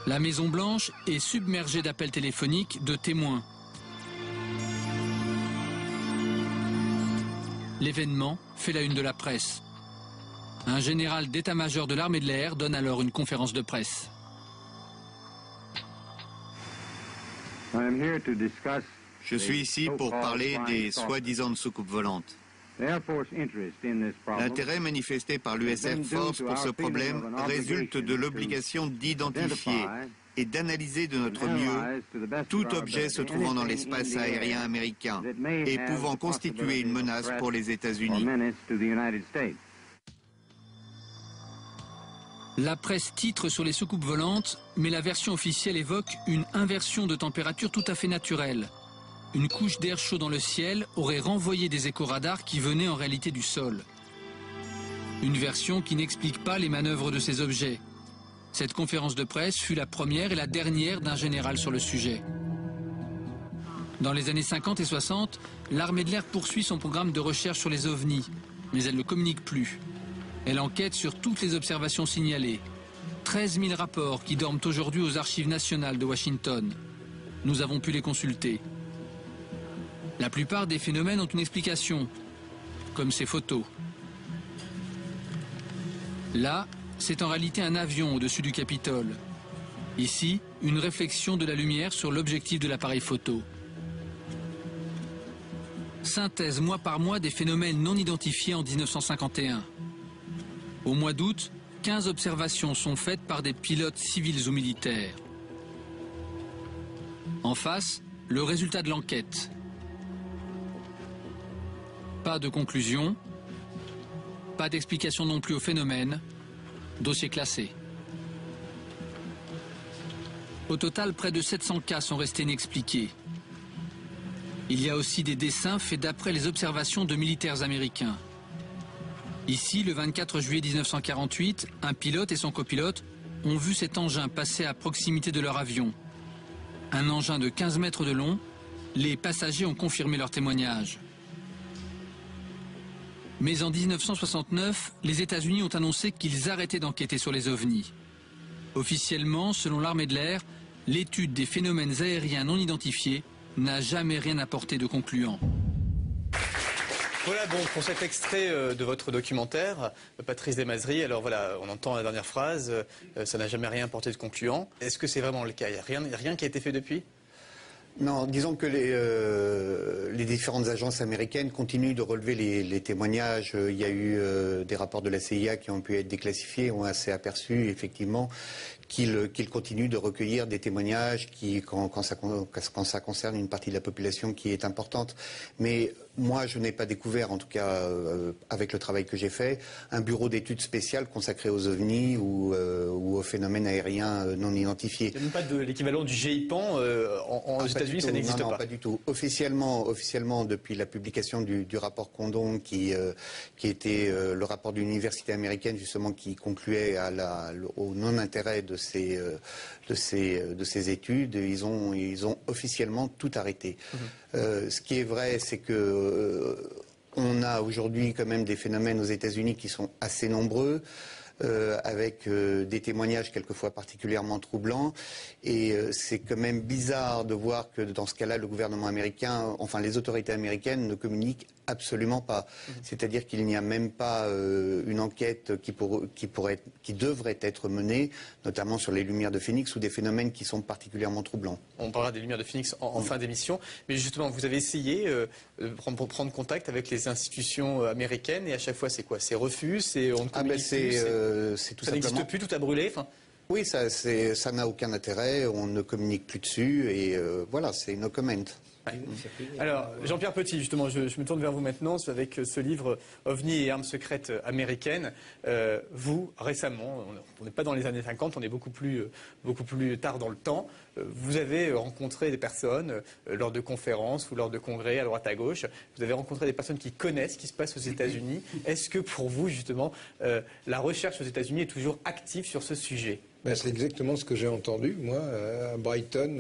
La Maison-Blanche est submergée d'appels téléphoniques de témoins. L'événement fait la une de la presse. Un général d'état-major de l'armée de l'air donne alors une conférence de presse. Je suis ici pour parler des soi-disant soucoupes volantes. L'intérêt manifesté par l'U S Air Force pour ce problème résulte de l'obligation d'identifier et d'analyser de notre mieux tout objet se trouvant dans l'espace aérien américain et pouvant constituer une menace pour les États-Unis. La presse titre sur les soucoupes volantes, mais la version officielle évoque une inversion de température tout à fait naturelle. Une couche d'air chaud dans le ciel aurait renvoyé des échoradars qui venaient en réalité du sol. Une version qui n'explique pas les manœuvres de ces objets. Cette conférence de presse fut la première et la dernière d'un général sur le sujet. Dans les années cinquante et soixante, l'armée de l'air poursuit son programme de recherche sur les ovnis, mais elle ne communique plus. Elle enquête sur toutes les observations signalées. treize mille rapports qui dorment aujourd'hui aux archives nationales de Washington. Nous avons pu les consulter. La plupart des phénomènes ont une explication, comme ces photos. Là, c'est en réalité un avion au-dessus du Capitole. Ici, une réflexion de la lumière sur l'objectif de l'appareil photo. Synthèse mois par mois des phénomènes non identifiés en mille neuf cent cinquante et un. Au mois d'août, quinze observations sont faites par des pilotes civils ou militaires. En face, le résultat de l'enquête. Pas de conclusion, pas d'explication non plus au phénomène, dossier classé. Au total, près de sept cents cas sont restés inexpliqués. Il y a aussi des dessins faits d'après les observations de militaires américains. Ici, le vingt-quatre juillet mille neuf cent quarante-huit, un pilote et son copilote ont vu cet engin passer à proximité de leur avion. Un engin de quinze mètres de long, les passagers ont confirmé leur témoignage. Mais en mille neuf cent soixante-neuf, les États-Unis ont annoncé qu'ils arrêtaient d'enquêter sur les ovnis. Officiellement, selon l'armée de l'air, l'étude des phénomènes aériens non identifiés n'a jamais rien apporté de concluant. Voilà donc pour cet extrait de votre documentaire, Patrice Desmazeries. Alors voilà, on entend la dernière phrase, ça n'a jamais rien apporté de concluant. Est-ce que c'est vraiment le cas? Il n'y a rien, rien qui a été fait depuis? Non, disons que les, euh, les différentes agences américaines continuent de relever les, les témoignages. Il y a eu euh, des rapports de la C I A qui ont pu être déclassifiés. On s'est aperçu effectivement qu'ils qu'ils continuent de recueillir des témoignages qui, quand, quand, ça, quand ça concerne une partie de la population qui est importante. Mais moi, je n'ai pas découvert, en tout cas euh, avec le travail que j'ai fait, un bureau d'études spécial consacré aux ovnis ou, euh, ou aux phénomènes aériens non identifiés. Il n'y a même pas de l'équivalent du Gepan euh, en, en... Ah, ça n'existe pas. Non, pas du tout. Officiellement, officiellement, depuis la publication du, du rapport Condon, qui, euh, qui était euh, le rapport d'une université américaine, justement, qui concluait à la, au non-intérêt de ces, euh, de, ces, de ces études, ils ont, ils ont officiellement tout arrêté. Mmh. Euh, ce qui est vrai, c'est que... Euh, on a aujourd'hui quand même des phénomènes aux États-Unis qui sont assez nombreux. Euh, avec euh, des témoignages quelquefois particulièrement troublants. Et euh, c'est quand même bizarre de voir que dans ce cas-là, le gouvernement américain, enfin les autorités américaines ne communiquent absolument pas. Mmh. C'est-à-dire qu'il n'y a même pas euh, une enquête qui, pour, qui, pourrait, qui devrait être menée, notamment sur les Lumières de Phoenix ou des phénomènes qui sont particulièrement troublants. On parlera des Lumières de Phoenix en, en mmh. fin d'émission. Mais justement, vous avez essayé euh, de prendre, prendre contact avec les institutions américaines et à chaque fois, c'est quoi? C'est refus, c'est on ne communique ah ben plus Euh, c'est tout ça simplement... n'existe plus, tout a brûlé. Fin... Oui, ça n'a aucun intérêt, on ne communique plus dessus et euh, voilà, c'est no comment. Ouais. Alors, Jean-Pierre Petit, justement, je, je me tourne vers vous maintenant avec ce livre « OVNI et armes secrètes américaines euh, ». Vous, récemment, on n'est pas dans les années cinquante, on est beaucoup plus, beaucoup plus tard dans le temps, vous avez rencontré des personnes euh, lors de conférences ou lors de congrès à droite à gauche, vous avez rencontré des personnes qui connaissent ce qui se passe aux États-Unis. Est-ce que pour vous, justement, euh, la recherche aux États-Unis est toujours active sur ce sujet? Ben, c'est exactement ce que j'ai entendu, moi, à Brighton,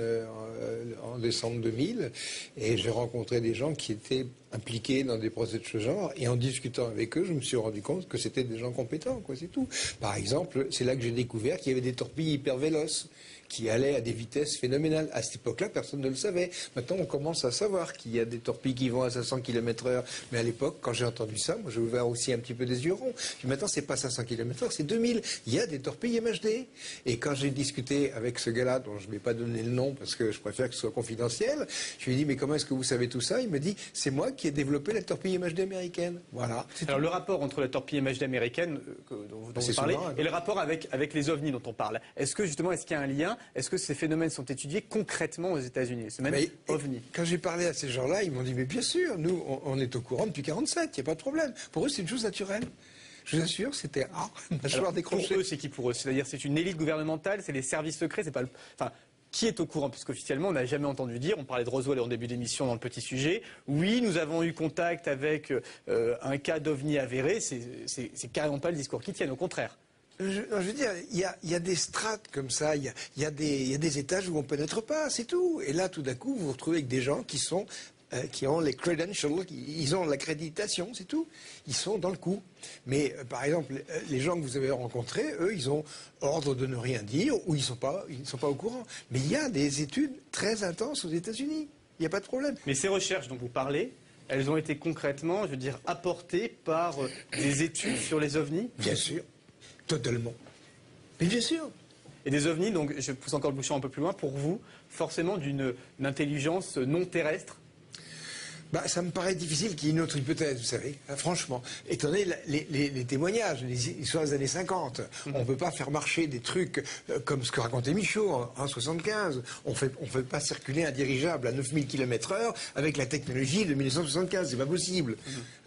en décembre deux mille. Et j'ai rencontré des gens qui étaient impliqués dans des procès de ce genre. Et en discutant avec eux, je me suis rendu compte que c'était des gens compétents, quoi, c'est tout. Par exemple, c'est là que j'ai découvert qu'il y avait des torpilles hyper véloces qui allaient à des vitesses phénoménales. À cette époque-là, personne ne le savait. Maintenant, on commence à savoir qu'il y a des torpilles qui vont à cinq cents kilomètres heure. Mais à l'époque, quand j'ai entendu ça, moi, j'ai ouvert aussi un petit peu des yeux ronds. Puis maintenant, c'est pas cinq cents kilomètres heure, c'est deux mille. Il y a des torpilles M H D. Et quand j'ai discuté avec ce gars-là, dont je ne vais pas donner le nom parce que je préfère que ce soit confidentiel, je lui ai dit, mais comment est-ce que vous savez tout ça? Il me dit, c'est moi qui ai développé la torpille M H D américaine. Voilà. Alors, le rapport entre la torpille M H D américaine, euh, dont vous, dont vous parlez, souvent, hein, et le rapport avec, avec les ovnis dont on parle, est-ce que, justement, est-ce qu'il y a un lien? Est-ce que ces phénomènes sont étudiés concrètement aux États-Unis, ce même ovni? Quand j'ai parlé à ces gens-là, ils m'ont dit, mais bien sûr, nous, on, on est au courant depuis quarante-sept, il n'y a pas de problème. Pour eux, c'est une chose naturelle. Je vous assure, c'était ah, mâchoire décrochée. Pour eux, c'est qui pour eux? C'est-à-dire, c'est une élite gouvernementale, c'est les services secrets, c'est pas le... Enfin, qui est au courant? Puisqu'officiellement, on n'a jamais entendu dire, on parlait de Roswell en début d'émission dans le petit sujet, oui, nous avons eu contact avec euh, un cas d'ovni avéré, c'est carrément pas le discours qui tienne, au contraire. Je, non, je veux dire, il y a, y a des strates comme ça, il y a, y, a y a des étages où on ne pénètre pas, c'est tout. Et là, tout d'un coup, vous vous retrouvez avec des gens qui sont, euh, qui ont les credentials, ils ont l'accréditation, c'est tout. Ils sont dans le coup. Mais, euh, par exemple, les gens que vous avez rencontrés, eux, ils ont ordre de ne rien dire ou ils ne sont pas, ils sont pas au courant. Mais il y a des études très intenses aux États-Unis. Il n'y a pas de problème. Mais ces recherches dont vous parlez, elles ont été concrètement, je veux dire, apportées par des études sur les ovnis? Bien sûr, totalement. Mais bien sûr. Et des ovnis, donc je pousse encore le bouchon un peu plus loin, pour vous, forcément d'une intelligence non terrestre? Bah, ça me paraît difficile qu'il y ait une autre hypothèse, vous savez, hein, franchement. Étant donné les, les, les témoignages, les histoires des années cinquante, mmh. on ne peut pas faire marcher des trucs euh, comme ce que racontait Michaud en, en soixante-quinze. On fait, on fait pas circuler un dirigeable à neuf mille kilomètres heure avec la technologie de mille neuf cent soixante-quinze, c'est pas possible.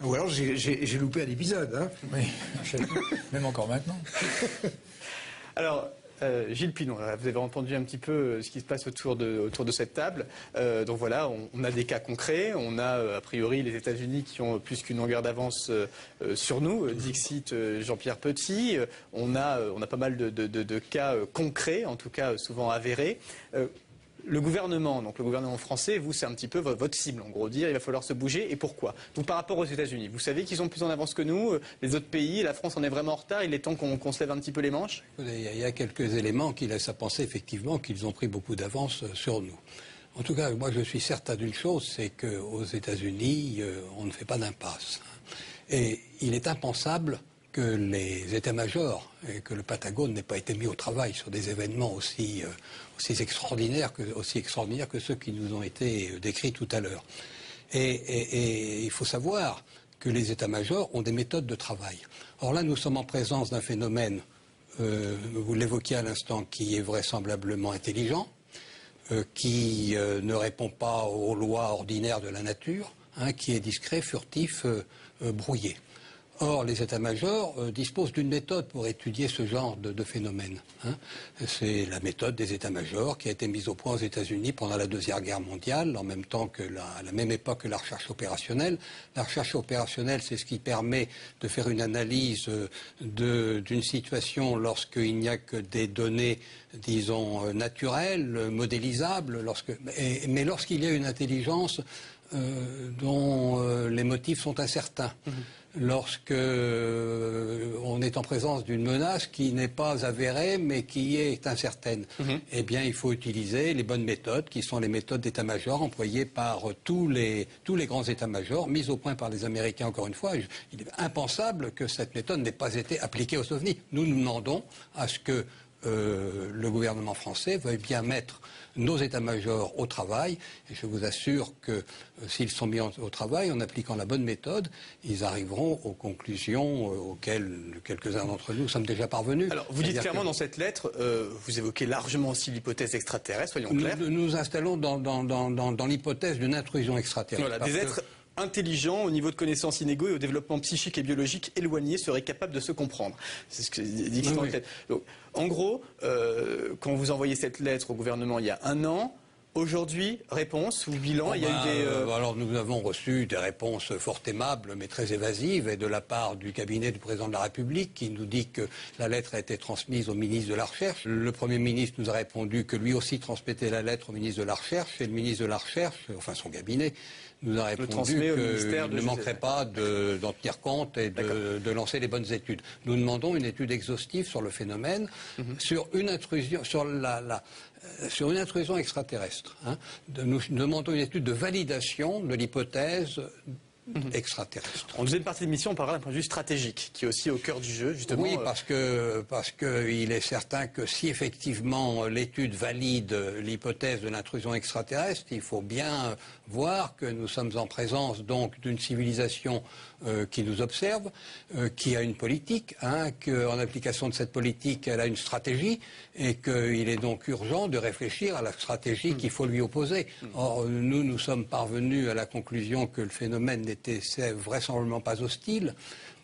Mmh. Ou alors j'ai loupé un épisode. Hein. Oui, même encore maintenant. Alors... Euh, Gilles Pinon, vous avez entendu un petit peu ce qui se passe autour de, autour de cette table. Euh, donc voilà, on, on a des cas concrets. On a euh, a priori les États-Unis qui ont plus qu'une longueur d'avance euh, sur nous. Dixit, euh, Jean-Pierre Petit. Euh, on a, euh, on a pas mal de, de, de, de cas euh, concrets, en tout cas euh, souvent avérés. Euh, le gouvernement, donc le gouvernement français, vous, c'est un petit peu votre cible, en gros, dire il va falloir se bouger. Et pourquoi? Donc par rapport aux États-Unis, vous savez qu'ils sont plus en avance que nous, les autres pays, la France en est vraiment en retard, il est temps qu'on qu'on se lève un petit peu les manches? Il y a quelques éléments qui laissent à penser effectivement qu'ils ont pris beaucoup d'avance sur nous. En tout cas, moi je suis certain d'une chose, c'est qu'aux États-Unis, on ne fait pas d'impasse. Et il est impensable que les états-majors et que le Patagone n'ait pas été mis au travail sur des événements aussi, euh, aussi, extraordinaires que, aussi extraordinaires que ceux qui nous ont été décrits tout à l'heure. Et, et, et il faut savoir que les états-majors ont des méthodes de travail. Or là, nous sommes en présence d'un phénomène, euh, vous l'évoquiez à l'instant, qui est vraisemblablement intelligent, euh, qui euh, ne répond pas aux lois ordinaires de la nature, hein, qui est discret, furtif, euh, euh, brouillé. Or, les états-majors euh, disposent d'une méthode pour étudier ce genre de, de phénomène. Hein. C'est la méthode des états-majors qui a été mise au point aux États-Unis pendant la Deuxième Guerre mondiale, en même temps que la, à la même époque que la recherche opérationnelle. La recherche opérationnelle, c'est ce qui permet de faire une analyse euh, d'une situation lorsqu'il n'y a que des données, disons, naturelles, modélisables, lorsque, et, mais lorsqu'il y a une intelligence euh, dont euh, les motifs sont incertains. Mmh. Lorsque euh, on est en présence d'une menace qui n'est pas avérée mais qui est incertaine, mmh. eh bien il faut utiliser les bonnes méthodes qui sont les méthodes d'état-major employées par euh, tous les, tous les grands états-majors, mises au point par les Américains encore une fois. Je, il est impensable que cette méthode n'ait pas été appliquée aux ovnis. Nous nous demandons à ce que euh, le gouvernement français veuille bien mettre nos états-majors au travail, et je vous assure que euh, s'ils sont mis en, au travail, en appliquant la bonne méthode, ils arriveront aux conclusions euh, auxquelles quelques-uns d'entre nous sommes déjà parvenus. Alors, vous dites clairement que... dans cette lettre, euh, vous évoquez largement aussi l'hypothèse extraterrestre, soyons clairs. Nous nous installons dans, dans, dans, dans, dans l'hypothèse d'une intrusion extraterrestre. Voilà, des êtres que... intelligents, au niveau de connaissances inégaux et au développement psychique et biologique éloigné, seraient capables de se comprendre. C'est ce que dit oui, oui. Donc, en gros, euh, quand vous envoyez cette lettre au gouvernement il y a un an, aujourd'hui, réponse ou bilan, bon, il y a ben, eu des... Euh... Alors nous avons reçu des réponses fort aimables mais très évasives, et de la part du cabinet du président de la République qui nous dit que la lettre a été transmise au ministre de la Recherche. Le Premier ministre nous a répondu que lui aussi transmettait la lettre au ministre de la Recherche, et le ministre de la Recherche, enfin son cabinet, nous a répondu qu'il ne manquerait pas d'en tenir compte et de, de lancer les bonnes études. Nous demandons une étude exhaustive sur le phénomène, mm-hmm. sur une intrusion, sur la, la, euh, sur une intrusion extraterrestre. Hein. De, nous demandons une étude de validation de l'hypothèse Mmh. extraterrestre. En deuxième partie de l'émission, on parlera d'un point de vue stratégique, qui est aussi au cœur du jeu, justement. Oui, parce que, parce que il est certain que si effectivement l'étude valide l'hypothèse de l'intrusion extraterrestre, il faut bien voir que nous sommes en présence donc d'une civilisation euh, qui nous observe, euh, qui a une politique, hein, qu'en application de cette politique, elle a une stratégie, et qu'il est donc urgent de réfléchir à la stratégie mmh. qu'il faut lui opposer. Mmh. Or, nous, nous sommes parvenus à la conclusion que le phénomène n'est n'était vraisemblablement pas hostile,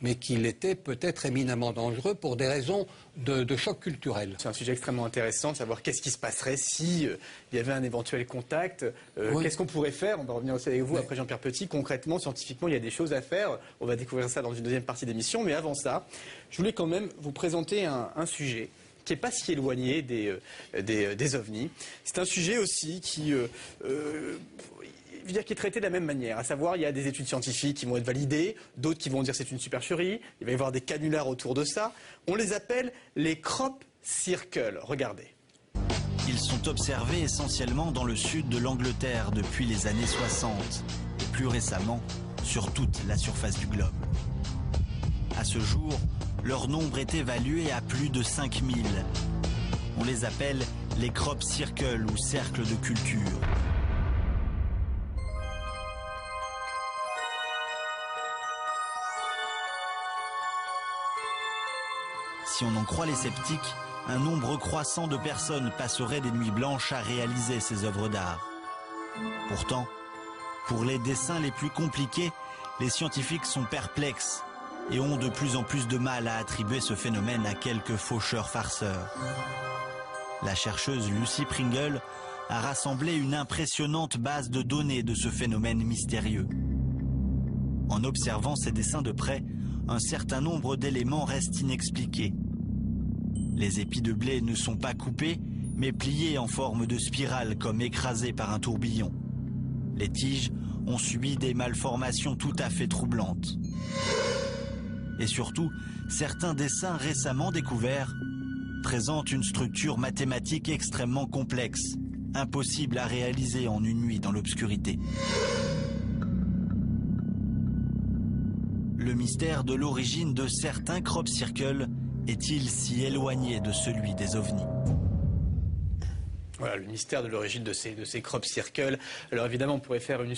mais qu'il était peut-être éminemment dangereux pour des raisons de, de choc culturel. C'est un sujet extrêmement intéressant de savoir qu'est-ce qui se passerait si euh, il y avait un éventuel contact. Euh, oui. Qu'est-ce qu'on pourrait faire? On va revenir aussi avec vous mais... après Jean-Pierre Petit. Concrètement, scientifiquement, il y a des choses à faire. On va découvrir ça dans une deuxième partie d'émission. Mais avant ça, je voulais quand même vous présenter un, un sujet qui n'est pas si éloigné des, euh, des, des ovnis. C'est un sujet aussi qui... Euh, euh, Je veux dire qui est traité de la même manière, à savoir il y a des études scientifiques qui vont être validées, d'autres qui vont dire c'est une supercherie, il va y avoir des canulars autour de ça. On les appelle les crop circles. Regardez. Ils sont observés essentiellement dans le sud de l'Angleterre depuis les années soixante et plus récemment sur toute la surface du globe. À ce jour, leur nombre est évalué à plus de cinq mille. On les appelle les crop circles ou cercles de culture. Si on en croit les sceptiques, un nombre croissant de personnes passerait des nuits blanches à réaliser ces œuvres d'art. Pourtant, pour les dessins les plus compliqués, les scientifiques sont perplexes et ont de plus en plus de mal à attribuer ce phénomène à quelques faucheurs farceurs. La chercheuse Lucy Pringle a rassemblé une impressionnante base de données de ce phénomène mystérieux. En observant ces dessins de près, un certain nombre d'éléments restent inexpliqués. Les épis de blé ne sont pas coupés, mais pliés en forme de spirale comme écrasés par un tourbillon. Les tiges ont subi des malformations tout à fait troublantes. Et surtout, certains dessins récemment découverts présentent une structure mathématique extrêmement complexe, impossible à réaliser en une nuit dans l'obscurité. Le mystère de l'origine de certains crop circles est-il si éloigné de celui des ovnis ? Voilà, le mystère de l'origine de ces, de ces crop circles. Alors évidemment, on pourrait faire une,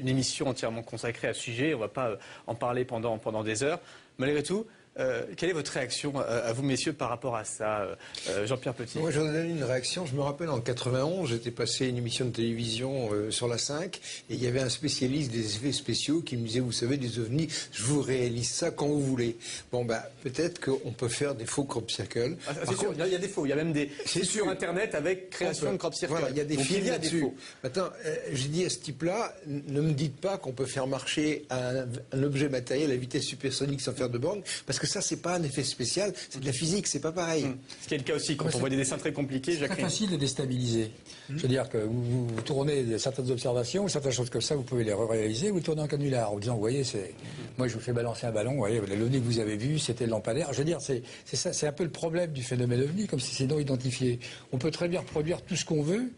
une émission entièrement consacrée à ce sujet. On ne va pas en parler pendant, pendant des heures. Malgré tout, euh, quelle est votre réaction à, à vous, messieurs, par rapport à ça, euh, Jean-Pierre Petit ? Moi, j'en ai une réaction. Je me rappelle, en quatre-vingt-onze, j'étais passé une émission de télévision euh, sur la cinq, et il y avait un spécialiste des effets spéciaux qui me disait, vous savez, des ovnis, je vous réalise ça quand vous voulez. Bon, ben, peut-être qu'on peut faire des faux crop circles. Ah, c'est sûr, il y a des faux. Il y a même des... C'est sur Internet avec création de crop circles. Voilà, il y a des films là-dessus. Maintenant, euh, j'ai dit à ce type-là, ne me dites pas qu'on peut faire marcher un, un objet matériel à vitesse supersonique sans faire de borne, parce que ça, c'est pas un effet spécial, c'est de la physique, c'est pas pareil. Mmh. Ce qui est le cas aussi quand ouais, on voit des dessins très compliqués. C'est très facile de déstabiliser. Mmh. Je veux dire que vous, vous tournez certaines observations, certaines choses comme ça, vous pouvez les réaliser, vous tournez en canular en disant, vous voyez, c'est... moi je vous fais balancer un ballon, vous voyez, l'ovni que vous avez vu, c'était le lampadaire. Je veux dire, c'est ça, c'est un peu le problème du phénomène ovni, comme si c'est non identifié. On peut très bien reproduire tout ce qu'on veut,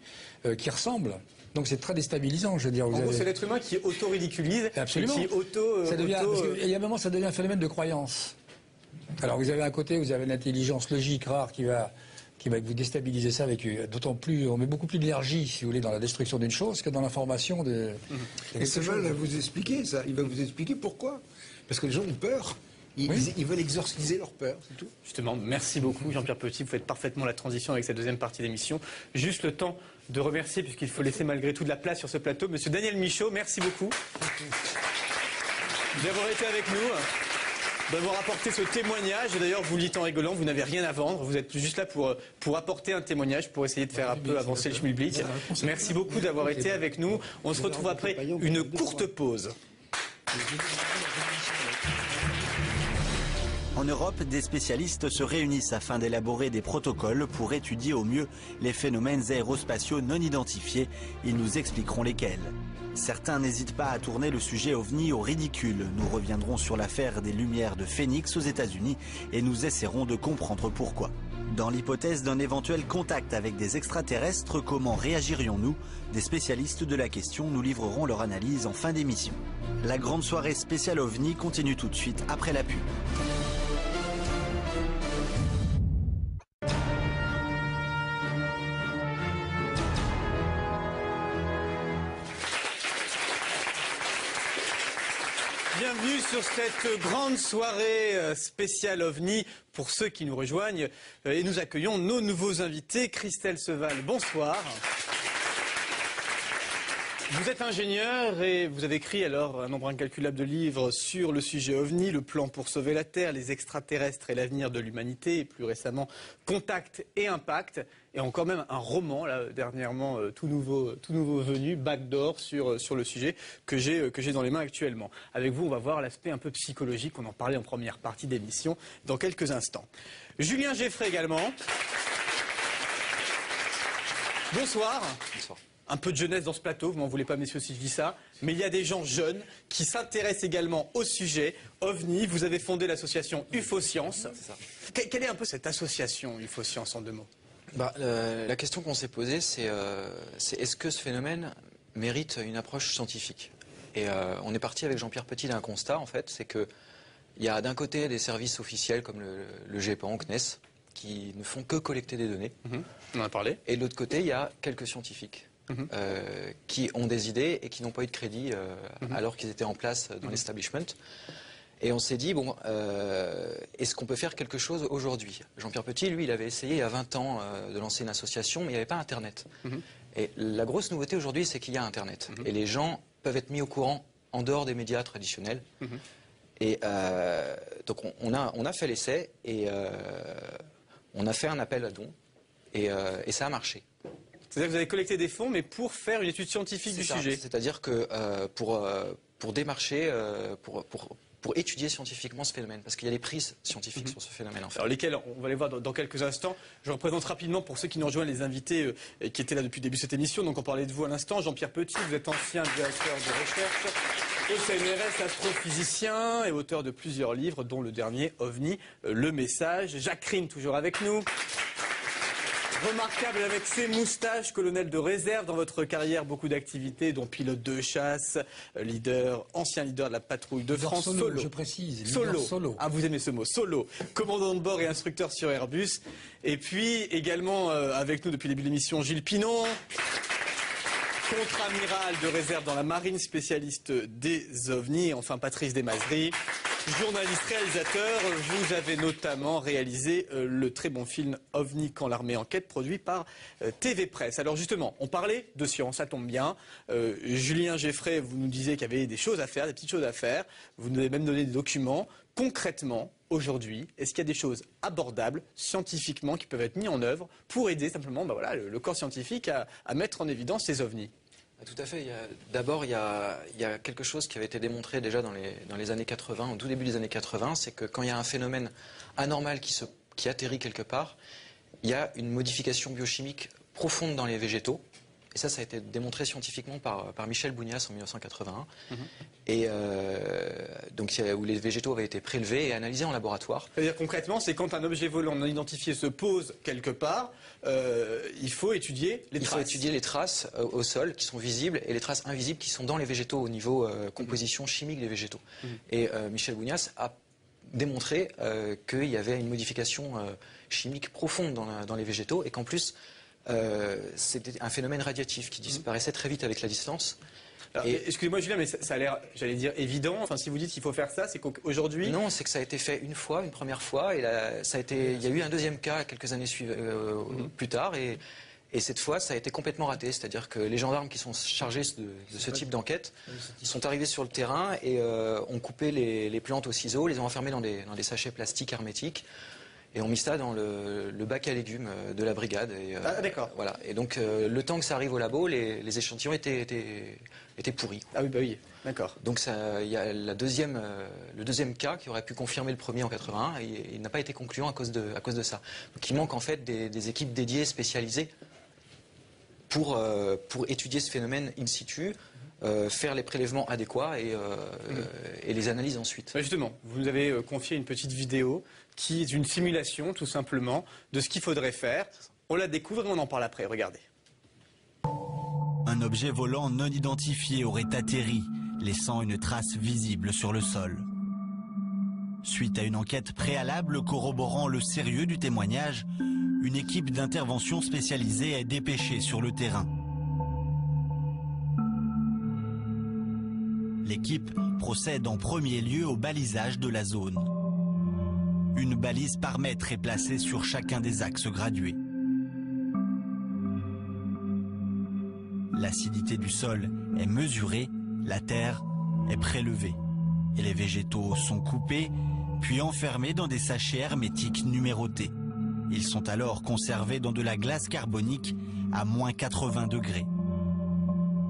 euh, qui ressemble. Donc c'est très déstabilisant, je veux dire. Vous en gros, avez... c'est l'être humain qui auto-ridiculise, absolument, qui auto... Ça devient, auto... Parce que, il y a un moment, ça devient un phénomène de croyance. Alors vous avez un côté, vous avez l'intelligence logique rare qui va, qui va vous déstabiliser ça avec d'autant plus, on met beaucoup plus d'énergie, si vous voulez, dans la destruction d'une chose que dans l'information de... Mmh. Et Seval va vous expliquer ça, il va vous expliquer pourquoi. Parce que les gens ont peur. Ils, oui. ils veulent exorciser leur peur, c'est tout. Justement, merci beaucoup Jean-Pierre Petit, vous faites parfaitement la transition avec cette deuxième partie d'émission. Juste le temps de remercier, puisqu'il faut laisser malgré tout de la place sur ce plateau, monsieur Daniel Michaud, merci beaucoup d'avoir été avec nous, d'avoir apporté ce témoignage. Et d'ailleurs, vous le dites en rigolant, vous n'avez rien à vendre, vous êtes juste là pour, pour apporter un témoignage, pour essayer de faire un peu avancer le schmilblick. Merci beaucoup d'avoir été avec nous. On se retrouve après une courte pause. En Europe, des spécialistes se réunissent afin d'élaborer des protocoles pour étudier au mieux les phénomènes aérospatiaux non identifiés. Ils nous expliqueront lesquels. Certains n'hésitent pas à tourner le sujet ovni au ridicule. Nous reviendrons sur l'affaire des Lumières de Phoenix aux États-Unis et nous essaierons de comprendre pourquoi. Dans l'hypothèse d'un éventuel contact avec des extraterrestres, comment réagirions-nous? Des spécialistes de la question nous livreront leur analyse en fin d'émission. La grande soirée spéciale ovni continue tout de suite après la pub. Bienvenue sur cette grande soirée spéciale ovni pour ceux qui nous rejoignent. Et nous accueillons nos nouveaux invités. Christelle Seval, bonsoir. Vous êtes ingénieur et vous avez écrit alors un nombre incalculable de livres sur le sujet ovni, le plan pour sauver la Terre, les extraterrestres et l'avenir de l'humanité, et plus récemment Contact et Impact, et encore même un roman là dernièrement tout nouveau, tout nouveau venu, Backdoor, sur, sur le sujet que j'ai que j'ai dans les mains actuellement. Avec vous, on va voir l'aspect un peu psychologique, on en parlait en première partie d'émission dans quelques instants. Julien Geffrey également. Bonsoir. Bonsoir. Un peu de jeunesse dans ce plateau, vous m'en voulez pas messieurs si je dis ça, mais il y a des gens jeunes qui s'intéressent également au sujet ovni. Vous avez fondé l'association U F O Science. Quelle est un peu cette association U F O Science en deux mots? bah, euh, La question qu'on s'est posée, c'est euh, c'est est-ce que ce phénomène mérite une approche scientifique? Et euh, on est parti avec Jean-Pierre Petit d'un constat, en fait, c'est que il y a d'un côté des services officiels comme le, le Gepan, Cnes, qui ne font que collecter des données. Mmh. On en a parlé. Et de l'autre côté, il y a quelques scientifiques mmh. euh, qui ont des idées et qui n'ont pas eu de crédit euh, mmh. alors qu'ils étaient en place dans mmh. l'establishment. Et on s'est dit, bon, euh, est-ce qu'on peut faire quelque chose aujourd'hui? Jean-Pierre Petit, lui, il avait essayé il y a vingt ans euh, de lancer une association, mais il n'y avait pas Internet. Mmh. Et la grosse nouveauté aujourd'hui, c'est qu'il y a Internet. Mmh. Et les gens peuvent être mis au courant en dehors des médias traditionnels. Mmh. Et euh, donc on, on, a, on a fait l'essai et euh, on a fait un appel à dons et, euh, et ça a marché. C'est-à-dire que vous avez collecté des fonds, mais pour faire une étude scientifique du sujet. C'est-à-dire que euh, pour, euh, pour démarcher, euh, pour, pour, pour étudier scientifiquement ce phénomène, parce qu'il y a des prises scientifiques mmh. sur ce phénomène. En fait. Alors lesquelles, on va les voir dans, dans quelques instants. Je représente rapidement, pour ceux qui nous rejoignent, les invités euh, qui étaient là depuis le début de cette émission. Donc on parlait de vous à l'instant. Jean-Pierre Petit, vous êtes ancien directeur de recherche au C N R S, astrophysicien et auteur de plusieurs livres, dont le dernier, OVNI, euh, le message. Jacques Krine, toujours avec nous. Remarquable avec ses moustaches, colonel de réserve dans votre carrière, beaucoup d'activités, dont pilote de chasse, euh, leader, ancien leader de la patrouille de leader France. Solo, solo, je précise. Solo. solo. Ah, vous aimez ce mot, solo. Commandant de bord et instructeur sur Airbus. Et puis, également euh, avec nous depuis le début de l'émission, Gilles Pinon. Contre-amiral de réserve dans la marine, spécialiste des ovnis, enfin Patrice Desmazeries, journaliste réalisateur. Vous avez notamment réalisé euh, le très bon film OVNI quand l'armée enquête, produit par euh, T V Presse. Alors justement, on parlait de science, ça tombe bien. Euh, Julien Geffrey, vous nous disiez qu'il y avait des choses à faire, des petites choses à faire. Vous nous avez même donné des documents. Concrètement, aujourd'hui, est-ce qu'il y a des choses abordables, scientifiquement, qui peuvent être mises en œuvre pour aider simplement ben voilà, le, le corps scientifique à, à mettre en évidence ces ovnis? Tout à fait. D'abord, il, il y a quelque chose qui avait été démontré déjà dans les, dans les années quatre-vingt, au tout début des années quatre-vingt, c'est que quand il y a un phénomène anormal qui, se, qui atterrit quelque part, il y a une modification biochimique profonde dans les végétaux. Et ça, ça a été démontré scientifiquement par, par Michel Bougnas en mille neuf cent quatre-vingt-un. Mmh. Et euh, donc, où les végétaux avaient été prélevés et analysés en laboratoire. C'est-à-dire concrètement, c'est quand un objet volant non identifié se pose quelque part, euh, il faut étudier les il traces. Il faut étudier les traces euh, au sol qui sont visibles et les traces invisibles qui sont dans les végétaux au niveau euh, composition chimique des végétaux. Mmh. Et euh, Michel Bougnas a démontré euh, qu'il y avait une modification euh, chimique profonde dans, la, dans les végétaux et qu'en plus, Euh, c'était un phénomène radiatif qui disparaissait très vite avec la distance. Et... Excusez-moi Julien, mais ça, ça a l'air, j'allais dire, évident. Enfin, si vous dites qu'il faut faire ça, c'est qu'aujourd'hui... Non, c'est que ça a été fait une fois, une première fois, et là, ça a été... il y a eu un deuxième cas quelques années suiv... euh, mm-hmm. plus tard, et... et cette fois, ça a été complètement raté. C'est-à-dire que les gendarmes qui sont chargés de, de ce type d'enquête sont arrivés sur le terrain et euh, ont coupé les, les plantes au ciseau, les ont enfermées dans des, dans des sachets plastiques hermétiques. Et on mit ça dans le, le bac à légumes de la brigade. Et, euh, ah, d'accord. Voilà. Et donc, euh, le temps que ça arrive au labo, les, les échantillons étaient, étaient, étaient pourris. Quoi. Ah oui, bah oui. D'accord. Donc, il y a la deuxième, euh, le deuxième cas qui aurait pu confirmer le premier en quatre-vingt-un, et, et il n'a pas été concluant à cause de, à cause de ça. Donc, il manque en fait des, des équipes dédiées, spécialisées, pour, euh, pour étudier ce phénomène in situ. Euh, faire les prélèvements adéquats et, euh, mmh. euh, et les analyses ensuite. Bah justement, vous nous avez euh, confié une petite vidéo qui est une simulation, tout simplement, de ce qu'il faudrait faire. On la découvre et on en parle après. Regardez. Un objet volant non identifié aurait atterri, laissant une trace visible sur le sol. Suite à une enquête préalable corroborant le sérieux du témoignage, une équipe d'intervention spécialisée est dépêchée sur le terrain. L'équipe procède en premier lieu au balisage de la zone. Une balise par mètre est placée sur chacun des axes gradués. L'acidité du sol est mesurée, la terre est prélevée et les végétaux sont coupés puis enfermés dans des sachets hermétiques numérotés. Ils sont alors conservés dans de la glace carbonique à moins quatre-vingts degrés.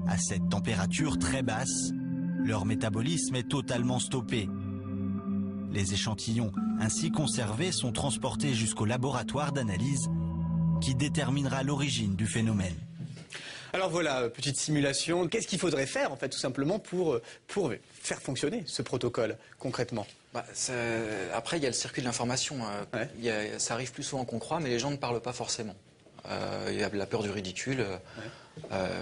À cette température très basse, leur métabolisme est totalement stoppé. Les échantillons ainsi conservés sont transportés jusqu'au laboratoire d'analyse qui déterminera l'origine du phénomène. Alors voilà, petite simulation. Qu'est-ce qu'il faudrait faire en fait tout simplement pour, pour faire fonctionner ce protocole concrètement? Bah, ça, après il y a le circuit de l'information. Ouais. Ça arrive plus souvent qu'on croit mais les gens ne parlent pas forcément. euh, il y a la peur du ridicule. Ouais. Euh,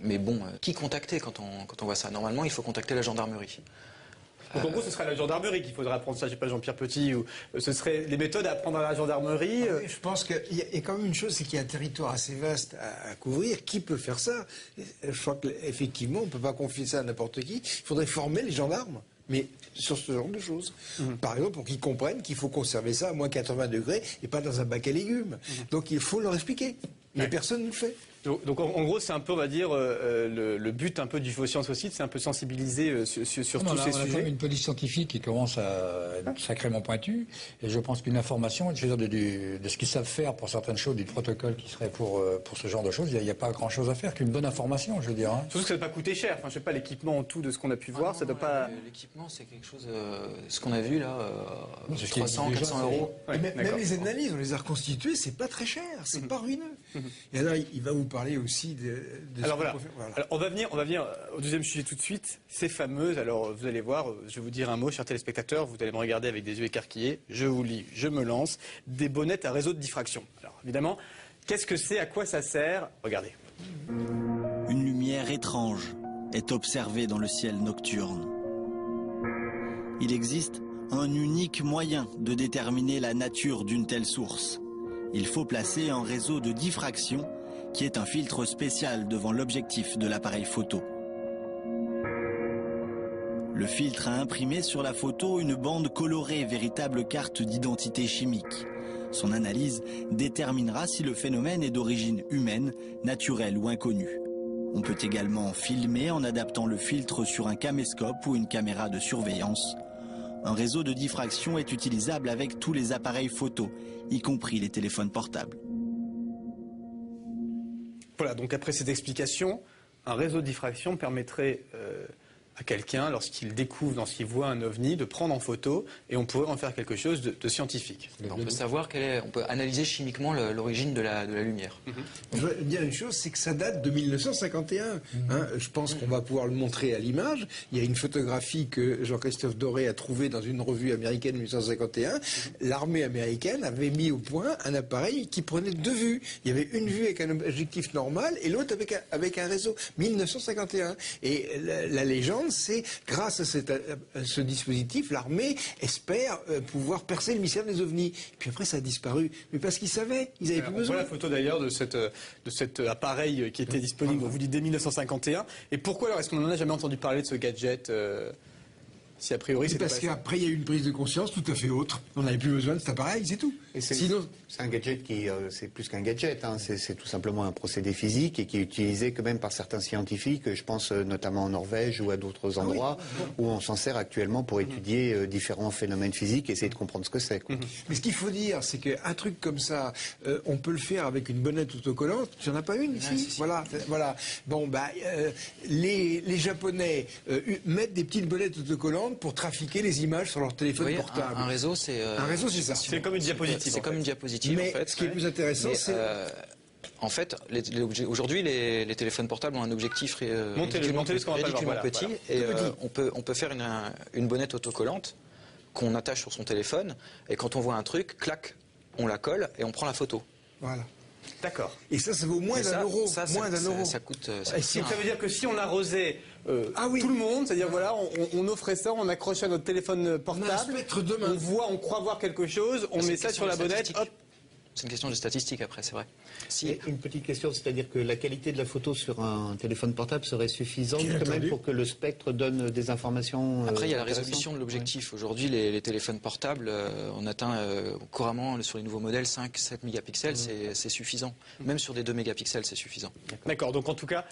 mais bon, qui contacter quand on, quand on voit ça? Normalement, il faut contacter la gendarmerie. Donc en gros, ce sera la gendarmerie qu'il faudra apprendre ça, je ne sais pas, Jean-Pierre Petit, ou ce serait les méthodes à apprendre à la gendarmerie. Oui, je pense qu'il y a quand même une chose, c'est qu'il y a un territoire assez vaste à, à couvrir. Qui peut faire ça? Je crois qu'effectivement, on ne peut pas confier ça à n'importe qui. Il faudrait former les gendarmes, mais sur ce genre de choses. Mmh. Par exemple, pour qu'ils comprennent qu'il faut conserver ça à moins quatre-vingts degrés et pas dans un bac à légumes. Mmh. Donc il faut leur expliquer. Mais ouais. personne ne le fait. Donc, donc en, en gros, c'est un peu, on va dire, euh, le, le but un peu du Faux Science aussi, c'est un peu sensibiliser euh, sur, sur non, tous là, ces on sujets. On a quand même une police scientifique qui commence à être sacrément pointue. Et je pense qu'une information, je veux dire, de, de, de ce qu'ils savent faire pour certaines choses, du protocole qui serait pour, euh, pour ce genre de choses, il n'y a, a pas grand-chose à faire qu'une bonne information, je veux dire. Hein. Surtout que ça ne doit pas coûter cher. Enfin, je ne sais pas, l'équipement en tout de ce qu'on a pu ah voir, non, ça ne doit pas... L'équipement, c'est quelque chose... Euh, ce qu'on a vu, là, euh, trois cents, quatre cents euros. Ouais, même, même les analyses, on les a reconstituées, c'est pas très cher, c'est mmh. pas ruineux. Mmh. Et alors, il va vous parler aussi de... de alors, voilà. voilà. Alors, on va venir, on va venir au deuxième sujet tout de suite. Ces fameuses... Alors, vous allez voir, je vais vous dire un mot, chers téléspectateurs. Vous allez me regarder avec des yeux écarquillés. Je vous lis, je me lance. Des bonnettes à réseau de diffraction. Alors, évidemment, qu'est-ce que c'est? À quoi ça sert? Regardez. Une lumière étrange est observée dans le ciel nocturne. Il existe un unique moyen de déterminer la nature d'une telle source. Il faut placer un réseau de diffraction qui est un filtre spécial devant l'objectif de l'appareil photo. Le filtre a imprimé sur la photo une bande colorée, véritable carte d'identité chimique. Son analyse déterminera si le phénomène est d'origine humaine, naturelle ou inconnue. On peut également filmer en adaptant le filtre sur un caméscope ou une caméra de surveillance. Un réseau de diffraction est utilisable avec tous les appareils photo, y compris les téléphones portables. Voilà, donc après cette explication, un réseau de diffraction permettrait euh, à quelqu'un, lorsqu'il découvre, lorsqu'il voit un ovni, de prendre en photo et on pourrait en faire quelque chose de, de scientifique. Alors on peut savoir quelle est, on peut analyser chimiquement l'origine de la, de la lumière. Mm-hmm. Je veux dire une chose, c'est que ça date de mille neuf cent cinquante et un. Mm-hmm. hein, je pense qu'on va pouvoir le montrer à l'image. Il y a une photographie que Jean-Christophe Doré a trouvée dans une revue américaine de mille neuf cent cinquante et un. L'armée américaine avait mis au point un appareil qui prenait deux vues. Il y avait une vue avec un objectif normal et l'autre avec, avec un réseau. mille neuf cent cinquante et un. Et la, la légende, c'est grâce à, cette, à ce dispositif, l'armée espère euh, pouvoir percer le mystère des ovnis. Puis après, ça a disparu. Mais parce qu'ils savaient, ils n'avaient plus on besoin. On voit la photo d'ailleurs de, de cet appareil qui était disponible, on vous dit, dès mille neuf cent cinquante et un. Et pourquoi alors est-ce qu'on n'en a jamais entendu parler de ce gadget euh, si a priori c'était parce qu'après, il y a eu une prise de conscience tout à fait autre. On n'avait plus besoin de cet appareil, c'est tout. Sinon... C'est un gadget qui, euh, c'est plus qu'un gadget, hein. C'est tout simplement un procédé physique et qui est utilisé quand même par certains scientifiques, je pense euh, notamment en Norvège ou à d'autres endroits, ah oui. où on s'en sert actuellement pour étudier euh, différents phénomènes physiques et essayer de comprendre ce que c'est. Mm-hmm. Mais ce qu'il faut dire, c'est qu'un truc comme ça, euh, on peut le faire avec une bonnette autocollante. Tu n'en as pas une ici? Ah, si, si. Voilà, voilà. Bon, bah, euh, les, les Japonais euh, mettent des petites bonnettes autocollantes pour trafiquer les images sur leur téléphone voyez, portable. Un, un réseau, c'est euh, un réseau, c'est ça. C'est comme une diapositive. C'est comme une diapositive, mais en fait. Ce qui est plus intéressant, c'est... Euh, en fait, aujourd'hui, les, les téléphones portables ont un objectif euh, montez, ridiculement, montez, ridiculement, ridiculement voilà, petit. Voilà. Et euh, on, peut, on peut faire une, une bonnette autocollante qu'on attache sur son téléphone. Et quand on voit un truc, clac, on la colle et on prend la photo. Voilà. D'accord. Et ça, ça vaut moins d'un euro. Ça, moins d'un euro. Ça, ça coûte. Ça, coûte si, ça veut dire que si on arrosait euh, ah oui. tout le monde, c'est-à-dire voilà, on, on offrait ça, on accrochait à notre téléphone portable, on, on voit, on croit voir quelque chose, on met ça sur la bonnette, hop. C'est une question de statistique après, c'est vrai. Si... Une petite question, c'est-à-dire que la qualité de la photo sur un téléphone portable serait suffisante quand même pour que le spectre donne des informations... Après, euh, il y a la résolution de l'objectif. Ouais. Aujourd'hui, les, les téléphones portables, euh, on atteint euh, couramment sur les nouveaux modèles cinq à sept mégapixels, mmh. c'est suffisant. Même sur des deux mégapixels, c'est suffisant. D'accord, donc en tout cas,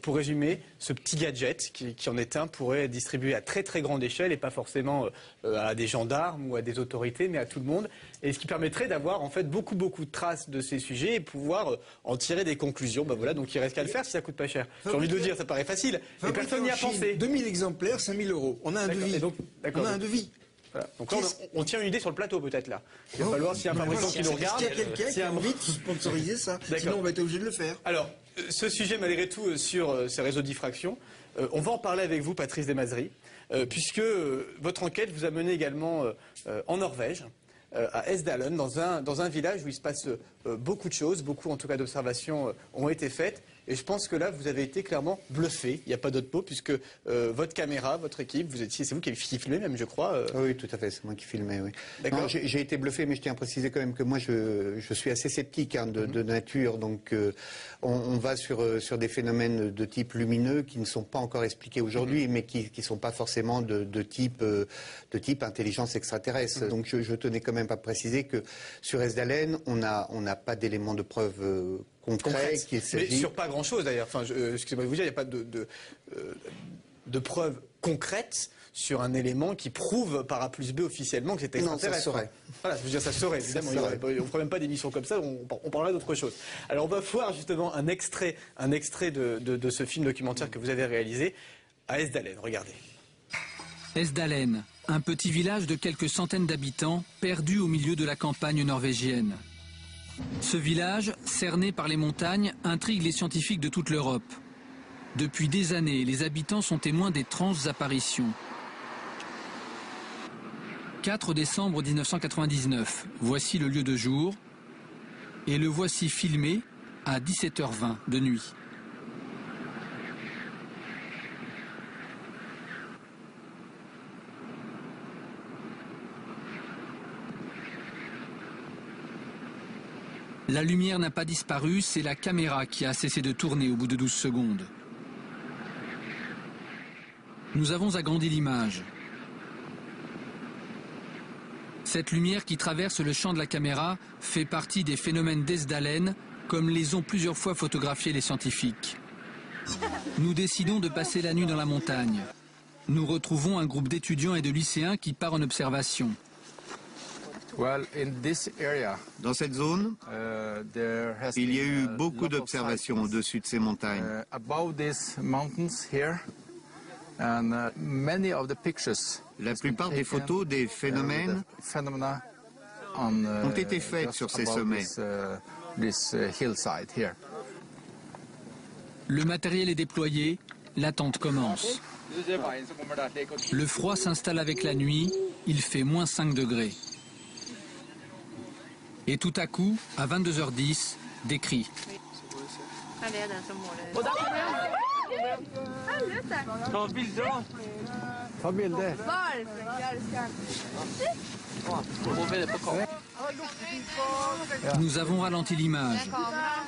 pour résumer, ce petit gadget qui, qui en est un pourrait être distribué à très très grande échelle et pas forcément euh, à des gendarmes ou à des autorités, mais à tout le monde. Et ce qui permettrait d'avoir en fait beaucoup, beaucoup beaucoup de traces de ces sujets et pouvoir en tirer des conclusions. Ben voilà, donc il reste qu'à le faire si ça coûte pas cher. J'ai envie de le dire, ça paraît facile. Mais personne n'y a pensé. deux mille exemplaires, cinq mille euros. On a un devis. Donc, on a un devis. Voilà. Donc là, on, on tient une idée sur le plateau peut-être là. Il va oh, falloir, s'il y a un fabricant qui nous regarde... Est-ce qu'il y a quelqu'un qui a envie de sponsoriser ça? Sinon on va être obligé de le faire. Alors, ce sujet malgré tout sur ces réseaux de diffraction, euh, on va en parler avec vous, Patrice Desmazeries, euh, puisque euh, votre enquête vous a mené également euh, euh, en Norvège. euh, à Hessdalen, dans un, dans un village où il se passe euh, beaucoup de choses, beaucoup en tout cas d'observations euh, ont été faites. Et je pense que là, vous avez été clairement bluffé. Il n'y a pas d'autre mot, puisque euh, votre caméra, votre équipe, vous étiez, c'est vous qui filmez même, je crois. Euh... Oui, tout à fait, c'est moi qui filmais, oui. D'accord. J'ai été bluffé, mais je tiens à préciser quand même que moi, je, je suis assez sceptique hein, de, mm-hmm. de nature. Donc, euh, on, on va sur, euh, sur des phénomènes de type lumineux qui ne sont pas encore expliqués aujourd'hui, mm-hmm. mais qui ne sont pas forcément de, de, type, euh, de type intelligence extraterrestre. Mm-hmm. Donc, je, je tenais quand même à préciser que sur Hessdalen, on n'a on n'a pas d'éléments de preuve euh, concret, qu'il s'agit... Mais sur pas grand-chose, d'ailleurs. Enfin, euh, excusez-moi de vous dire, il n'y a pas de, de, euh, de preuves concrètes sur un élément qui prouve par A plus B officiellement que c'était extraterrestre. Non, ça saurait. Voilà, je veux dire, ça saurait, évidemment. Ça saurait. On ne ferait même pas d'émission comme ça, on, on parlerait d'autre chose. Alors, on va voir justement un extrait, un extrait de, de, de ce film documentaire que vous avez réalisé à Hessdalen. Regardez. Hessdalen, un petit village de quelques centaines d'habitants, perdu au milieu de la campagne norvégienne. Ce village, cerné par les montagnes, intrigue les scientifiques de toute l'Europe. Depuis des années, les habitants sont témoins d'étranges apparitions. quatre décembre mille neuf cent quatre-vingt-dix-neuf, voici le lieu de jour, et le voici filmé à dix-sept heures vingt de nuit. La lumière n'a pas disparu, c'est la caméra qui a cessé de tourner au bout de douze secondes. Nous avons agrandi l'image. Cette lumière qui traverse le champ de la caméra fait partie des phénomènes d'Hessdalen, comme les ont plusieurs fois photographiés les scientifiques. Nous décidons de passer la nuit dans la montagne. Nous retrouvons un groupe d'étudiants et de lycéens qui part en observation. Dans cette zone, il y a eu beaucoup d'observations au-dessus de ces montagnes. La plupart des photos des phénomènes ont été faites sur ces sommets. Le matériel est déployé, l'attente commence. Le froid s'installe avec la nuit, il fait moins cinq degrés. Et tout à coup, à vingt-deux heures dix, des cris. Nous avons ralenti l'image,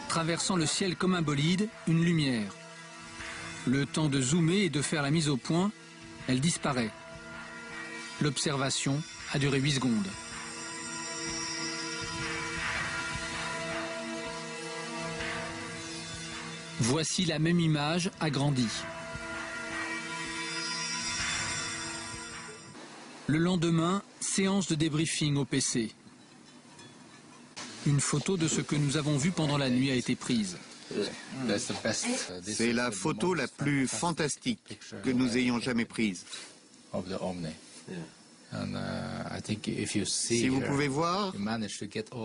traversant le ciel comme un bolide, une lumière. Le temps de zoomer et de faire la mise au point, elle disparaît. L'observation a duré huit secondes. Voici la même image agrandie. Le lendemain, séance de débriefing au P C. Une photo de ce que nous avons vu pendant la nuit a été prise. C'est la photo la plus fantastique que nous ayons jamais prise. Si vous pouvez voir,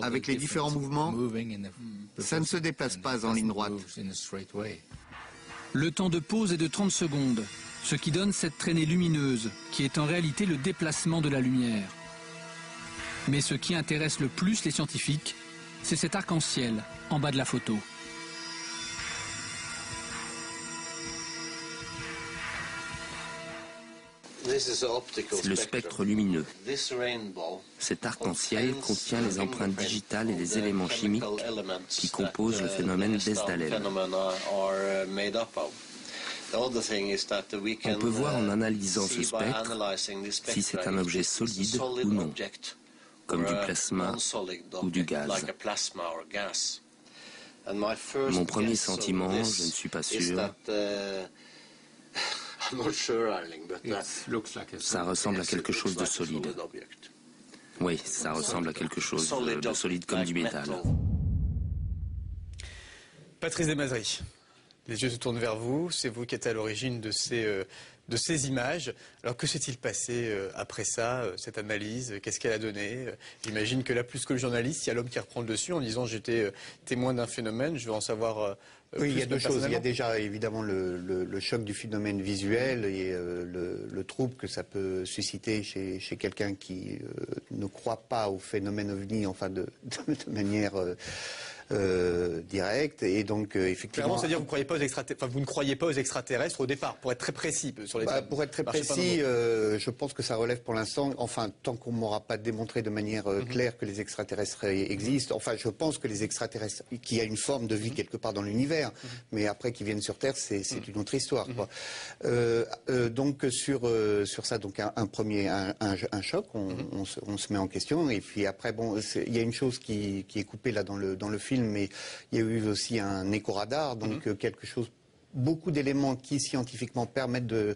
avec les différents mouvements, ça ne se déplace pas en ligne droite. Le temps de pause est de trente secondes, ce qui donne cette traînée lumineuse, qui est en réalité le déplacement de la lumière. Mais ce qui intéresse le plus les scientifiques, c'est cet arc-en-ciel en bas de la photo. Le spectre lumineux. Cet arc-en-ciel contient les empreintes digitales et les éléments chimiques qui composent le phénomène d'Hessdalen. On peut voir en analysant ce spectre si c'est un objet solide ou non, comme du plasma ou du gaz. Mon premier sentiment, je ne suis pas sûr, ça ressemble à quelque chose de solide. Oui, ça ressemble à quelque chose de solide comme du métal. Patrice Desmazeries, les yeux se tournent vers vous. C'est vous qui êtes à l'origine de ces euh, de ces images. Alors que s'est-il passé euh, après ça, euh, cette analyse? Qu'est-ce qu'elle a donné? J'imagine que là, plus que le journaliste, il y a l'homme qui reprend le dessus en disant j'étais euh, témoin d'un phénomène, je veux en savoir... Euh, oui, il y a deux choses. Il y a déjà évidemment le, le, le choc du phénomène visuel et euh, le, le trouble que ça peut susciter chez, chez quelqu'un qui euh, ne croit pas au phénomène ovni, enfin de, de, de manière... Euh, Euh, direct et donc euh, effectivement. Clairement, c'est-à-dire vous ne croyez pas aux extraterrestres, enfin, vous ne croyez pas aux extraterrestres au départ, pour être très précis sur les. Bah, pour être très précis, euh, je pense que ça relève pour l'instant, enfin tant qu'on m'aura pas démontré de manière euh, claire mm-hmm. que les extraterrestres existent. Enfin, je pense que les extraterrestres, qu'il y a une forme de vie mm-hmm. quelque part dans l'univers, mm-hmm. mais après qu'ils viennent sur Terre, c'est mm-hmm. une autre histoire. Mm-hmm. quoi. Euh, euh, donc sur euh, sur ça, donc un, un premier un, un, un choc, on, mm-hmm. on, se, on se met en question et puis après bon, il y a une chose qui, qui est coupée là dans le dans le film. Mais il y a eu aussi un éco-radar, donc mmh. quelque chose, beaucoup d'éléments qui scientifiquement permettent de,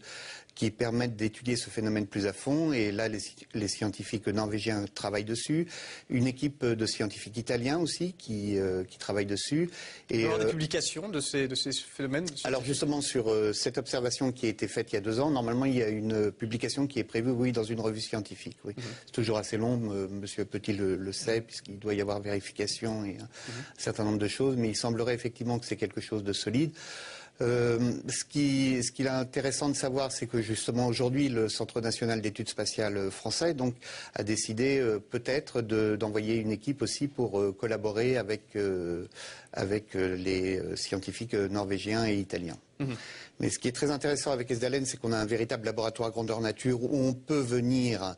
qui permettent d'étudier ce phénomène plus à fond. Et là, les, les scientifiques norvégiens travaillent dessus. Une équipe de scientifiques italiens aussi qui, euh, qui travaille dessus. Et alors, euh, des publications de ces, de ces phénomènes. Alors justement, sur euh, cette observation qui a été faite il y a deux ans, normalement, il y a une publication qui est prévue, oui, dans une revue scientifique. Oui. Mm-hmm. C'est toujours assez long, euh, Monsieur Petit le, le sait, mm-hmm. puisqu'il doit y avoir vérification et mm-hmm. un certain nombre de choses. Mais il semblerait effectivement que c'est quelque chose de solide. Euh, ce qui, ce qu'il est intéressant de savoir, c'est que justement aujourd'hui, le Centre national d'études spatiales français donc, a décidé euh, peut-être de, d'envoyer une équipe aussi pour euh, collaborer avec, euh, avec euh, les scientifiques norvégiens et italiens. Mmh. Mais ce qui est très intéressant avec Hessdalen, c'est qu'on a un véritable laboratoire à grandeur nature où on peut venir...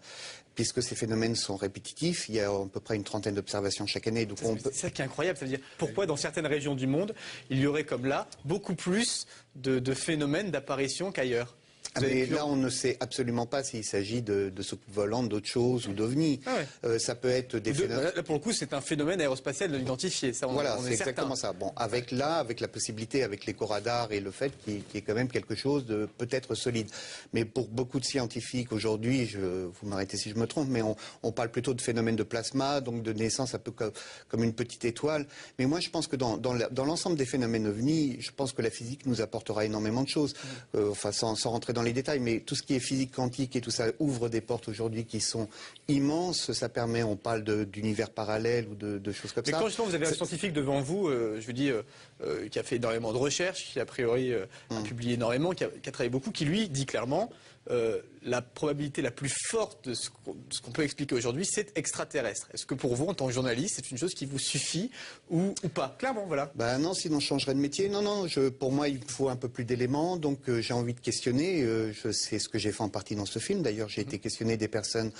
Puisque ces phénomènes sont répétitifs, il y a à peu près une trentaine d'observations chaque année. Donc on peut... C'est ça qui est incroyable, ça veut dire pourquoi dans certaines régions du monde, il y aurait comme là beaucoup plus de, de phénomènes d'apparition qu'ailleurs. Ah mais là, on ne sait absolument pas s'il s'agit de, de soupes volantes, d'autres choses ou d'ovnis. Ah ouais. euh, ça peut être des de, phénomènes... Là, pour le coup, c'est un phénomène aérospatial de l'identifier. Ça, on, voilà, c'est exactement ça. Bon, avec là, avec la possibilité, avec l'éco-radar et le fait qu'il y ait quand même quelque chose de peut-être solide. Mais pour beaucoup de scientifiques aujourd'hui, je, vous m'arrêtez si je me trompe, mais on, on parle plutôt de phénomènes de plasma, donc de naissance un peu comme, comme une petite étoile. Mais moi, je pense que dans, dans, la, dans l'ensemble des phénomènes ovnis, je pense que la physique nous apportera énormément de choses. Euh, enfin, sans, sans rentrer dans les détails, mais tout ce qui est physique quantique et tout ça ouvre des portes aujourd'hui qui sont immenses. Ça permet, on parle de, d'univers parallèle ou de, de choses comme mais ça. Mais quand justement vous avez un scientifique devant vous, euh, je vous dis, euh, euh, qui a fait énormément de recherches, qui a priori euh, hum. a publié énormément, qui a, qui a travaillé beaucoup, qui lui dit clairement euh, la probabilité la plus forte de ce qu'on, de ce qu'on peut expliquer aujourd'hui, c'est extraterrestre. Est-ce que pour vous, en tant que journaliste, c'est une chose qui vous suffit ou, ou pas? Clairement, voilà. Ben non, sinon je changerais de métier. Non, non, je, pour moi, il faut un peu plus d'éléments, donc euh, j'ai envie de questionner. C'est ce que j'ai fait en partie dans ce film. D'ailleurs, j'ai été questionné des personnes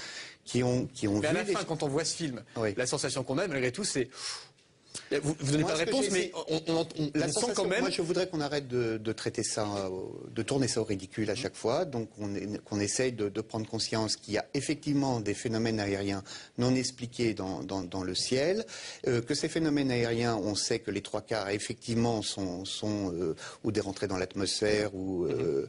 qui ont, qui ont vu... Mais à la fin, quand on voit ce film, oui. la sensation qu'on a, malgré tout, c'est... Vous ne donnez moi, pas de réponse, mais on, on, on, on sent quand même... Moi, je voudrais qu'on arrête de, de traiter ça, de tourner ça au ridicule à chaque fois. Donc, on est, qu'on essaye de, de prendre conscience qu'il y a effectivement des phénomènes aériens non expliqués dans, dans, dans le ciel. Euh, que ces phénomènes aériens, on sait que les trois quarts, effectivement, sont, sont euh, ou des rentrées dans l'atmosphère ou, euh,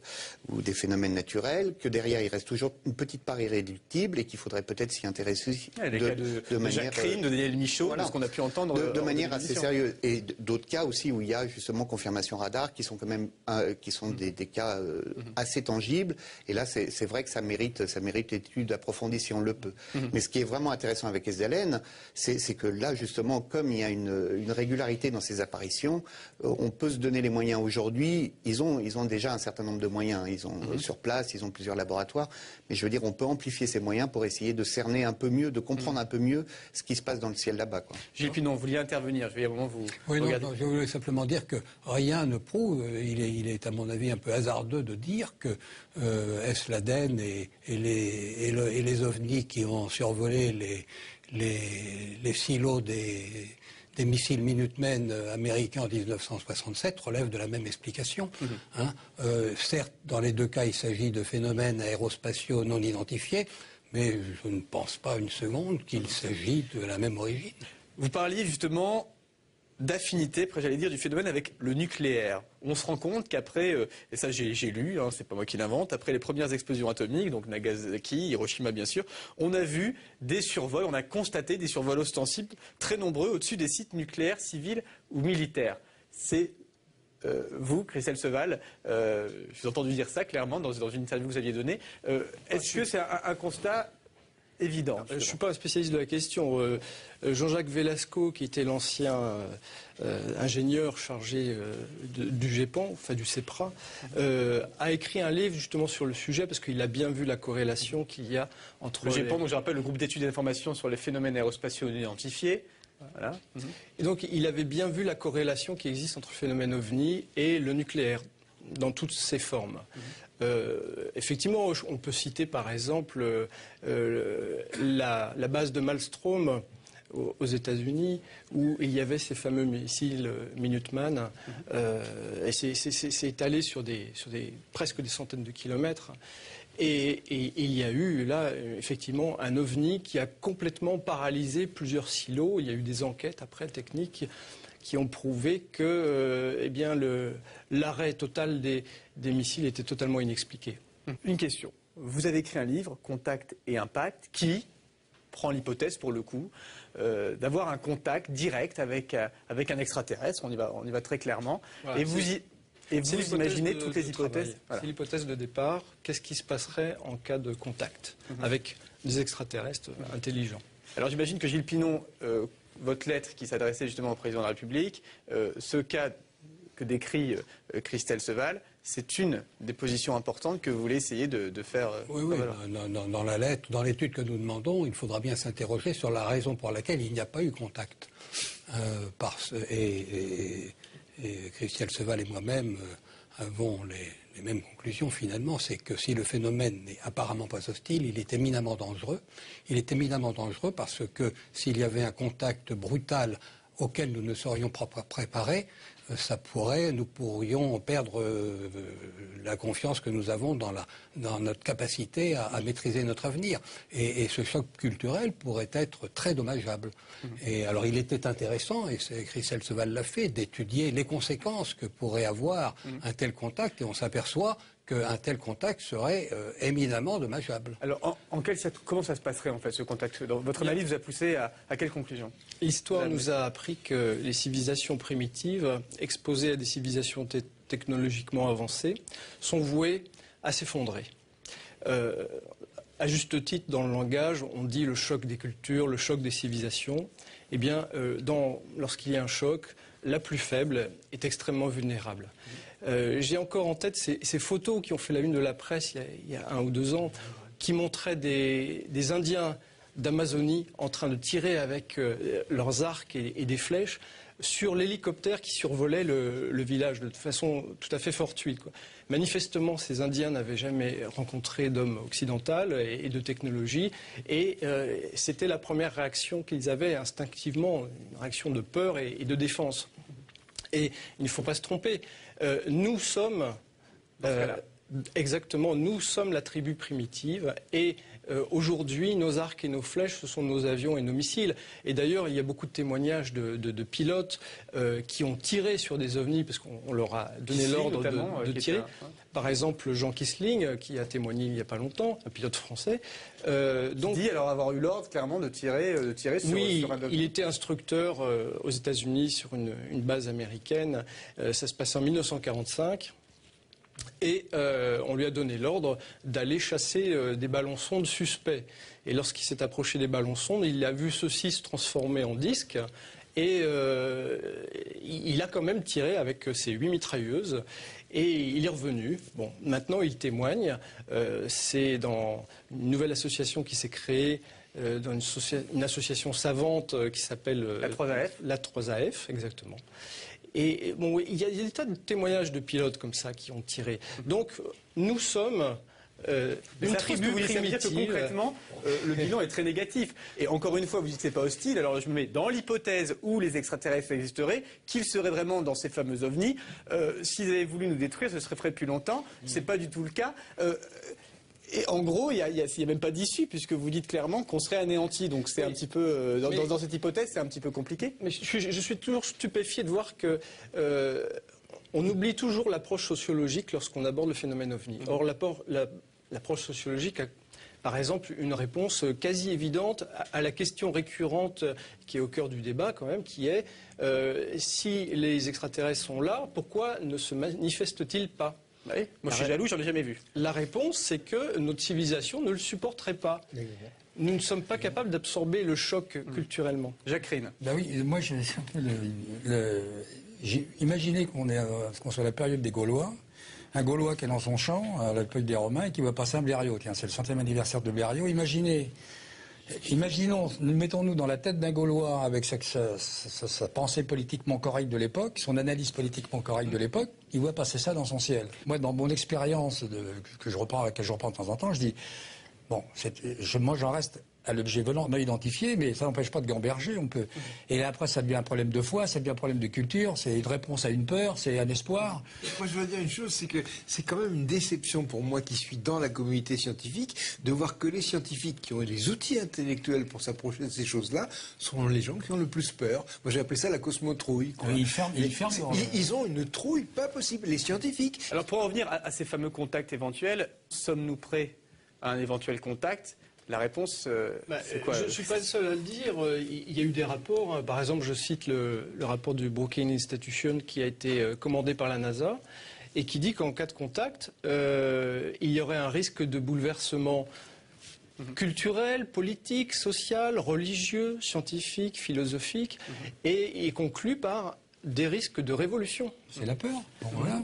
ou des phénomènes naturels. Que derrière, il reste toujours une petite part irréductible et qu'il faudrait peut-être s'y intéresser ah, de, de, de, de manière... Jacques Krine, de Daniel Michaud, voilà. de ce qu'on a pu entendre... De, de manière assez sérieux. Et d'autres cas aussi où il y a justement confirmation radar qui sont quand même euh, qui sont des, des cas euh, mm-hmm. assez tangibles. Et là, c'est, c'est vrai que ça mérite ça mérite l'étude approfondie si on le peut. Mm-hmm. Mais ce qui est vraiment intéressant avec Hessdalen, c'est, c'est que là, justement, comme il y a une, une régularité dans ces apparitions, euh, on peut se donner les moyens aujourd'hui. Ils ont, ils ont déjà un certain nombre de moyens. Ils ont mm-hmm. sur place, ils ont plusieurs laboratoires. Mais je veux dire, on peut amplifier ces moyens pour essayer de cerner un peu mieux, de comprendre mm-hmm. un peu mieux ce qui se passe dans le ciel là-bas. Quoi. Gilles Pinon, vous vouliez intervenir? Je vais vraiment vous oui, non, non, je voulais simplement dire que rien ne prouve, il est, il est à mon avis un peu hasardeux de dire que euh, Hessdalen et, et, les, et, le, et les ovnis qui ont survolé les, les, les silos des, des missiles Minutemen américains en dix-neuf cent soixante-sept relèvent de la même explication. Mmh. Hein. Euh, certes, dans les deux cas, il s'agit de phénomènes aérospatiaux non identifiés, mais je ne pense pas une seconde qu'il s'agit de la même origine. Vous parliez justement d'affinité, j'allais dire, du phénomène avec le nucléaire. On se rend compte qu'après, euh, et ça j'ai, j'ai lu, hein, c'est pas moi qui l'invente, après les premières explosions atomiques, donc Nagasaki, Hiroshima bien sûr, on a vu des survols, on a constaté des survols ostensibles très nombreux au-dessus des sites nucléaires, civils ou militaires. C'est Euh, vous, Christelle Seval, euh, je vous ai entendu dire ça clairement dans, dans une interview que vous aviez donnée. Euh, Est-ce que c'est un, un constat évident? Non, je ne suis pas un spécialiste de la question. Euh, Jean-Jacques Velasco, qui était l'ancien euh, ingénieur chargé euh, de, du Gepan, enfin du Cepra, euh, a écrit un livre justement sur le sujet parce qu'il a bien vu la corrélation qu'il y a entre... Le Gepan, les... donc je rappelle, le groupe d'études et d'information sur les phénomènes aérospatiaux identifiés. Voilà. Mmh. Et donc il avait bien vu la corrélation qui existe entre le phénomène OVNI et le nucléaire, dans toutes ses formes. Mmh. Euh, effectivement, on peut citer par exemple euh, la, la base de Malmstrom aux, aux États-Unis, où il y avait ces fameux missiles Minuteman, mmh. euh, et c'est étalé sur, des, sur des, presque des centaines de kilomètres. Et, et, et il y a eu là effectivement un OVNI qui a complètement paralysé plusieurs silos. Il y a eu des enquêtes après techniques qui ont prouvé que euh, eh bien l'arrêt total des, des missiles était totalement inexpliqué. Une question. Vous avez écrit un livre, Contact et Impact, qui prend l'hypothèse pour le coup euh, d'avoir un contact direct avec, avec un extraterrestre. On y va, on y va très clairement. Voilà, et vous y... Et vous imaginez de, toutes les hypothèses. Voilà. C'est l'hypothèse de départ. Qu'est-ce qui se passerait en cas de contact mm-hmm. avec des extraterrestres mm-hmm. intelligents? Alors j'imagine que Gilles Pinon, euh, votre lettre qui s'adressait justement au président de la République, euh, ce cas que décrit euh, Christelle Seval, c'est une des positions importantes que vous voulez essayer de, de faire... Euh, oui, oui. Dans, dans, dans la lettre, dans l'étude que nous demandons, il faudra bien s'interroger sur la raison pour laquelle il n'y a pas eu contact. Euh, parce, et... et Et Christelle Seval et moi-même avons les, les mêmes conclusions finalement, c'est que si le phénomène n'est apparemment pas hostile, il est éminemment dangereux. Il est éminemment dangereux parce que s'il y avait un contact brutal auquel nous ne serions pas préparés, ça pourrait, nous pourrions perdre euh, la confiance que nous avons dans, la, dans notre capacité à, à maîtriser notre avenir. Et, et ce choc culturel pourrait être très dommageable. Mmh. Et alors il était intéressant, et Christelle Seval l'a fait, d'étudier les conséquences que pourrait avoir mmh. un tel contact, et on s'aperçoit qu'un tel contact serait euh, éminemment dommageable. Alors, en, en quel, comment ça se passerait, en fait, ce contact? Dans votre analyse vous a poussé à, à quelle conclusion? L'histoire nous a appris que les civilisations primitives, exposées à des civilisations te technologiquement avancées, sont vouées à s'effondrer. Euh, à juste titre, dans le langage, on dit le choc des cultures, le choc des civilisations. Eh bien, euh, lorsqu'il y a un choc, la plus faible est extrêmement vulnérable. Euh, j'ai encore en tête ces, ces photos qui ont fait la une de la presse il y a, il y a un ou deux ans, qui montraient des, des Indiens d'Amazonie en train de tirer avec euh, leurs arcs et, et des flèches sur l'hélicoptère qui survolait le, le village de façon tout à fait fortuite, quoi. Manifestement, ces Indiens n'avaient jamais rencontré d'hommes occidentaux et, et de technologie, et euh, c'était la première réaction qu'ils avaient instinctivement, une réaction de peur et, et de défense. Et il ne faut pas se tromper. Euh, nous sommes, euh, exactement, nous sommes la tribu primitive, et euh, aujourd'hui, nos arcs et nos flèches, ce sont nos avions et nos missiles. Et d'ailleurs, il y a beaucoup de témoignages de, de, de pilotes euh, qui ont tiré sur des ovnis, parce qu'on leur a donné l'ordre de, de tirer. Par exemple, Jean Kisling, qui a témoigné il n'y a pas longtemps, un pilote français. Euh, donc, dit alors avoir eu l'ordre, clairement, de tirer, de tirer sur, oui, sur un ovni. Oui, il était instructeur euh, aux États-Unis sur une, une base américaine. Euh, ça se passait en mille neuf cent quarante-cinq. Et euh, on lui a donné l'ordre d'aller chasser euh, des ballons sondes suspects. Et lorsqu'il s'est approché des ballons sondes, il a vu ceux-ci se transformer en disques. Et euh, il a quand même tiré avec ses huit mitrailleuses. Et il est revenu. Bon, maintenant, il témoigne. Euh, C'est dans une nouvelle association qui s'est créée, euh, dans une, une association savante euh, qui s'appelle... Euh, la trois A F. La trois A F, exactement. Et bon, il y a des tas de témoignages de pilotes comme ça qui ont tiré. Donc, nous sommes euh, une tribu primitive. Ça veut dire que concrètement, euh, le bilan est très négatif. Et encore une fois, vous dites que ce n'est pas hostile. Alors, je me mets dans l'hypothèse où les extraterrestres existeraient, qu'ils seraient vraiment dans ces fameux ovnis. Euh, S'ils avaient voulu nous détruire, ce serait fait depuis longtemps. Ce n'est pas du tout le cas. Euh, Et en gros, il n'y a, a, a même pas d'issue, puisque vous dites clairement qu'on serait anéanti. Donc c'est oui. un petit peu, euh, dans, mais, dans, dans cette hypothèse, c'est un petit peu compliqué. Mais je, je, je suis toujours stupéfié de voir que... Euh, on oublie toujours l'approche sociologique lorsqu'on aborde le phénomène ovni. Or, l'approche sociologique a par exemple, une réponse quasi évidente à la question récurrente qui est au cœur du débat quand même, qui est euh, si les extraterrestres sont là, pourquoi ne se manifestent-ils pas? Oui. Moi, je suis jaloux, j'en ai jamais vu. La réponse, c'est que notre civilisation ne le supporterait pas. Nous ne sommes pas capables d'absorber le choc culturellement. Jacques Krine. Ben oui, moi, j'ai imaginé qu'on qu soit à la période des Gaulois, un Gaulois qui est dans son champ, à la période des Romains, et qui voit passer un blériot. Tiens, c'est le centième anniversaire de Blériot. Imaginez, imaginons, mettons-nous dans la tête d'un Gaulois avec sa, sa, sa, sa pensée politiquement correcte de l'époque, son analyse politiquement correcte de l'époque, il voit passer ça dans son ciel. Moi, dans mon expérience, de, que je reprends, que je reprends de temps en temps, je dis... Bon, je, moi j'en reste à l'objet volant non identifié, mais ça n'empêche pas de gamberger, on peut. Et là après ça devient un problème de foi, ça devient un problème de culture, c'est une réponse à une peur, c'est un espoir. Moi je veux dire une chose, c'est que c'est quand même une déception pour moi qui suis dans la communauté scientifique, de voir que les scientifiques qui ont les outils intellectuels pour s'approcher de ces choses-là, sont les gens qui ont le plus peur. Moi j'ai appelé ça la cosmotrouille. Quoi. Ils, ferment, ils, ferment, ils, ferment, ils, ils ont une trouille pas possible, les scientifiques. Alors pour en revenir à, à ces fameux contacts éventuels, sommes-nous prêts à un éventuel contact? La réponse, euh, bah, c'est quoi? Je ne suis pas le seul à le dire. Il y a eu des rapports. Par exemple, je cite le, le rapport du Brookings Institution qui a été commandé par la NASA et qui dit qu'en cas de contact, euh, il y aurait un risque de bouleversement culturel, politique, social, religieux, scientifique, philosophique, mm-hmm. et, et conclut par... des risques de révolution. C'est la peur. Bon, voilà.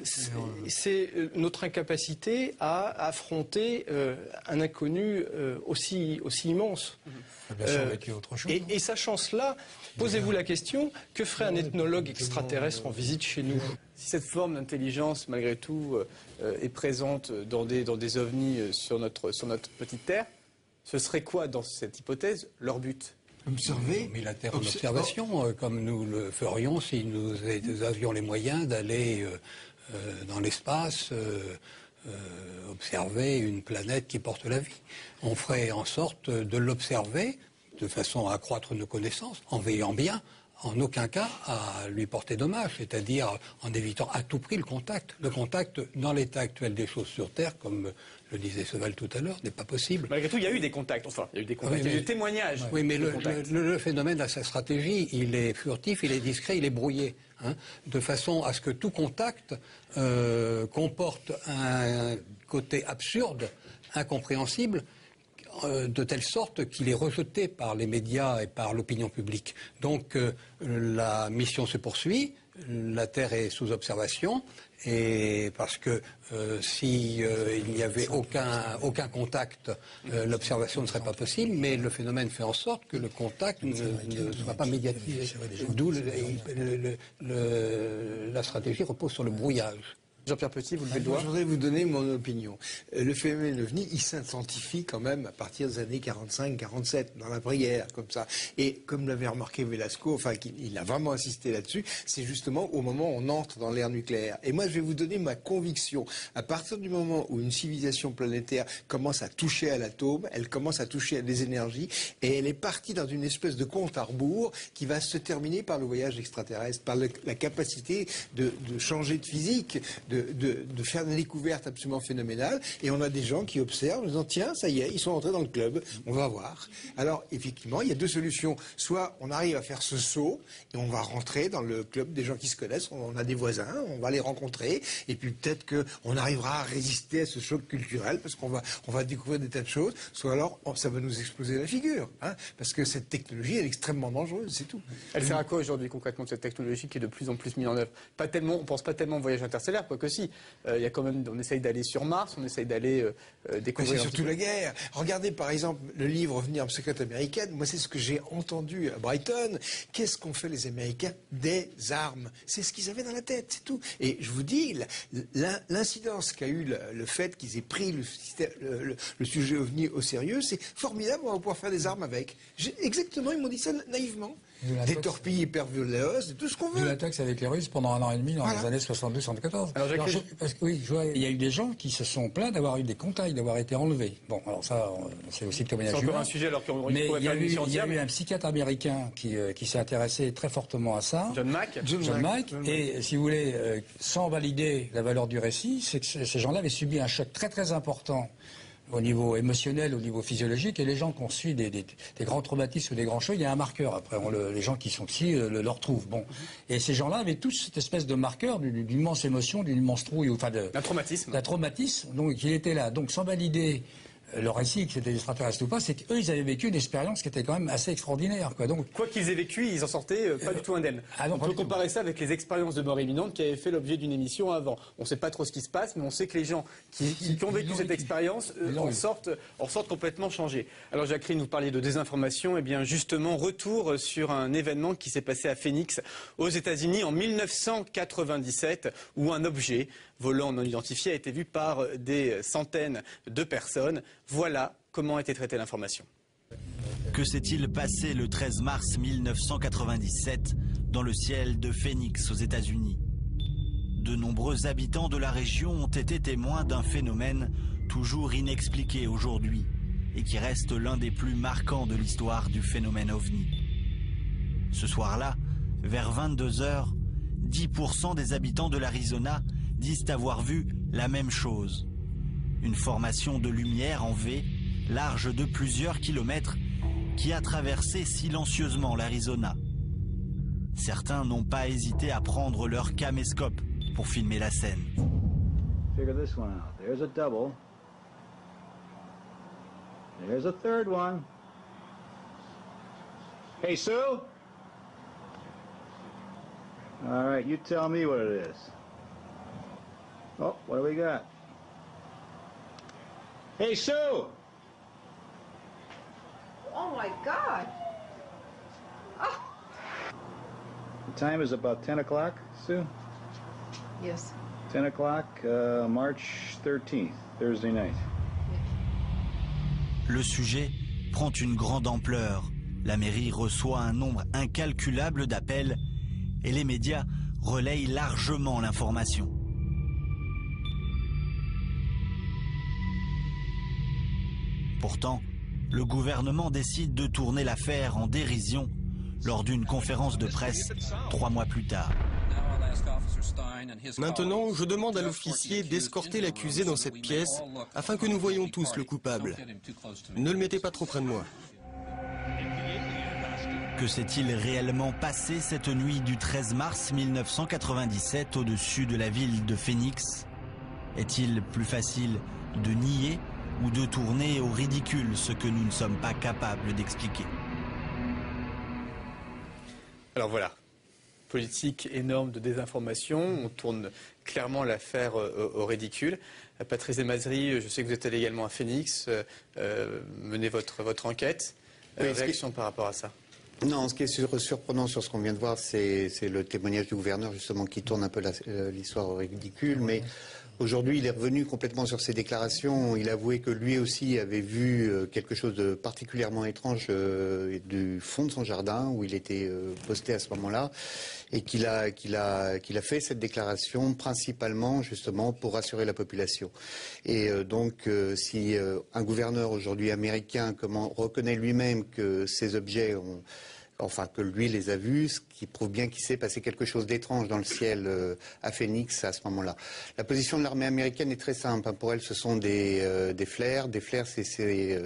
C'est notre incapacité à affronter euh, un inconnu euh, aussi, aussi immense. Bien sûr, avec autre chose, et, et sachant cela, posez-vous la question, que ferait un ethnologue extraterrestre en visite chez nous? Si cette forme d'intelligence, malgré tout, euh, est présente dans des, dans des ovnis sur notre, sur notre petite Terre, ce serait quoi, dans cette hypothèse, leur but? Observer. Mais la Terre en observation, comme nous le ferions si nous avions les moyens d'aller dans l'espace observer une planète qui porte la vie. On ferait en sorte de l'observer de façon à accroître nos connaissances, en veillant bien, en aucun cas à lui porter dommage, c'est-à-dire en évitant à tout prix le contact. Le contact, dans l'état actuel des choses sur Terre, comme le disait Seval tout à l'heure, n'est pas possible. Malgré tout, il y a eu des contacts, enfin, il y a eu des contacts, oui, mais, il y a eu des témoignages. Oui, mais le, le, le phénomène à sa stratégie, il est furtif, il est discret, il est brouillé, hein, de façon à ce que tout contact euh, comporte un côté absurde, incompréhensible, Euh, de telle sorte qu'il est rejeté par les médias et par l'opinion publique. Donc euh, la mission se poursuit, la Terre est sous observation, et parce que euh, si euh, il n'y avait aucun, aucun contact, euh, l'observation ne serait pas possible, mais le phénomène fait en sorte que le contact ne, ne soit pas médiatisé. D'où le, le, le, le, la stratégie repose sur le brouillage. Jean-Pierre Petit, vous levez le doigt. Je voudrais vous donner mon opinion. Le phénomène ovni, il s'intensifie quand même à partir des années quarante-cinq quarante-sept, dans la prière, comme ça. Et comme l'avait remarqué Velasco, enfin, il a vraiment insisté là-dessus, c'est justement au moment où on entre dans l'ère nucléaire. Et moi, je vais vous donner ma conviction. À partir du moment où une civilisation planétaire commence à toucher à l'atome, elle commence à toucher à des énergies, et elle est partie dans une espèce de compte à rebours qui va se terminer par le voyage extraterrestre, par le, la capacité de, de changer de physique, De, de, de faire des découvertes absolument phénoménales, et on a des gens qui observent en disant tiens, ça y est, ils sont entrés dans le club, on va voir. Alors effectivement, il y a deux solutions. Soit on arrive à faire ce saut et on va rentrer dans le club des gens qui se connaissent, on a des voisins, on va les rencontrer, et puis peut-être qu'on arrivera à résister à ce choc culturel parce qu'on va, on va découvrir des tas de choses, soit alors on, ça va nous exploser la figure, hein, parce que cette technologie elle est extrêmement dangereuse, c'est tout. Elle sert à quoi aujourd'hui concrètement, cette technologie qui est de plus en plus mise en œuvre? Pas tellement, on pense pas tellement au voyage interstellaire, quoi. Que si, euh, y a quand même, on essaye d'aller sur Mars, on essaye d'aller euh, découvrir... Mais c'est surtout la guerre. Regardez par exemple le livre « Venir en secrète américaine », moi c'est ce que j'ai entendu à Brighton. Qu'est-ce qu'on fait les Américains? Des armes. C'est ce qu'ils avaient dans la tête, c'est tout. Et je vous dis, l'incidence qu'a eu le, le fait qu'ils aient pris le, système, le, le, le sujet ovni au sérieux, c'est formidable, on va pouvoir faire des armes avec. Exactement, ils m'ont dit ça naïvement. De des torpilles hypervioleuses, de tout ce qu'on veut. De la taxe avec les Russes pendant un an et demi dans voilà. les années soixante-douze soixante-quatorze. Alors, alors, je, parce que, oui, je vois, il y a eu des gens qui se sont plaints d'avoir eu des contacts, d'avoir été enlevés. Bon, alors ça, c'est aussi le témoignage humain. C'est encore un sujet alors qu'on pourrait faire une mission entière. Il y a eu un psychiatre américain qui, euh, qui s'est intéressé très fortement à ça. John Mack. John, John Mack. Mac. Et si vous voulez, euh, sans valider la valeur du récit, c'est que ces gens-là avaient subi un choc très très important au niveau émotionnel, au niveau physiologique, et les gens qui ont subi des, des, des grands traumatismes ou des grands chocs, il y a un marqueur. Après, on le, les gens qui sont psy le, le retrouvent. Bon. Et ces gens-là avaient tous cette espèce de marqueur d'une immense émotion, d'une immense trouille, enfin de... d'un traumatisme. D'un traumatisme, donc il était là. Donc sans valider leur récit, que c'était des extraterrestres ou pas, c'est qu'eux, ils avaient vécu une expérience qui était quand même assez extraordinaire. Quoi, donc... quoi qu'ils aient vécu, ils en sortaient euh, pas euh... du tout indemnes. Ah on peut comparer ça avec les expériences de mort imminente qui avaient fait l'objet d'une émission avant. On ne sait pas trop ce qui se passe, mais on sait que les gens qui, qui, qui ont vécu cette expérience euh, en, sortent, en sortent complètement changés. Alors, Jacques Krine, vous parliez de désinformation. Eh bien, justement, retour sur un événement qui s'est passé à Phoenix, aux États-Unis en mille neuf cent quatre-vingt-dix-sept, où un objet volant non identifié a été vu par des centaines de personnes. Voilà comment était traitée l'information. Que s'est-il passé le treize mars mille neuf cent quatre-vingt-dix-sept dans le ciel de Phoenix aux États-Unis? De nombreux habitants de la région ont été témoins d'un phénomène toujours inexpliqué aujourd'hui et qui reste l'un des plus marquants de l'histoire du phénomène OVNI. Ce soir-là, vers vingt-deux heures, dix pour cent des habitants de l'Arizona disent avoir vu la même chose. Une formation de lumière en V, large de plusieurs kilomètres, qui a traversé silencieusement l'Arizona. Certains n'ont pas hésité à prendre leur caméscope pour filmer la scène. Figure this one out. There's a double. There's a third one. Hey, Sue? All right, you tell me what it is. Oh, what do we got? Hey, Sue! Oh my God! Oh. The time is about ten o'clock, Sue? Yes. ten o'clock, uh, March thirteenth, Thursday night. Le sujet prend une grande ampleur. La mairie reçoit un nombre incalculable d'appels et les médias relayent largement l'information. Pourtant, le gouvernement décide de tourner l'affaire en dérision lors d'une conférence de presse trois mois plus tard. Maintenant, je demande à l'officier d'escorter l'accusé dans cette pièce afin que nous voyions tous le coupable. Ne le mettez pas trop près de moi. Que s'est-il réellement passé cette nuit du treize mars mille neuf cent quatre-vingt-dix-sept au-dessus de la ville de Phoenix? Est-il plus facile de nier ou de tourner au ridicule ce que nous ne sommes pas capables d'expliquer? Alors voilà, politique énorme de désinformation, on tourne clairement l'affaire au, au ridicule. Patrice Desmazeries, je sais que vous êtes allé également à Phoenix, euh, menez votre, votre enquête. Euh, réaction qui... par rapport à ça? Non, ce qui est surprenant sur ce qu'on vient de voir, c'est le témoignage du gouverneur justement qui tourne un peu l'histoire au ridicule, mmh. mais... Aujourd'hui, il est revenu complètement sur ses déclarations. Il avouait que lui aussi avait vu quelque chose de particulièrement étrange euh, du fond de son jardin, où il était euh, posté à ce moment-là, et qu'il a, qu'il a, qu'il a fait cette déclaration principalement, justement, pour rassurer la population. Et euh, donc, euh, si euh, un gouverneur aujourd'hui américain comment, reconnaît lui-même que ces objets ont... Enfin, que lui les a vus, ce qui prouve bien qu'il s'est passé quelque chose d'étrange dans le ciel euh, à Phoenix à ce moment-là. La position de l'armée américaine est très simple. Hein. Pour elle, ce sont des, euh, des flares. Des flares, c'est...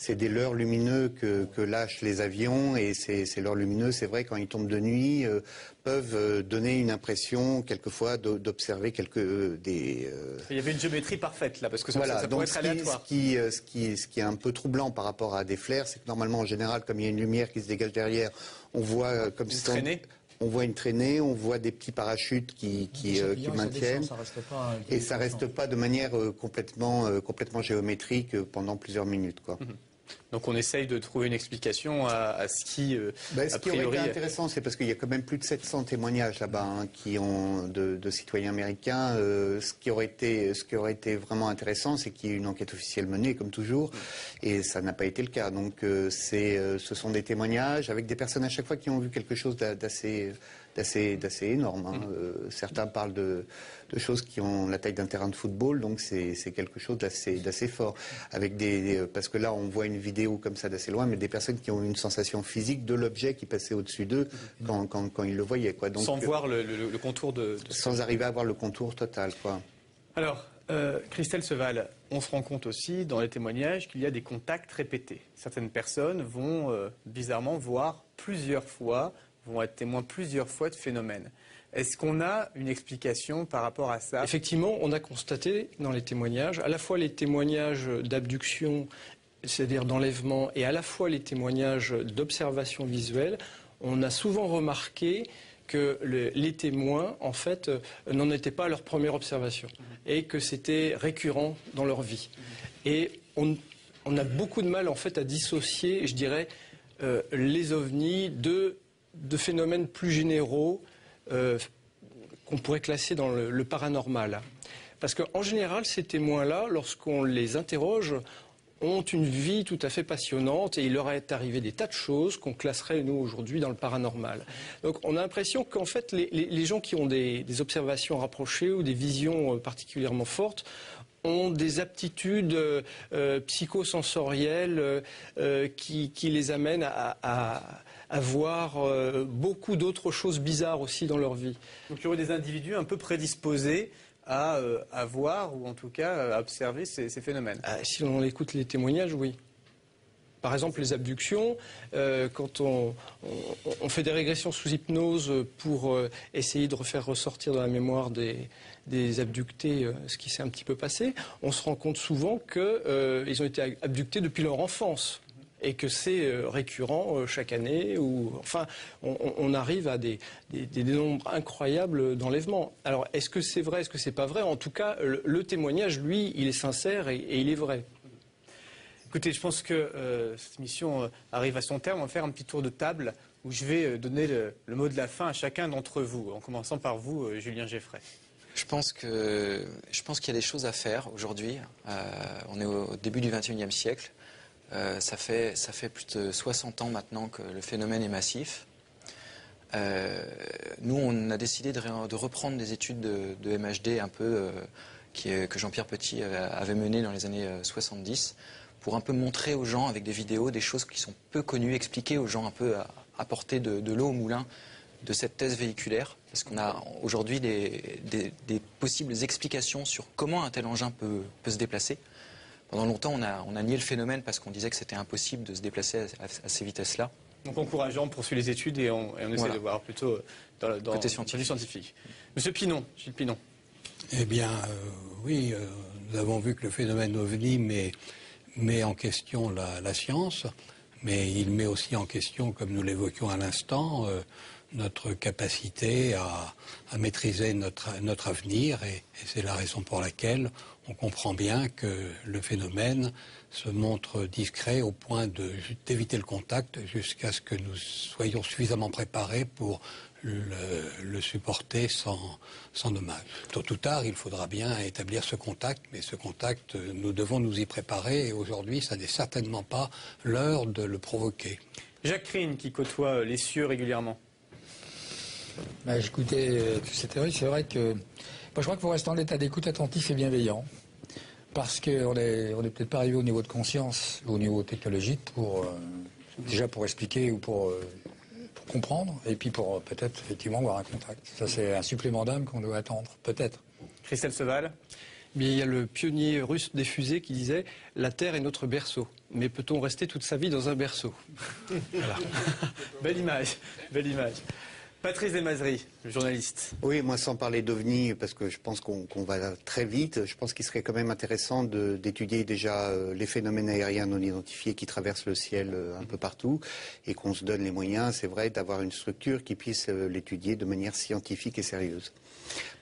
C'est des leurres lumineux que, que lâchent les avions, et ces, ces leurres lumineux, c'est vrai, quand ils tombent de nuit, euh, peuvent euh, donner une impression, quelquefois, d'observer quelques... Euh, des, euh... Il y avait une géométrie parfaite, là, parce que ça, voilà. ça, ça pourrait être aléatoire. Ce qui, ce, qui, ce qui est un peu troublant par rapport à des flares, c'est que normalement, en général, comme il y a une lumière qui se dégage derrière, on voit euh, comme si... On voit une traînée, on voit des petits parachutes qui, qui, euh, qui maintiennent, ça descend, ça reste pas, euh, et ça ne reste pas de manière euh, complètement, euh, complètement géométrique euh, pendant plusieurs minutes, quoi. Mm-hmm. Donc on essaye de trouver une explication à, à ce qui, euh, ben, ce a priori... qui aurait été intéressant, c'est parce qu'il y a quand même plus de sept cents témoignages là-bas hein, qui ont de, de citoyens américains. Euh, ce qui aurait été, ce qui aurait été vraiment intéressant, c'est qu'il y ait une enquête officielle menée, comme toujours, et ça n'a pas été le cas. Donc euh, c'est, euh, ce sont des témoignages avec des personnes à chaque fois qui ont vu quelque chose d'assez... D'assez, d'assez énorme. Hein. Mmh. Euh, certains parlent de, de choses qui ont la taille d'un terrain de football, donc c'est quelque chose d'assez d'assez fort. Avec des, des, parce que là, on voit une vidéo comme ça d'assez loin, mais des personnes qui ont une sensation physique de l'objet qui passait au-dessus d'eux mmh. quand, quand, quand ils le voyaient. Quoi. Donc, sans euh, voir le, le, le contour de, de... Sans arriver à voir le contour total. Quoi. Alors, Euh, Christelle Seval, on se rend compte aussi dans les témoignages qu'il y a des contacts répétés. Certaines personnes vont euh, bizarrement voir plusieurs fois, vont être témoins plusieurs fois de phénomènes. Est-ce qu'on a une explication par rapport à ça? Effectivement, on a constaté dans les témoignages, à la fois les témoignages d'abduction, c'est-à-dire d'enlèvement, et à la fois les témoignages d'observation visuelle, on a souvent remarqué que le, les témoins, en fait, euh, n'en étaient pas à leur première observation et que c'était récurrent dans leur vie. Et on, on a beaucoup de mal, en fait, à dissocier, je dirais, euh, les ovnis de, de phénomènes plus généraux euh, qu'on pourrait classer dans le, le paranormal. Parce qu'en général, ces témoins-là, lorsqu'on les interroge, ont une vie tout à fait passionnante et il leur est arrivé des tas de choses qu'on classerait, nous, aujourd'hui, dans le paranormal. Donc on a l'impression qu'en fait, les, les, les gens qui ont des, des observations rapprochées ou des visions particulièrement fortes ont des aptitudes euh, psychosensorielles euh, qui, qui les amènent à, à, à voir euh, beaucoup d'autres choses bizarres aussi dans leur vie. Donc il y aurait des individus un peu prédisposés À, euh, à voir ou en tout cas à observer ces, ces phénomènes. Ah, si on écoute les témoignages, oui. Par exemple, les abductions, euh, quand on, on, on fait des régressions sous hypnose pour euh, essayer de refaire ressortir dans la mémoire des, des abductés euh, ce qui s'est un petit peu passé, on se rend compte souvent qu'ils euh, ont été abductés depuis leur enfance. Et que c'est récurrent chaque année, ou enfin, on, on arrive à des, des, des nombres incroyables d'enlèvements. Alors, est-ce que c'est vrai, est-ce que c'est pas vrai? En tout cas, le, le témoignage, lui, il est sincère et, et il est vrai. Écoutez, je pense que euh, cette mission arrive à son terme. On va faire un petit tour de table où je vais donner le, le mot de la fin à chacun d'entre vous, en commençant par vous, euh, Julien Geffrey. Je pense que, je pense qu'il y a des choses à faire aujourd'hui. Euh, on est au début du vingt et unième siècle. Euh, ça fait, ça fait plus de soixante ans maintenant que le phénomène est massif. Euh, nous, on a décidé de, ré, de reprendre des études de, de M H D un peu euh, qui, que Jean-Pierre Petit avait, avait menées dans les années soixante-dix pour un peu montrer aux gens avec des vidéos des choses qui sont peu connues, expliquer aux gens un peu, apporter de, de l'eau au moulin de cette thèse véhiculaire. Parce qu'on a aujourd'hui des, des, des possibles explications sur comment un tel engin peut, peut se déplacer. Pendant longtemps, on a, on a nié le phénomène parce qu'on disait que c'était impossible de se déplacer à, à, à ces vitesses-là. Donc encourageant, on poursuit les études et on, et on essaie voilà. de voir plutôt dans le côté scientifique. scientifique. Monsieur Pinon, Gilles Pinon. Eh bien, euh, oui, euh, nous avons vu que le phénomène ovni met, met en question la, la science, mais il met aussi en question, comme nous l'évoquions à l'instant, euh, notre capacité à, à maîtriser notre, notre avenir et, et c'est la raison pour laquelle on comprend bien que le phénomène se montre discret au point de, d'éviter le contact jusqu'à ce que nous soyons suffisamment préparés pour le, le supporter sans, sans dommage. Tôt ou tard, il faudra bien établir ce contact, mais ce contact, nous devons nous y préparer et aujourd'hui, ça n'est certainement pas l'heure de le provoquer. Jacques Krine qui côtoie les cieux régulièrement. Bah, j'écoutais euh, toutes ces théories, c'est vrai que euh, moi, je crois qu'il faut rester en état d'écoute attentif et bienveillant, parce qu'on n'est on est peut-être pas arrivé au niveau de conscience, au niveau technologique, pour, euh, déjà pour expliquer ou pour, euh, pour comprendre, et puis pour euh, peut-être effectivement avoir un contact. Ça c'est un supplément d'âme qu'on doit attendre, peut-être. Christelle Seval. Il y a le pionnier russe des fusées qui disait « La Terre est notre berceau ». Mais peut-on rester toute sa vie dans un berceau? Voilà. Belle image, belle image. Patrice Desmazeries, le journaliste. Oui, moi sans parler d'ovni, parce que je pense qu'on qu'on va très vite, je pense qu'il serait quand même intéressant d'étudier déjà euh, les phénomènes aériens non identifiés qui traversent le ciel euh, un peu partout, et qu'on se donne les moyens, c'est vrai, d'avoir une structure qui puisse euh, l'étudier de manière scientifique et sérieuse.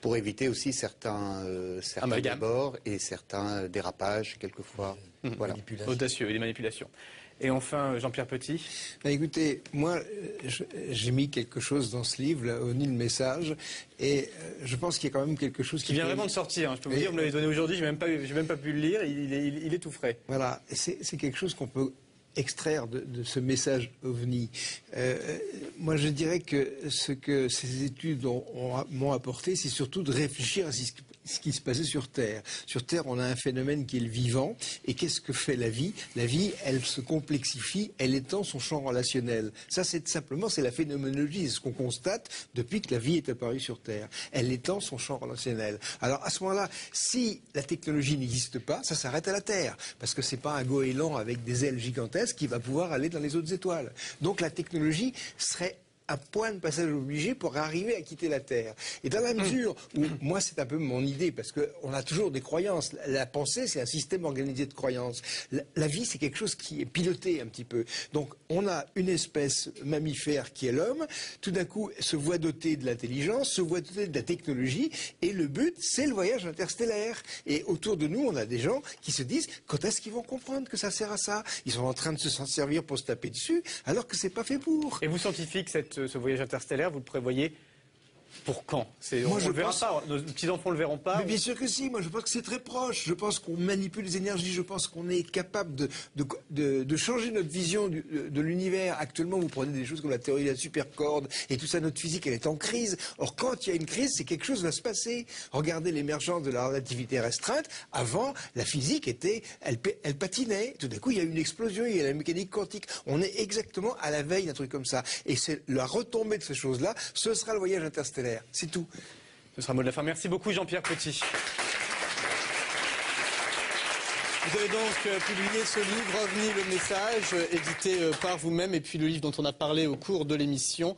Pour éviter aussi certains, euh, certains débords et certains dérapages, quelquefois. Mmh. Voilà. Audacieux, les manipulations. Et enfin, Jean-Pierre Petit. Bah, écoutez, moi, j'ai mis quelque chose dans ce livre, là, au nid le message, et je pense qu'il y a quand même quelque chose qui... qui vient fait... vraiment de sortir, hein, je peux vous dire, vous me l'avez donné aujourd'hui, je n'ai même, même pas pu le lire, il est, il, il est tout frais. Voilà, c'est quelque chose qu'on peut extraire de, de ce message ovni. Euh, moi, je dirais que ce que ces études m'ont apporté, c'est surtout de réfléchir à ce qui ce qui se passait sur Terre. Sur Terre, on a un phénomène qui est le vivant. Et qu'est-ce que fait la vie? La vie, elle se complexifie, elle étend son champ relationnel. Ça, c'est simplement, c'est la phénoménologie, c'est ce qu'on constate depuis que la vie est apparue sur Terre. Elle étend son champ relationnel. Alors, à ce moment-là, si la technologie n'existe pas, ça s'arrête à la Terre. Parce que c'est pas un goéland avec des ailes gigantesques qui va pouvoir aller dans les autres étoiles. Donc, la technologie serait un point de passage obligé pour arriver à quitter la Terre. Et dans la mesure où, moi c'est un peu mon idée, parce qu'on a toujours des croyances, la pensée c'est un système organisé de croyances, la, la vie c'est quelque chose qui est piloté un petit peu. Donc on a une espèce mammifère qui est l'homme, tout d'un coup se voit doté de l'intelligence, se voit doté de la technologie, et le but c'est le voyage interstellaire. Et autour de nous on a des gens qui se disent, quand est-ce qu'ils vont comprendre que ça sert à ça? Ils sont en train de se servir pour se taper dessus, alors que c'est pas fait pour. Et vous scientifiques, cette Ce, ce voyage interstellaire, vous le prévoyez pour quand? Moi, on je le verra pense... pas, nos petits-enfants le verront pas. Mais bien sûr que si, moi je pense que c'est très proche. Je pense qu'on manipule les énergies, je pense qu'on est capable de, de, de, de changer notre vision du, de l'univers. Actuellement, vous prenez des choses comme la théorie de la supercorde et tout ça, notre physique, elle est en crise. Or, quand il y a une crise, c'est quelque chose qui va se passer. Regardez l'émergence de la relativité restreinte. Avant, la physique était, elle, elle patinait. Tout d'un coup, il y a eu une explosion, il y a la mécanique quantique. On est exactement à la veille d'un truc comme ça. Et c'est la retombée de ces choses-là, ce sera le voyage interstellaire. C'est tout. Ce sera le mot de la fin. Merci beaucoup Jean-Pierre Petit. Vous avez donc publié ce livre, Revenez le message, édité par vous-même, et puis le livre dont on a parlé au cours de l'émission,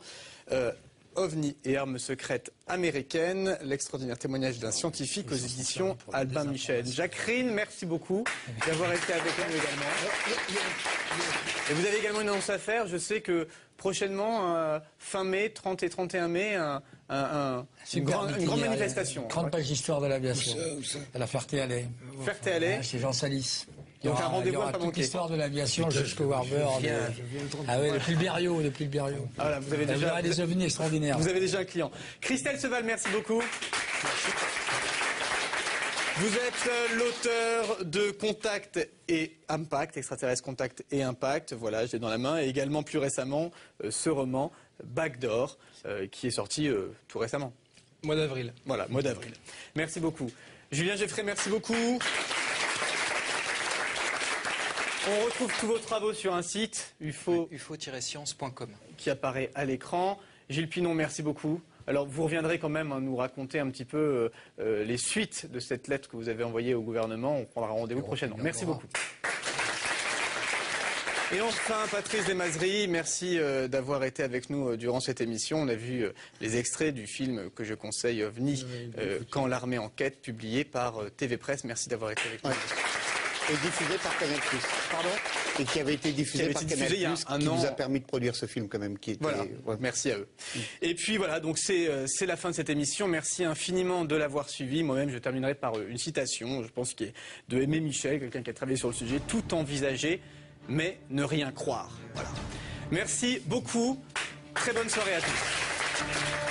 euh, OVNI et armes secrètes américaines, l'extraordinaire témoignage d'un scientifique aux éditions Albin Michel. Jacques Krine, merci beaucoup d'avoir été avec nous également. Et vous avez également une annonce à faire, je sais que prochainement, euh, fin mai, trente et trente et un mai, un, un, un, une, grand, une grande manifestation. Grande ouais. page d'histoire de l'aviation. À la Ferté-Alais. Ferté-Alais. Chez Jean Salis. Il y aura, Donc un rendez-vous à pas manquer. L'histoire de l'aviation jusqu'au Warburg. Ah oui, depuis le Berriot, depuis le Berriot. Voilà, vous avez déjà, vous verrez des ovnis extraordinaires. Vous avez déjà un client. Christelle Seval, merci beaucoup. Vous êtes l'auteur de Contact et Impact, extraterrestre Contact et Impact, voilà, je l'ai dans la main, et également plus récemment euh, ce roman Backdoor, euh, qui est sorti euh, tout récemment. Mois d'avril. Voilà, mois d'avril. Merci beaucoup. Julien Geffrey, merci beaucoup. On retrouve tous vos travaux sur un site, ufo, oui, ufo tiret science point com, qui apparaît à l'écran. Gilles Pinon, merci beaucoup. Alors vous reviendrez quand même hein, nous raconter un petit peu euh, les suites de cette lettre que vous avez envoyée au gouvernement. On prendra rendez-vous prochainement. Merci beaucoup. Et enfin, Patrice Desmazeries, merci euh, d'avoir été avec nous euh, durant cette émission. On a vu euh, les extraits du film que je conseille, OVNI, euh, Quand l'armée enquête, publié par euh, T V Presse. Merci d'avoir été avec nous. Ouais. Et diffusé par Cnes. Pardon? Et qui avait été diffusé avait été par Cnes, qui an... nous a permis de produire ce film quand même. Qui était... Voilà, ouais. Merci à eux. Mm. Et puis voilà, donc c'est la fin de cette émission. Merci infiniment de l'avoir suivi. Moi-même, je terminerai par une citation, je pense, qui est de Aimé Michel, quelqu'un qui a travaillé sur le sujet. Tout envisager, mais ne rien croire. Voilà. Merci beaucoup. Très bonne soirée à tous.